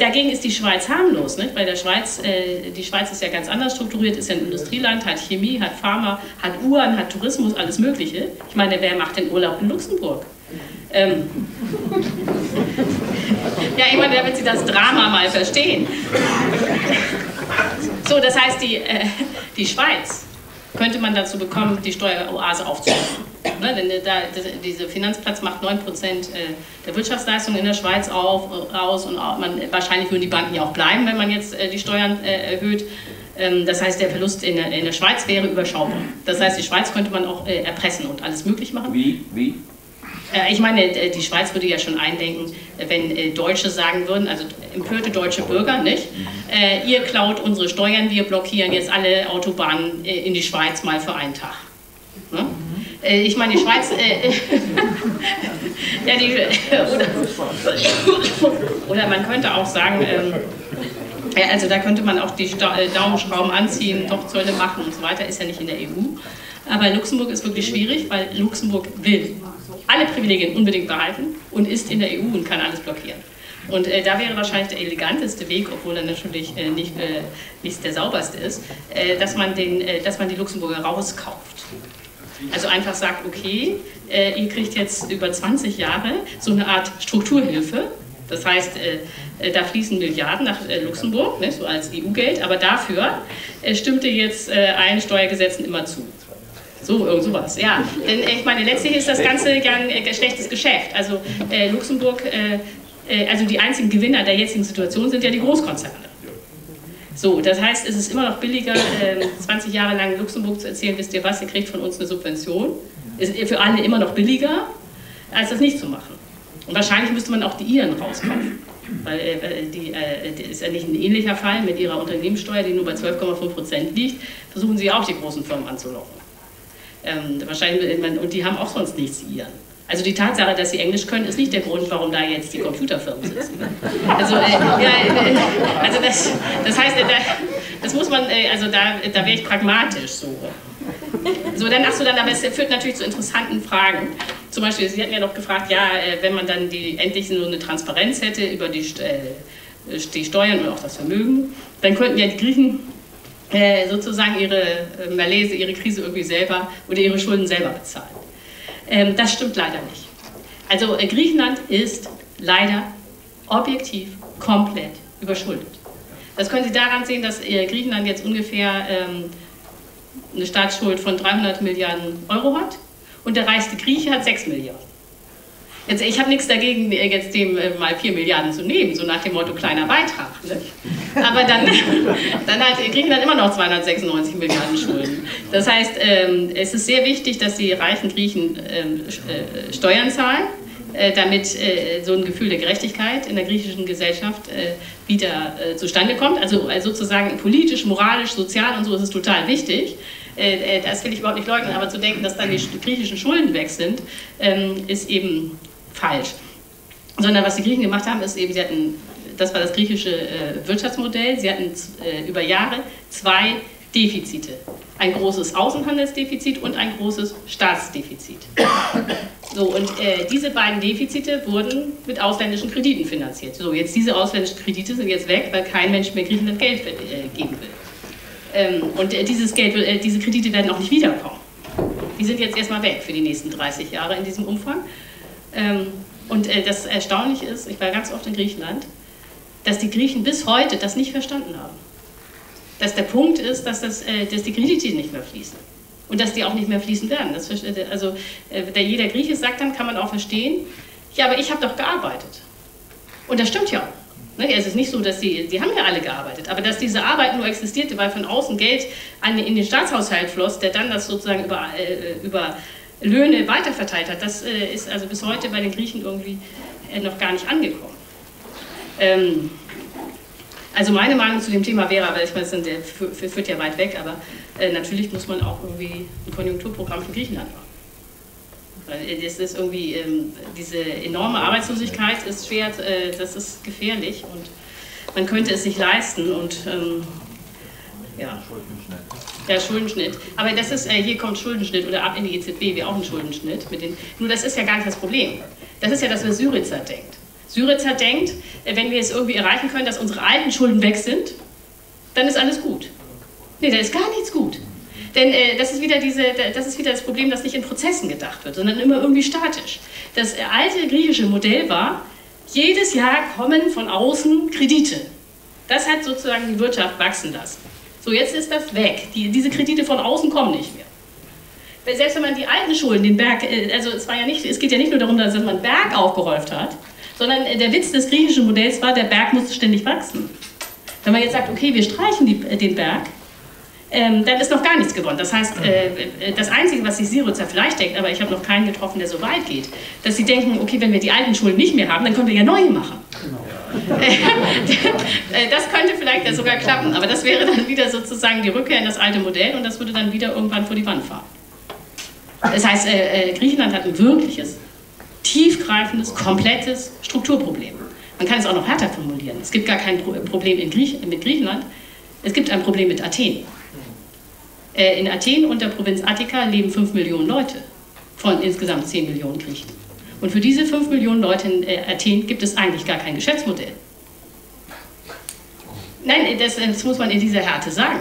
Dagegen ist die Schweiz harmlos, nicht? Weil der Schweiz, äh, die Schweiz ist ja ganz anders strukturiert, ist ja ein Industrieland, hat Chemie, hat Pharma, hat Uhren, hat Tourismus, alles Mögliche. Ich meine, wer macht denn Urlaub in Luxemburg? Ähm ja, ich meine, damit Sie das Drama mal verstehen. So, das heißt, die, äh, die Schweiz könnte man dazu bekommen, die Steueroase aufzunehmen. Ne, denn da, diese Finanzplatz macht neun Prozent der Wirtschaftsleistung in der Schweiz auf, aus und man, wahrscheinlich würden die Banken ja auch bleiben, wenn man jetzt die Steuern erhöht. Das heißt, der Verlust in der, in der Schweiz wäre überschaubar. Das heißt, die Schweiz könnte man auch erpressen und alles möglich machen. Wie? Wie? Ich meine, die Schweiz würde ja schon einlenken, wenn Deutsche sagen würden, also empörte deutsche Bürger, nicht? Ihr klaut unsere Steuern, wir blockieren jetzt alle Autobahnen in die Schweiz mal für einen Tag. Ne? Ich meine, die Schweiz, äh, ja, die, oder, oder man könnte auch sagen, ähm, ja, also da könnte man auch die Daumenschrauben anziehen, doch Zölle machen und so weiter, ist ja nicht in der E U. Aber Luxemburg ist wirklich schwierig, weil Luxemburg will alle Privilegien unbedingt behalten und ist in der E U und kann alles blockieren. Und äh, da wäre wahrscheinlich der eleganteste Weg, obwohl er natürlich äh, nicht, äh, nicht der sauberste ist, äh, dass, man den, äh, dass man die Luxemburger rauskauft. Also einfach sagt, okay, äh, ihr kriegt jetzt über zwanzig Jahre so eine Art Strukturhilfe. Das heißt, äh, äh, da fließen Milliarden nach äh, Luxemburg, ne, so als E U-Geld, aber dafür äh, stimmt ihr jetzt äh, allen Steuergesetzen immer zu. So, irgend sowas, ja. Denn äh, ich meine, letztlich ist das Ganze ja ein äh, schlechtes Geschäft. Also äh, Luxemburg, äh, äh, also die einzigen Gewinner der jetzigen Situation sind ja die Großkonzerne. So, das heißt, es ist immer noch billiger, zwanzig Jahre lang Luxemburg zu erzählen, wisst ihr was, ihr kriegt von uns eine Subvention. Ist für alle immer noch billiger, als das nicht zu machen. Und wahrscheinlich müsste man auch die Iren rauskaufen. Weil äh, die, äh, das ist ja nicht ein ähnlicher Fall mit ihrer Unternehmenssteuer, die nur bei zwölf Komma fünf Prozent liegt, versuchen sie auch die großen Firmen anzulocken. Ähm, wahrscheinlich, und die haben auch sonst nichts, die Iren. Also die Tatsache, dass sie Englisch können, ist nicht der Grund, warum da jetzt die Computerfirmen sitzen. Also, äh, ja, äh, also das, das heißt, äh, Das muss man, also da, da wäre ich pragmatisch so. So, dann, ach so, dann, aber es führt natürlich zu interessanten Fragen. Zum Beispiel, Sie hatten ja noch gefragt, ja, wenn man dann die, endlich so eine Transparenz hätte über die, die Steuern und auch das Vermögen, dann könnten ja die Griechen äh, sozusagen ihre äh, Malaise, ihre Krise irgendwie selber oder ihre Schulden selber bezahlen. Ähm, das stimmt leider nicht. Also äh, Griechenland ist leider objektiv komplett überschuldet. Das können Sie daran sehen, dass äh, Griechenland jetzt ungefähr ähm, eine Staatsschuld von dreihundert Milliarden Euro hat und der reichste Grieche hat sechs Milliarden. Jetzt, ich habe nichts dagegen, jetzt dem äh, mal vier Milliarden zu nehmen, so nach dem Motto kleiner Beitrag. Ne? Aber dann, dann hat Griechenland immer noch zweihundertsechsundneunzig Milliarden Schulden. Das heißt, ähm, es ist sehr wichtig, dass die reichen Griechen ähm, äh, Steuern zahlen, äh, damit äh, so ein Gefühl der Gerechtigkeit in der griechischen Gesellschaft äh, wieder äh, zustande kommt. Also äh, sozusagen politisch, moralisch, sozial und so ist es total wichtig. Äh, äh, das will ich überhaupt nicht leugnen, aber zu denken, dass dann die griechischen Schulden weg sind, äh, ist eben falsch. Sondern was die Griechen gemacht haben, ist eben, sie hatten, das war das griechische äh, Wirtschaftsmodell, sie hatten äh, über Jahre zwei Defizite. Ein großes Außenhandelsdefizit und ein großes Staatsdefizit. So, und äh, diese beiden Defizite wurden mit ausländischen Krediten finanziert. So, jetzt diese ausländischen Kredite sind jetzt weg, weil kein Mensch mehr Griechenland Geld äh, geben will. Ähm, und äh, dieses Geld, äh, diese Kredite werden auch nicht wiederkommen. Die sind jetzt erstmal weg für die nächsten dreißig Jahre in diesem Umfang. Ähm, und äh, das Erstaunliche ist, ich war ganz oft in Griechenland, dass die Griechen bis heute das nicht verstanden haben. Dass der Punkt ist, dass, das, äh, dass die Kredite nicht mehr fließen. Und dass die auch nicht mehr fließen werden. Das, also äh, der, jeder Grieche sagt dann, kann man auch verstehen, ja, aber ich habe doch gearbeitet. Und das stimmt ja auch. Ne? Es ist nicht so, dass die, die haben ja alle gearbeitet, aber dass diese Arbeit nur existierte, weil von außen Geld an, in den Staatshaushalt floss, der dann das sozusagen über... Äh, über Löhne weiterverteilt hat, das äh, ist also bis heute bei den Griechen irgendwie äh, noch gar nicht angekommen. Ähm, also meine Meinung zu dem Thema wäre, aber ich meine, das führt ja weit weg, aber äh, natürlich muss man auch irgendwie ein Konjunkturprogramm für Griechenland machen. Weil das ist irgendwie, ähm, diese enorme Arbeitslosigkeit ist schwer, äh, das ist gefährlich und man könnte es sich leisten und ähm, ja. Ja, Schuldenschnitt. Aber das ist, äh, hier kommt Schuldenschnitt oder ab in die E Z B, wir auch einen Schuldenschnitt. Mit den, nur das ist ja gar nicht das Problem. Das ist ja das, was Syriza denkt. Syriza denkt, äh, wenn wir es irgendwie erreichen können, dass unsere alten Schulden weg sind, dann ist alles gut. Nee, da ist gar nichts gut. Denn äh, das, ist wieder diese, das ist wieder das Problem, dass nicht in Prozessen gedacht wird, sondern immer irgendwie statisch. Das äh, alte griechische Modell war, jedes Jahr kommen von außen Kredite. Das hat sozusagen die Wirtschaft wachsen lassen. So, jetzt ist das weg. Die, diese Kredite von außen kommen nicht mehr. Selbst wenn man die alten Schulden, den Berg, also es, war ja nicht, es geht ja nicht nur darum, dass man Berg aufgeräumt hat, sondern der Witz des griechischen Modells war, der Berg muss ständig wachsen. Wenn man jetzt sagt, okay, wir streichen die, den Berg, ähm, dann ist noch gar nichts gewonnen. Das heißt, äh, das Einzige, was sich Syriza vielleicht denkt, aber ich habe noch keinen getroffen, der so weit geht, dass sie denken, okay, wenn wir die alten Schulden nicht mehr haben, dann können wir ja neue machen. Genau. Das könnte vielleicht ja sogar klappen, aber das wäre dann wieder sozusagen die Rückkehr in das alte Modell und das würde dann wieder irgendwann vor die Wand fahren. Das heißt, äh, Griechenland hat ein wirkliches, tiefgreifendes, komplettes Strukturproblem. Man kann es auch noch härter formulieren. Es gibt gar kein Pro Problem in Griech mit Griechenland, es gibt ein Problem mit Athen. Äh, in Athen und der Provinz Attika leben fünf Millionen Leute von insgesamt zehn Millionen Griechen. Und für diese fünf Millionen Leute in Athen gibt es eigentlich gar kein Geschäftsmodell. Nein, das, das muss man in dieser Härte sagen.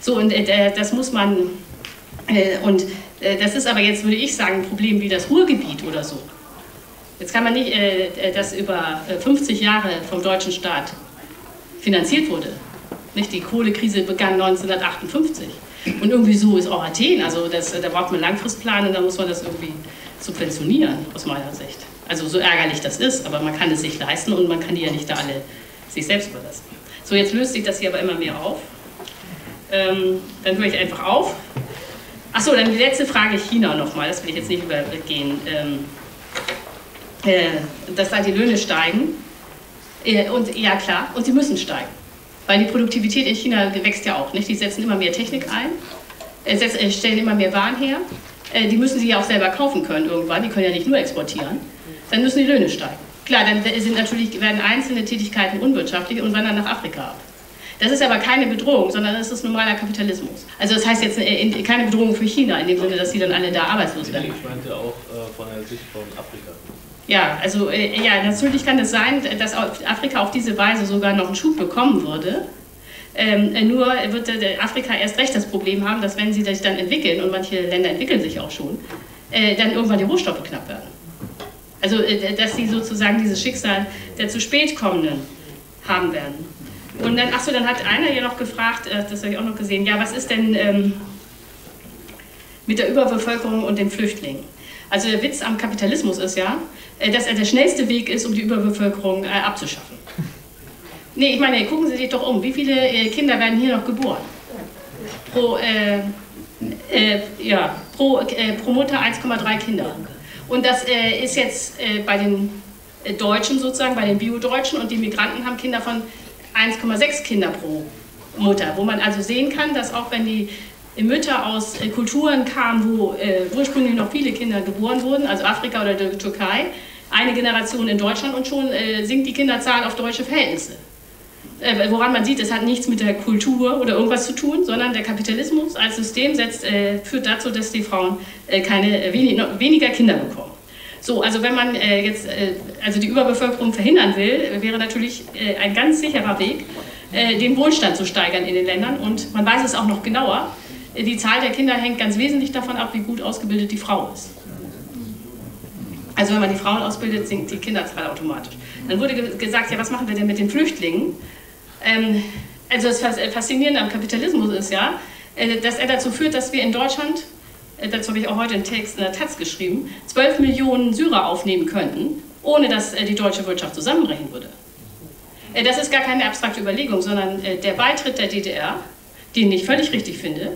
So, und das muss man, und das ist aber jetzt, würde ich sagen, ein Problem wie das Ruhrgebiet oder so. Jetzt kann man nicht, dass über fünfzig Jahre vom deutschen Staat finanziert wurde. Nicht? Die Kohlekrise begann neunzehnhundertachtundfünfzig. Und irgendwie so ist auch Athen, also das, da braucht man einen Langfristplan und da muss man das irgendwie subventionieren, aus meiner Sicht. Also so ärgerlich das ist, aber man kann es sich leisten und man kann die ja nicht da alle sich selbst überlassen. So, jetzt löst sich das hier aber immer mehr auf. Ähm, dann höre ich einfach auf. Achso, dann die letzte Frage China nochmal, das will ich jetzt nicht übergehen. Ähm, äh, dass da die Löhne steigen. Äh, und ja klar, und sie müssen steigen. Weil die Produktivität in China wächst ja auch, nicht? Die setzen immer mehr Technik ein, äh, setzen, äh, stellen immer mehr Waren her. Äh, die müssen sie ja auch selber kaufen können irgendwann, die können ja nicht nur exportieren. Dann müssen die Löhne steigen. Klar, dann sind natürlich, werden einzelne Tätigkeiten unwirtschaftlich und wandern nach Afrika ab. Das ist aber keine Bedrohung, sondern das ist normaler Kapitalismus. Also das heißt jetzt keine Bedrohung für China, in dem Sinne, dass sie dann alle da arbeitslos werden. Ich meinte auch von der Sicht von Afrika. Ja, also ja, natürlich kann es sein, dass Afrika auf diese Weise sogar noch einen Schub bekommen würde. Ähm, nur wird Afrika erst recht das Problem haben, dass wenn sie sich dann entwickeln, und manche Länder entwickeln sich auch schon, äh, dann irgendwann die Rohstoffe knapp werden. Also äh, dass sie sozusagen dieses Schicksal der zu spät kommenden haben werden. Und dann, achso, dann hat einer hier noch gefragt, äh, das habe ich auch noch gesehen, ja, was ist denn ähm, mit der Überbevölkerung und den Flüchtlingen? Also der Witz am Kapitalismus ist ja, äh, dass er der schnellste Weg ist, um die Überbevölkerung äh, abzuschaffen. Nee, ich meine, gucken Sie sich doch um, wie viele Kinder werden hier noch geboren? Pro, äh, äh, ja, pro, äh, pro Mutter eins Komma drei Kinder. Und das äh, ist jetzt äh, bei den Deutschen sozusagen, bei den Bio-Deutschen, und die Migranten haben Kinder von eins Komma sechs Kinder pro Mutter. Wo man also sehen kann, dass auch wenn die Mütter aus äh, Kulturen kamen, wo äh, ursprünglich noch viele Kinder geboren wurden, also Afrika oder der Türkei, eine Generation in Deutschland und schon äh, sinkt die Kinderzahl auf deutsche Verhältnisse. Woran man sieht, es hat nichts mit der Kultur oder irgendwas zu tun, sondern der Kapitalismus als System setzt, äh, führt dazu, dass die Frauen äh, keine, wenig, weniger Kinder bekommen. So, also wenn man äh, jetzt äh, also die Überbevölkerung verhindern will, wäre natürlich äh, ein ganz sicherer Weg, äh, den Wohlstand zu steigern in den Ländern. Und man weiß es auch noch genauer, die Zahl der Kinder hängt ganz wesentlich davon ab, wie gut ausgebildet die Frau ist. Also wenn man die Frauen ausbildet, sinkt die Kinderzahl automatisch. Dann wurde ge gesagt, ja, was machen wir denn mit den Flüchtlingen? Ähm, also das Faszinierende am Kapitalismus ist ja, äh, dass er dazu führt, dass wir in Deutschland, äh, dazu habe ich auch heute einen Text in der Taz geschrieben, zwölf Millionen Syrer aufnehmen könnten, ohne dass äh, die deutsche Wirtschaft zusammenbrechen würde. Äh, das ist gar keine abstrakte Überlegung, sondern äh, der Beitritt der D D R, den ich völlig richtig finde,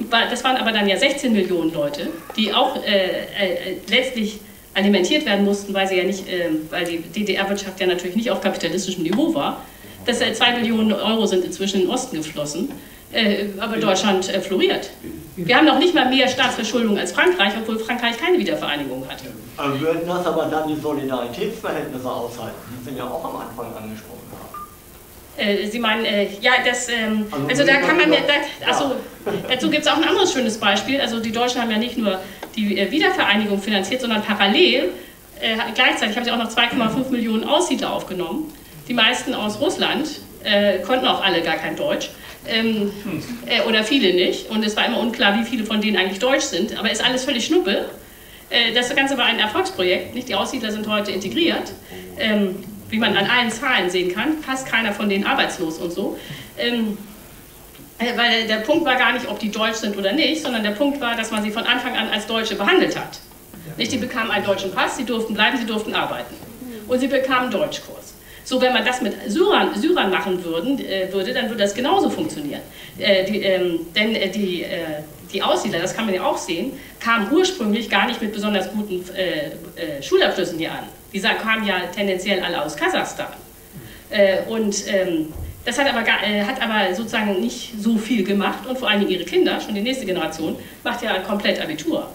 war, das waren aber dann ja sechzehn Millionen Leute, die auch äh, äh, letztlich alimentiert werden mussten, weil sie ja nicht, äh, weil die D D R-Wirtschaft ja natürlich nicht auf kapitalistischem Niveau war. Dass äh, zwei Millionen Euro sind inzwischen in den Osten geflossen, äh, aber Deutschland äh, floriert. Wir haben noch nicht mal mehr Staatsverschuldung als Frankreich, obwohl Frankreich keine Wiedervereinigung hatte. Aber würden das aber dann die Solidaritätsverhältnisse aushalten? Die sind ja auch am Anfang angesprochen. Äh, Sie meinen, äh, ja, das, ähm, also, also da kann man, ja, da, achso, ja. Dazu gibt es auch ein anderes schönes Beispiel. Also die Deutschen haben ja nicht nur die äh, Wiedervereinigung finanziert, sondern parallel, äh, gleichzeitig haben sie auch noch zwei Komma fünf Millionen Aussiedler aufgenommen. Die meisten aus Russland äh, konnten auch alle gar kein Deutsch ähm, äh, oder viele nicht. Und es war immer unklar, wie viele von denen eigentlich deutsch sind. Aber ist alles völlig Schnuppe. Äh, das Ganze war ein Erfolgsprojekt. Nicht? Die Aussiedler sind heute integriert, ähm, wie man an allen Zahlen sehen kann. Fast keiner von denen arbeitslos und so. Ähm, äh, weil der Punkt war gar nicht, ob die deutsch sind oder nicht, sondern der Punkt war, dass man sie von Anfang an als Deutsche behandelt hat. Nicht? Die bekamen einen deutschen Pass, sie durften bleiben, sie durften arbeiten. Und sie bekamen einen Deutschkurs. So, wenn man das mit Syrern, Syrern machen würden, äh, würde, dann würde das genauso funktionieren. Äh, die, ähm, denn äh, die, äh, die Aussiedler, das kann man ja auch sehen, kamen ursprünglich gar nicht mit besonders guten äh, äh, Schulabschlüssen hier an. Die kamen ja tendenziell alle aus Kasachstan. Äh, und ähm, das hat aber, gar, äh, hat aber sozusagen nicht so viel gemacht. Und vor allem ihre Kinder, schon die nächste Generation, macht ja komplett Abitur.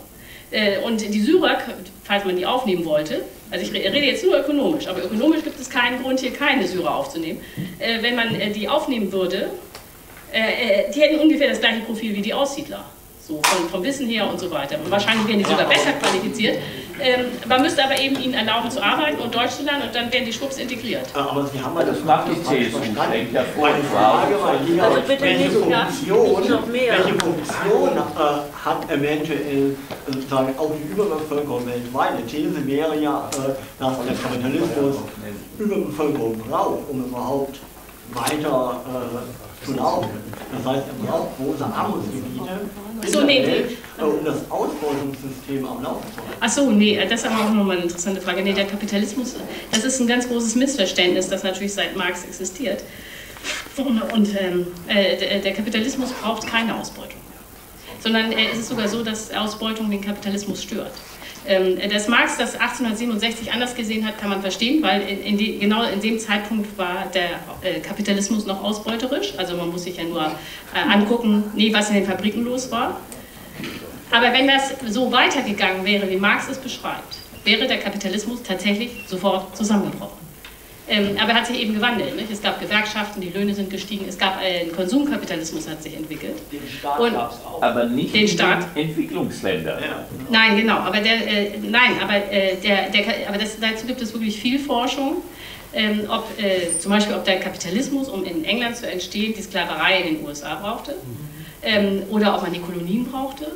Äh, und die Syrer, falls man die aufnehmen wollte, also ich rede jetzt nur ökonomisch, aber ökonomisch gibt es keinen Grund, hier keine Syrer aufzunehmen. Äh, wenn man äh, die aufnehmen würde, äh, die hätten ungefähr das gleiche Profil wie die Aussiedler, so von, vom Wissen her und so weiter. Und wahrscheinlich wären die sogar besser qualifiziert. Ähm, man müsste aber eben ihnen erlauben zu arbeiten und Deutsch zu lernen, und dann werden die schwupps integriert. Aber Sie haben ja das, das macht die These. Also bitte nicht, Funktion, nicht noch mehr. Welche Funktion äh, hat eventuell äh, sozusagen auch die Überbevölkerung weltweit? Die These wäre ja, äh, dass der Kapitalismus Überbevölkerung braucht, um überhaupt weiter äh, zu laufen. Das heißt, er braucht große Armutsgebiete. So, nee, Welt, nee. Um das Ausbeutungssystem am Laufen zu halten. Achso, nee, das ist aber auch nochmal eine interessante Frage. Nee, der Kapitalismus, das ist ein ganz großes Missverständnis, das natürlich seit Marx existiert. Und äh, der Kapitalismus braucht keine Ausbeutung. Sondern äh, es ist sogar so, dass Ausbeutung den Kapitalismus stört. Ähm, dass Marx das achtzehnhundertsiebenundsechzig anders gesehen hat, kann man verstehen, weil in, in die, genau in dem Zeitpunkt war der äh, Kapitalismus noch ausbeuterisch. Also man muss sich ja nur äh, angucken, nee, was in den Fabriken los war. Aber wenn das so weitergegangen wäre, wie Marx es beschreibt, wäre der Kapitalismus tatsächlich sofort zusammengebrochen. Ähm, aber er hat sich eben gewandelt. Nicht? Es gab Gewerkschaften, die Löhne sind gestiegen, es gab einen Konsumkapitalismus, hat sich entwickelt. Den Staat gab es auch. Aber nicht den Staat. Entwicklungsländer. Ja. Nein, genau. Aber, der, äh, nein, aber, äh, der, der, aber das, dazu gibt es wirklich viel Forschung. Ähm, ob, äh, zum Beispiel, ob der Kapitalismus, um in England zu entstehen, die Sklaverei in den U S A brauchte. Mhm. Ähm, oder ob man die Kolonien brauchte.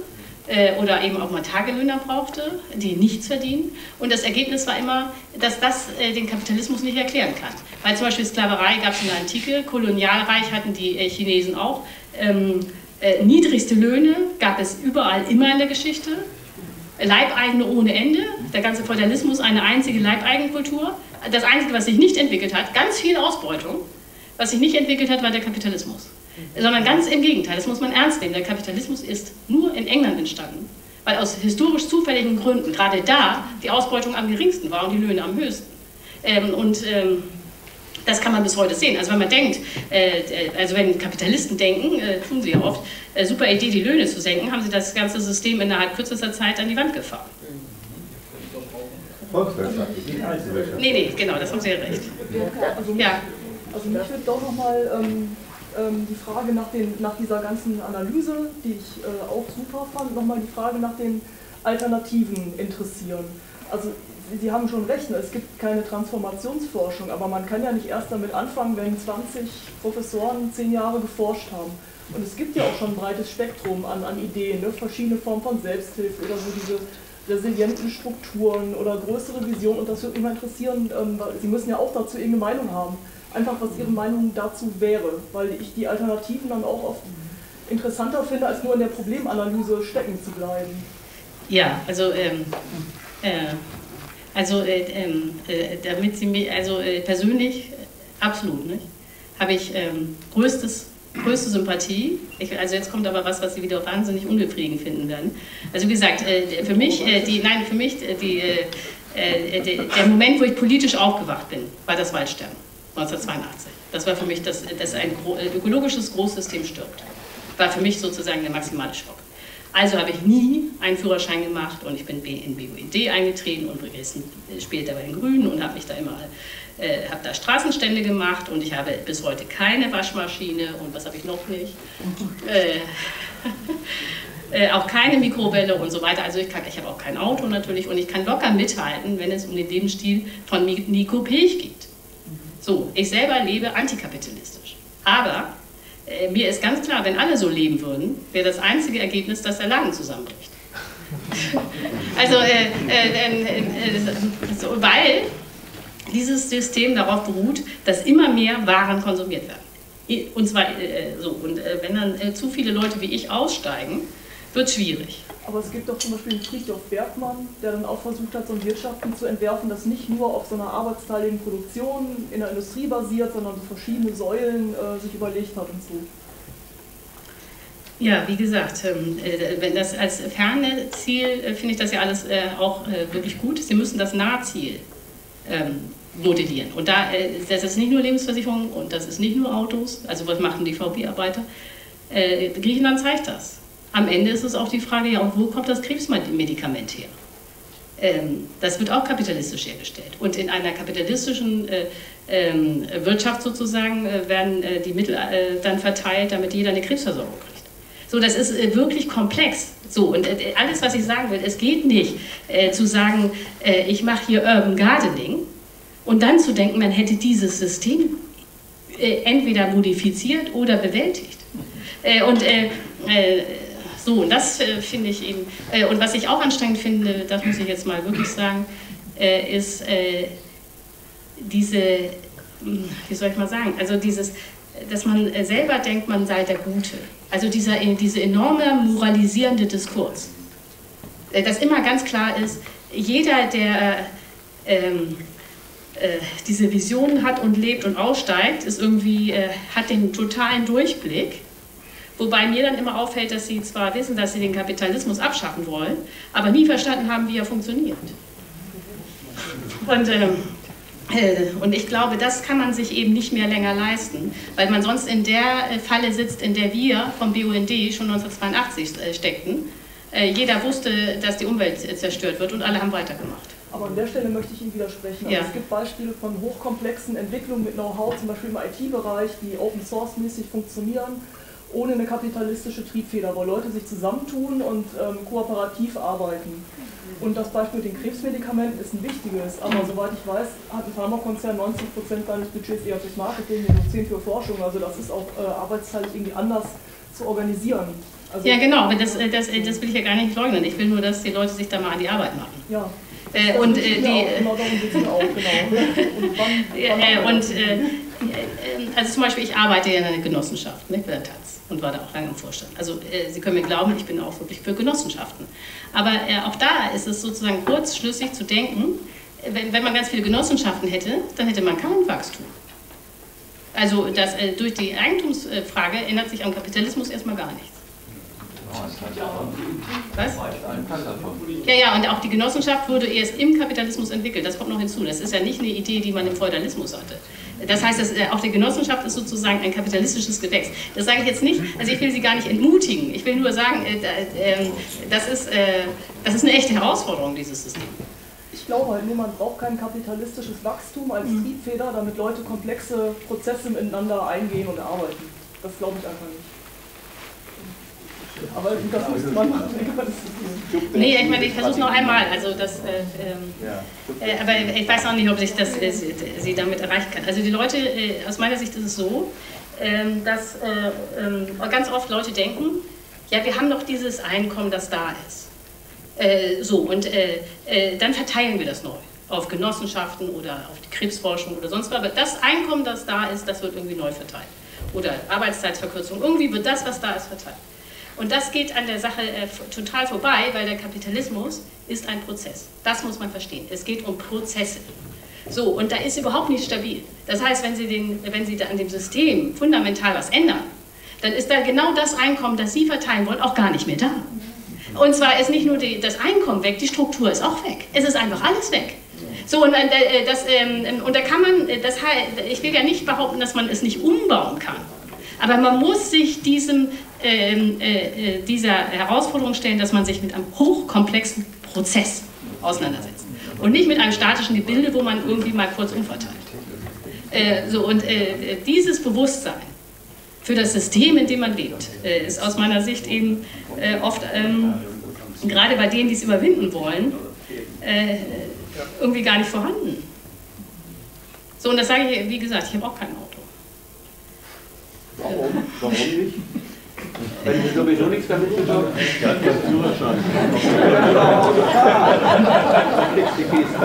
Oder eben auch mal Tagelöhner brauchte, die nichts verdienen. Und das Ergebnis war immer, dass das den Kapitalismus nicht erklären kann. Weil zum Beispiel Sklaverei gab es in der Antike, Kolonialreich hatten die Chinesen auch. Ähm, äh, niedrigste Löhne gab es überall immer in der Geschichte. Leibeigene ohne Ende, der ganze Feudalismus eine einzige Leibeigenkultur. Das Einzige, was sich nicht entwickelt hat, ganz viel Ausbeutung, was sich nicht entwickelt hat, war der Kapitalismus. Sondern ganz im Gegenteil, das muss man ernst nehmen. Der Kapitalismus ist nur in England entstanden, weil aus historisch zufälligen Gründen gerade da die Ausbeutung am geringsten war und die Löhne am höchsten. Ähm, und ähm, das kann man bis heute sehen. Also wenn man denkt, äh, also wenn Kapitalisten denken, äh, tun sie ja oft, äh, super Idee, die Löhne zu senken, haben sie das ganze System innerhalb kürzester Zeit an die Wand gefahren. Volkswirtschaft, nicht Einzelwirtschaft. Nee, nee, genau, das haben Sie ja recht. Also mich, ja. Also mich würde doch nochmal... Ähm die Frage nach, den, nach dieser ganzen Analyse, die ich äh, auch super fand, nochmal die Frage nach den Alternativen interessieren. Also Sie haben schon recht, es gibt keine Transformationsforschung, aber man kann ja nicht erst damit anfangen, wenn zwanzig Professoren zehn Jahre geforscht haben. Und es gibt ja auch schon ein breites Spektrum an, an Ideen, ne? Verschiedene Formen von Selbsthilfe oder so diese resilienten Strukturen oder größere Visionen. Und das würde mich mal interessieren, ähm, Sie müssen ja auch dazu irgendeine Meinung haben. Einfach, was Ihre Meinung dazu wäre, weil ich die Alternativen dann auch oft interessanter finde, als nur in der Problemanalyse stecken zu bleiben. Ja, also, ähm, äh, also äh, äh, damit Sie mich, also äh, persönlich, absolut, nicht? Habe ich äh, größtes, größte Sympathie. Ich, also jetzt kommt aber was, was Sie wieder wahnsinnig unbefriedigend finden werden. Also wie gesagt, äh, für mich, äh, die, nein, für mich, die, äh, der, der Moment, wo ich politisch aufgewacht bin, war das Waldsterben. neunzehnhundertzweiundachtzig. Das war für mich, dass, dass ein ökologisches Großsystem stirbt. War für mich sozusagen der maximale Schock. Also habe ich nie einen Führerschein gemacht und ich bin in B U N D eingetreten und später bei den Grünen und habe mich da immer, äh, habe da Straßenstände gemacht und ich habe bis heute keine Waschmaschine und was habe ich noch nicht? Äh, Äh, auch keine Mikrowelle und so weiter. Also ich, kann, ich habe auch kein Auto natürlich und ich kann locker mithalten, wenn es um den Lebensstil von Nico Pech geht. So, ich selber lebe antikapitalistisch. Aber äh, mir ist ganz klar, wenn alle so leben würden, wäre das einzige Ergebnis, dass der Laden zusammenbricht. Also, äh, äh, äh, äh, so, weil dieses System darauf beruht, dass immer mehr Waren konsumiert werden. Und zwar äh, so, und äh, wenn dann äh, zu viele Leute wie ich aussteigen, wird schwierig. Aber es gibt doch zum Beispiel Christoph Bergmann, der dann auch versucht hat, so ein Wirtschaften zu entwerfen, das nicht nur auf so einer arbeitsteiligen Produktion in der Industrie basiert, sondern so verschiedene Säulen äh, sich überlegt hat und so. Ja, wie gesagt, äh, wenn das als ferne Ziel, äh, finde ich das ja alles äh, auch äh, wirklich gut. Sie müssen das Nahziel ähm, modellieren. Und da, äh, das ist nicht nur Lebensversicherung und das ist nicht nur Autos, also was machen die V W-Arbeiter? Äh, Griechenland zeigt das. Am Ende ist es auch die Frage, ja, und wo kommt das Krebsmedikament her? Ähm, das wird auch kapitalistisch hergestellt. Und in einer kapitalistischen äh, äh, Wirtschaft sozusagen äh, werden äh, die Mittel äh, dann verteilt, damit jeder eine Krebsversorgung kriegt. So, das ist äh, wirklich komplex. So, und äh, alles, was ich sagen will, es geht nicht äh, zu sagen, äh, ich mache hier Urban Gardening und dann zu denken, man hätte dieses System äh, entweder modifiziert oder bewältigt. Äh, und äh, äh, So, und das äh, finde ich eben, äh, und was ich auch anstrengend finde, das muss ich jetzt mal wirklich sagen, äh, ist äh, diese, wie soll ich mal sagen, also dieses, dass man äh, selber denkt, man sei der Gute. Also dieser, äh, diese enorme moralisierende Diskurs, äh, dass immer ganz klar ist, jeder, der äh, äh, diese Visionen hat und lebt und aussteigt, ist irgendwie, äh, hat den totalen Durchblick. Wobei mir dann immer auffällt, dass sie zwar wissen, dass sie den Kapitalismus abschaffen wollen, aber nie verstanden haben, wie er funktioniert. Und, äh, äh, und ich glaube, das kann man sich eben nicht mehr länger leisten, weil man sonst in der Falle sitzt, in der wir vom B U N D schon neunzehnhundertzweiundachtzig steckten. Äh, jeder wusste, dass die Umwelt zerstört wird und alle haben weitergemacht. Aber an der Stelle möchte ich Ihnen widersprechen. Also ja. Es gibt Beispiele von hochkomplexen Entwicklungen mit Know-how, zum Beispiel im I T-Bereich, die Open-Source-mäßig funktionieren, ohne eine kapitalistische Triebfeder, wo Leute sich zusammentun und ähm, kooperativ arbeiten. Und das Beispiel mit den Krebsmedikamenten ist ein wichtiges, aber soweit ich weiß, hat ein Pharmakonzern neunzig Prozent seines Budgets eher fürs Marketing, zehn Prozent für Forschung, also das ist auch äh, arbeitsteilig irgendwie anders zu organisieren. Also ja genau, das, das, das will ich ja gar nicht leugnen, ich will nur, dass die Leute sich da mal an die Arbeit machen. Ja. Äh, und äh, die, auch, genau, darum geht es mir auch, genau. Und, wann, wann und äh, also zum Beispiel, ich arbeite ja in einer Genossenschaft, ne, bei der taz und war da auch lange im Vorstand. Also äh, Sie können mir glauben, ich bin auch wirklich für Genossenschaften. Aber äh, auch da ist es sozusagen kurzschlüssig zu denken, wenn, wenn man ganz viele Genossenschaften hätte, dann hätte man kein Wachstum. Also das, äh, durch die Eigentumsfrage ändert sich am Kapitalismus erstmal gar nichts. Was? Ja, ja, und auch die Genossenschaft wurde erst im Kapitalismus entwickelt, das kommt noch hinzu. Das ist ja nicht eine Idee, die man im Feudalismus hatte. Das heißt, dass auch die Genossenschaft ist sozusagen ein kapitalistisches Gewächs. Das sage ich jetzt nicht, also ich will Sie gar nicht entmutigen, ich will nur sagen, das ist, das ist eine echte Herausforderung, dieses System. Ich glaube halt nur, man braucht kein kapitalistisches Wachstum als Triebfeder, damit Leute komplexe Prozesse miteinander eingehen und erarbeiten. Das glaube ich einfach nicht. Aber das muss man nee, ich meine, ich versuche es noch einmal. Also das, äh, äh, aber ich weiß auch nicht, ob sich das, äh, sie damit erreichen kann. Also die Leute, äh, aus meiner Sicht ist es so, äh, dass äh, äh, ganz oft Leute denken, ja, wir haben doch dieses Einkommen, das da ist. Äh, so, und äh, äh, dann verteilen wir das neu auf Genossenschaften oder auf die Krebsforschung oder sonst was. Aber das Einkommen, das da ist, das wird irgendwie neu verteilt. Oder Arbeitszeitverkürzung, irgendwie wird das, was da ist, verteilt. Und das geht an der Sache äh, total vorbei, weil der Kapitalismus ist ein Prozess. Das muss man verstehen. Es geht um Prozesse. So, und da ist überhaupt nicht stabil. Das heißt, wenn Sie, den, wenn Sie da an dem System fundamental was ändern, dann ist da genau das Einkommen, das Sie verteilen wollen, auch gar nicht mehr da. Und zwar ist nicht nur die, das Einkommen weg, die Struktur ist auch weg. Es ist einfach alles weg. So, und, äh, das, ähm, und da kann man, das, ich will ja nicht behaupten, dass man es nicht umbauen kann. Aber man muss sich diesem, ähm, äh, dieser Herausforderung stellen, dass man sich mit einem hochkomplexen Prozess auseinandersetzt und nicht mit einem statischen Gebilde, wo man irgendwie mal kurz umverteilt. Äh, so, und äh, dieses Bewusstsein für das System, in dem man lebt, äh, ist aus meiner Sicht eben äh, oft, ähm, gerade bei denen, die es überwinden wollen, äh, irgendwie gar nicht vorhanden. So, und das sage ich, wie gesagt, ich habe auch kein Auto. Warum? Warum nicht? Wenn Sie sowieso nichts damit zu tun haben.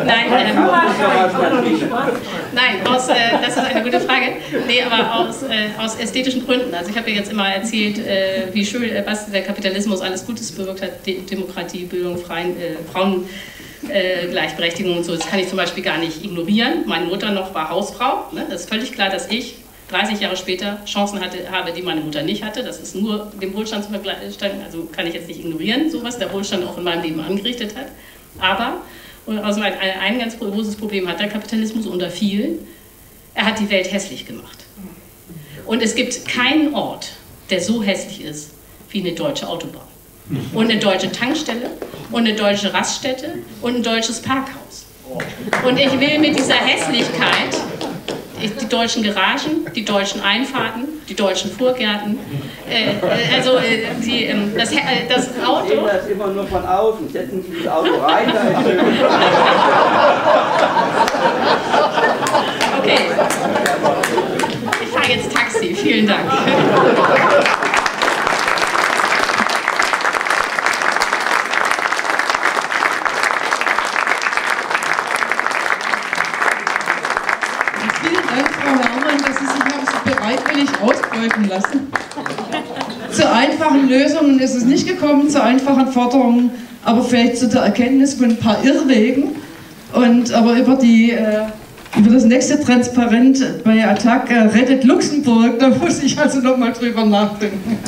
Nein, äh, nein aus, äh, das ist eine gute Frage. Nee, aber aus, äh, aus ästhetischen Gründen. Also ich habe ja jetzt immer erzählt, äh, wie schön, äh, was der Kapitalismus alles Gutes bewirkt hat. De Demokratie, Bildung, Freien, äh, Frauen, äh, Gleichberechtigung und so. Das kann ich zum Beispiel gar nicht ignorieren. Meine Mutter noch war Hausfrau. Ne? Das ist völlig klar, dass ich dreißig Jahre später Chancen hatte, habe, die meine Mutter nicht hatte. Das ist nur dem Wohlstand zu vergleichen, also kann ich jetzt nicht ignorieren, sowas der Wohlstand auch in meinem Leben angerichtet hat. Aber und aus meinem, ein ganz großes Problem hat der Kapitalismus unter vielen. Er hat die Welt hässlich gemacht. Und es gibt keinen Ort, der so hässlich ist wie eine deutsche Autobahn. Und eine deutsche Tankstelle und eine deutsche Raststätte und ein deutsches Parkhaus. Und ich will mit dieser Hässlichkeit die deutschen Garagen, die deutschen Einfahrten, die deutschen Vorgärten, äh, also äh, die, äh, das, äh, das Auto... Ich sehe das immer nur von außen, setzen Sie das Auto rein, da ist schön. Okay, ich fahre jetzt Taxi, vielen Dank. Lassen. Zu einfachen Lösungen ist es nicht gekommen, zu einfachen Forderungen, aber vielleicht zu der Erkenntnis von ein paar Irrwegen. Und aber über, die, äh, über das nächste Transparent bei Attac äh, rettet Luxemburg, da muss ich also nochmal drüber nachdenken.